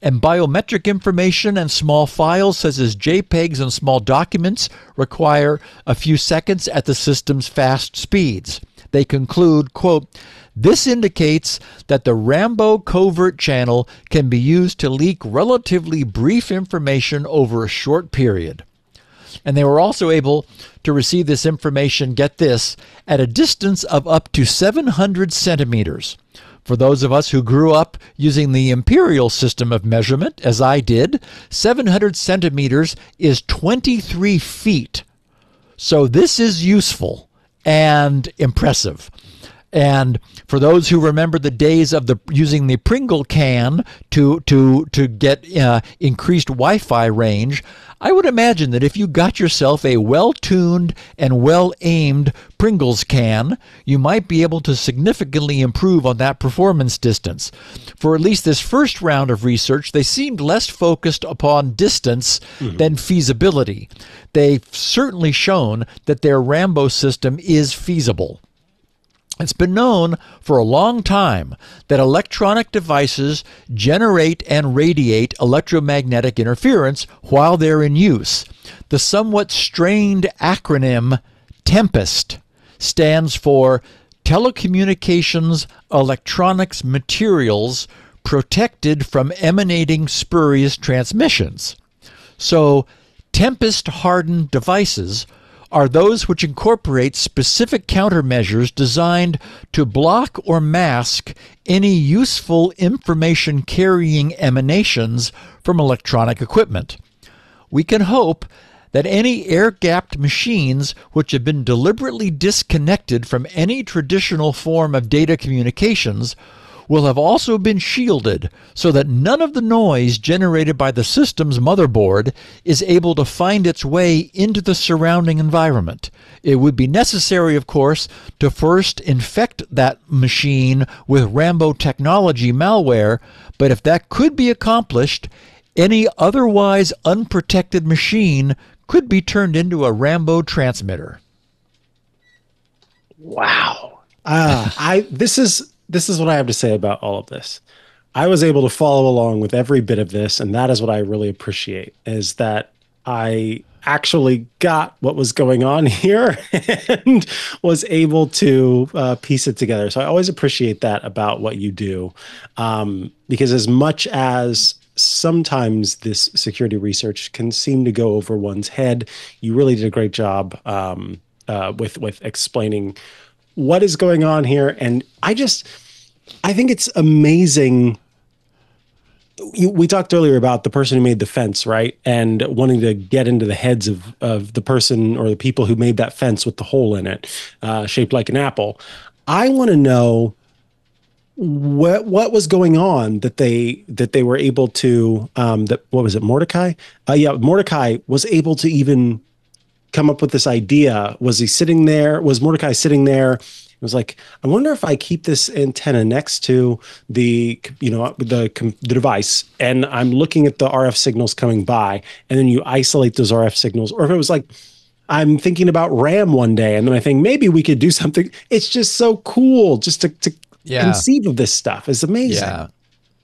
And biometric information and small files, such as JPEGs and small documents, require a few seconds at the system's fast speeds. They conclude, quote, "This indicates that the Rambo covert channel can be used to leak relatively brief information over a short period." And they were also able to receive this information, get this, at a distance of up to 700 centimeters. For those of us who grew up using the imperial system of measurement, as I did, 700 centimeters is 23 feet. So this is useful and impressive. And for those who remember the days of using the Pringle can to get increased Wi-Fi range, I would imagine that if you got yourself a well-tuned and well-aimed Pringles can, you might be able to significantly improve on that performance distance. For at least this first round of research, they seemed less focused upon distance than feasibility. They've certainly shown that their Rambo system is feasible. It's been known for a long time that electronic devices generate and radiate electromagnetic interference while they're in use. The somewhat strained acronym TEMPEST stands for Telecommunications Electronics Materials Protected from Emanating Spurious Transmissions. So, TEMPEST-hardened devices are those which incorporate specific countermeasures designed to block or mask any useful information-carrying emanations from electronic equipment. We can hope that any air-gapped machines which have been deliberately disconnected from any traditional form of data communications will have also been shielded so that none of the noise generated by the system's motherboard is able to find its way into the surrounding environment. It would be necessary, of course, to first infect that machine with Rambo technology malware, but if that could be accomplished, any otherwise unprotected machine could be turned into a Rambo transmitter. Wow. This is what I have to say about all of this. I was able to follow along with every bit of this, and that is what I really appreciate, is that I actually got what was going on here and was able to piece it together. So I always appreciate that about what you do, because as much as sometimes this security research can seem to go over one's head, you really did a great job with explaining what is going on here. And I think it's amazing. We talked earlier about the person who made the fence, right? And wanting to get into the heads of the person or the people who made that fence with the hole in it, shaped like an apple. I want to know what was going on that they were able to, what was it, Mordecai? Yeah, Mordecai was able to even come up with this idea. Was he sitting there? Was Mordecai sitting there? It was like, I wonder if I keep this antenna next to the device, and I'm looking at the RF signals coming by, and then you isolate those RF signals. Or if it was like, I'm thinking about RAM one day, and then I think maybe we could do something. It's just so cool just to conceive of this stuff. It's amazing.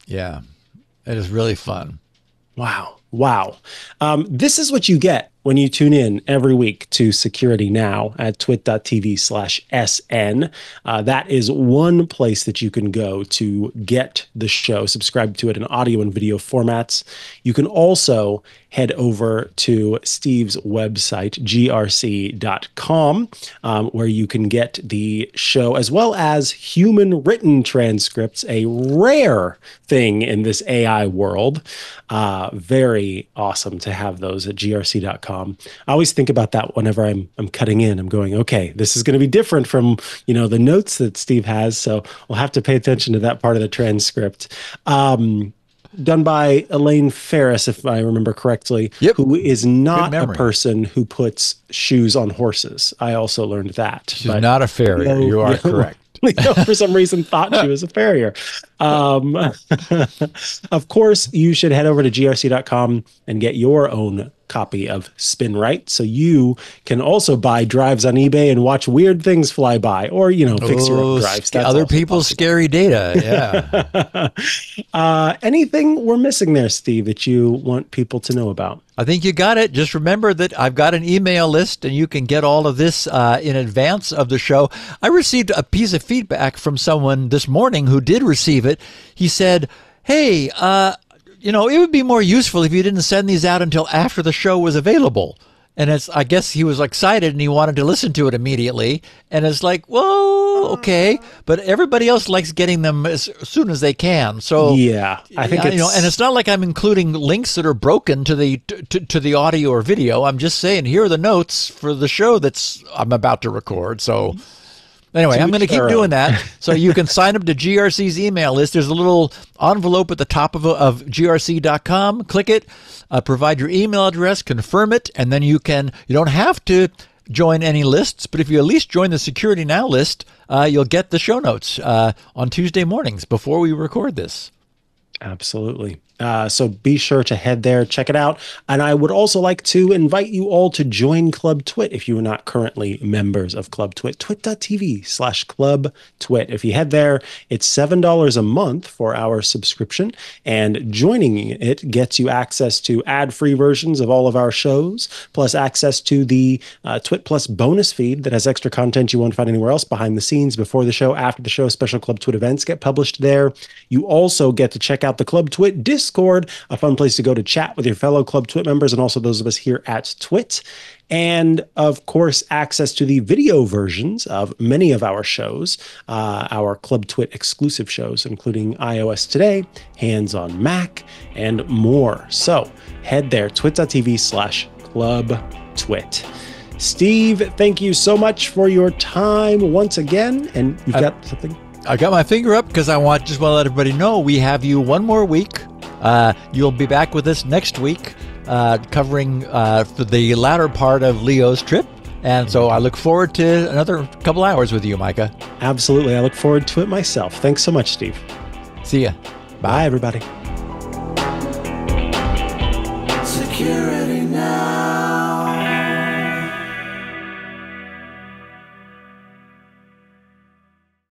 Yeah, it is really fun. Wow. This is what you get when you tune in every week to Security Now at twit.tv/SN. That is one place that you can go to get the show, subscribe to it in audio and video formats. You can also head over to Steve's website, grc.com, where you can get the show as well as human written transcripts, a rare thing in this AI world. Very awesome to have those at grc.com. I always think about that whenever I'm cutting in. I'm going, okay, this is going to be different from the notes that Steve has, so we'll have to pay attention to that part of the transcript. Done by Elaine Ferris, if I remember correctly, who is not a person who puts shoes on horses. I also learned that. She's not a farrier. You are correct. For some reason thought she was a farrier. Of course, you should head over to grc.com and get your own copy of Spinrite, so you can also buy drives on eBay and watch weird things fly by, or fix your own drives. That's other people's scary data. Yeah. Anything we're missing there, Steve, that you want people to know about? I think you got it. Just remember that I've got an email list, and you can get all of this in advance of the show. I received a piece of feedback from someone this morning who did receive it. He said, "Hey, it would be more useful if you didn't send these out until after the show was available." And I guess he was excited and he wanted to listen to it immediately. And it's like, well, okay. But everybody else likes getting them as soon as they can. So yeah, I think and it's not like I'm including links that are broken to the audio or video. I'm just saying, here are the notes for the show I'm about to record. So Anyway, I'm going to keep doing that. So you can sign up to GRC's email list. There's a little envelope at the top of grc.com. Click it, provide your email address, confirm it, and then you can, you don't have to join any lists, but if you at least join the Security Now list, you'll get the show notes on Tuesday mornings before we record this. Absolutely. So be sure to head there, check it out. And I would also like to invite you all to join Club Twit if you are not currently members of Club Twit, twit.tv/clubtwit. If you head there, it's $7 a month for our subscription, and joining it gets you access to ad-free versions of all of our shows, plus access to the Twit Plus bonus feed that has extra content you won't find anywhere else, behind the scenes, before the show, after the show. Special Club Twit events get published there. You also get to check out the Club Twit Discord, a fun place to go to chat with your fellow Club Twit members and also those of us here at Twit. And of course, access to the video versions of many of our shows, our Club Twit exclusive shows, including iOS Today, Hands on Mac, and more. So head there, twit.tv/clubtwit. Steve, thank you so much for your time once again. And you've got something? I got my finger up because I just want to let everybody know we have you one more week. You'll be back with us next week, covering the latter part of Leo's trip. And so I look forward to another couple hours with you, Micah. Absolutely. I look forward to it myself. Thanks so much, Steve. See ya. Bye, everybody.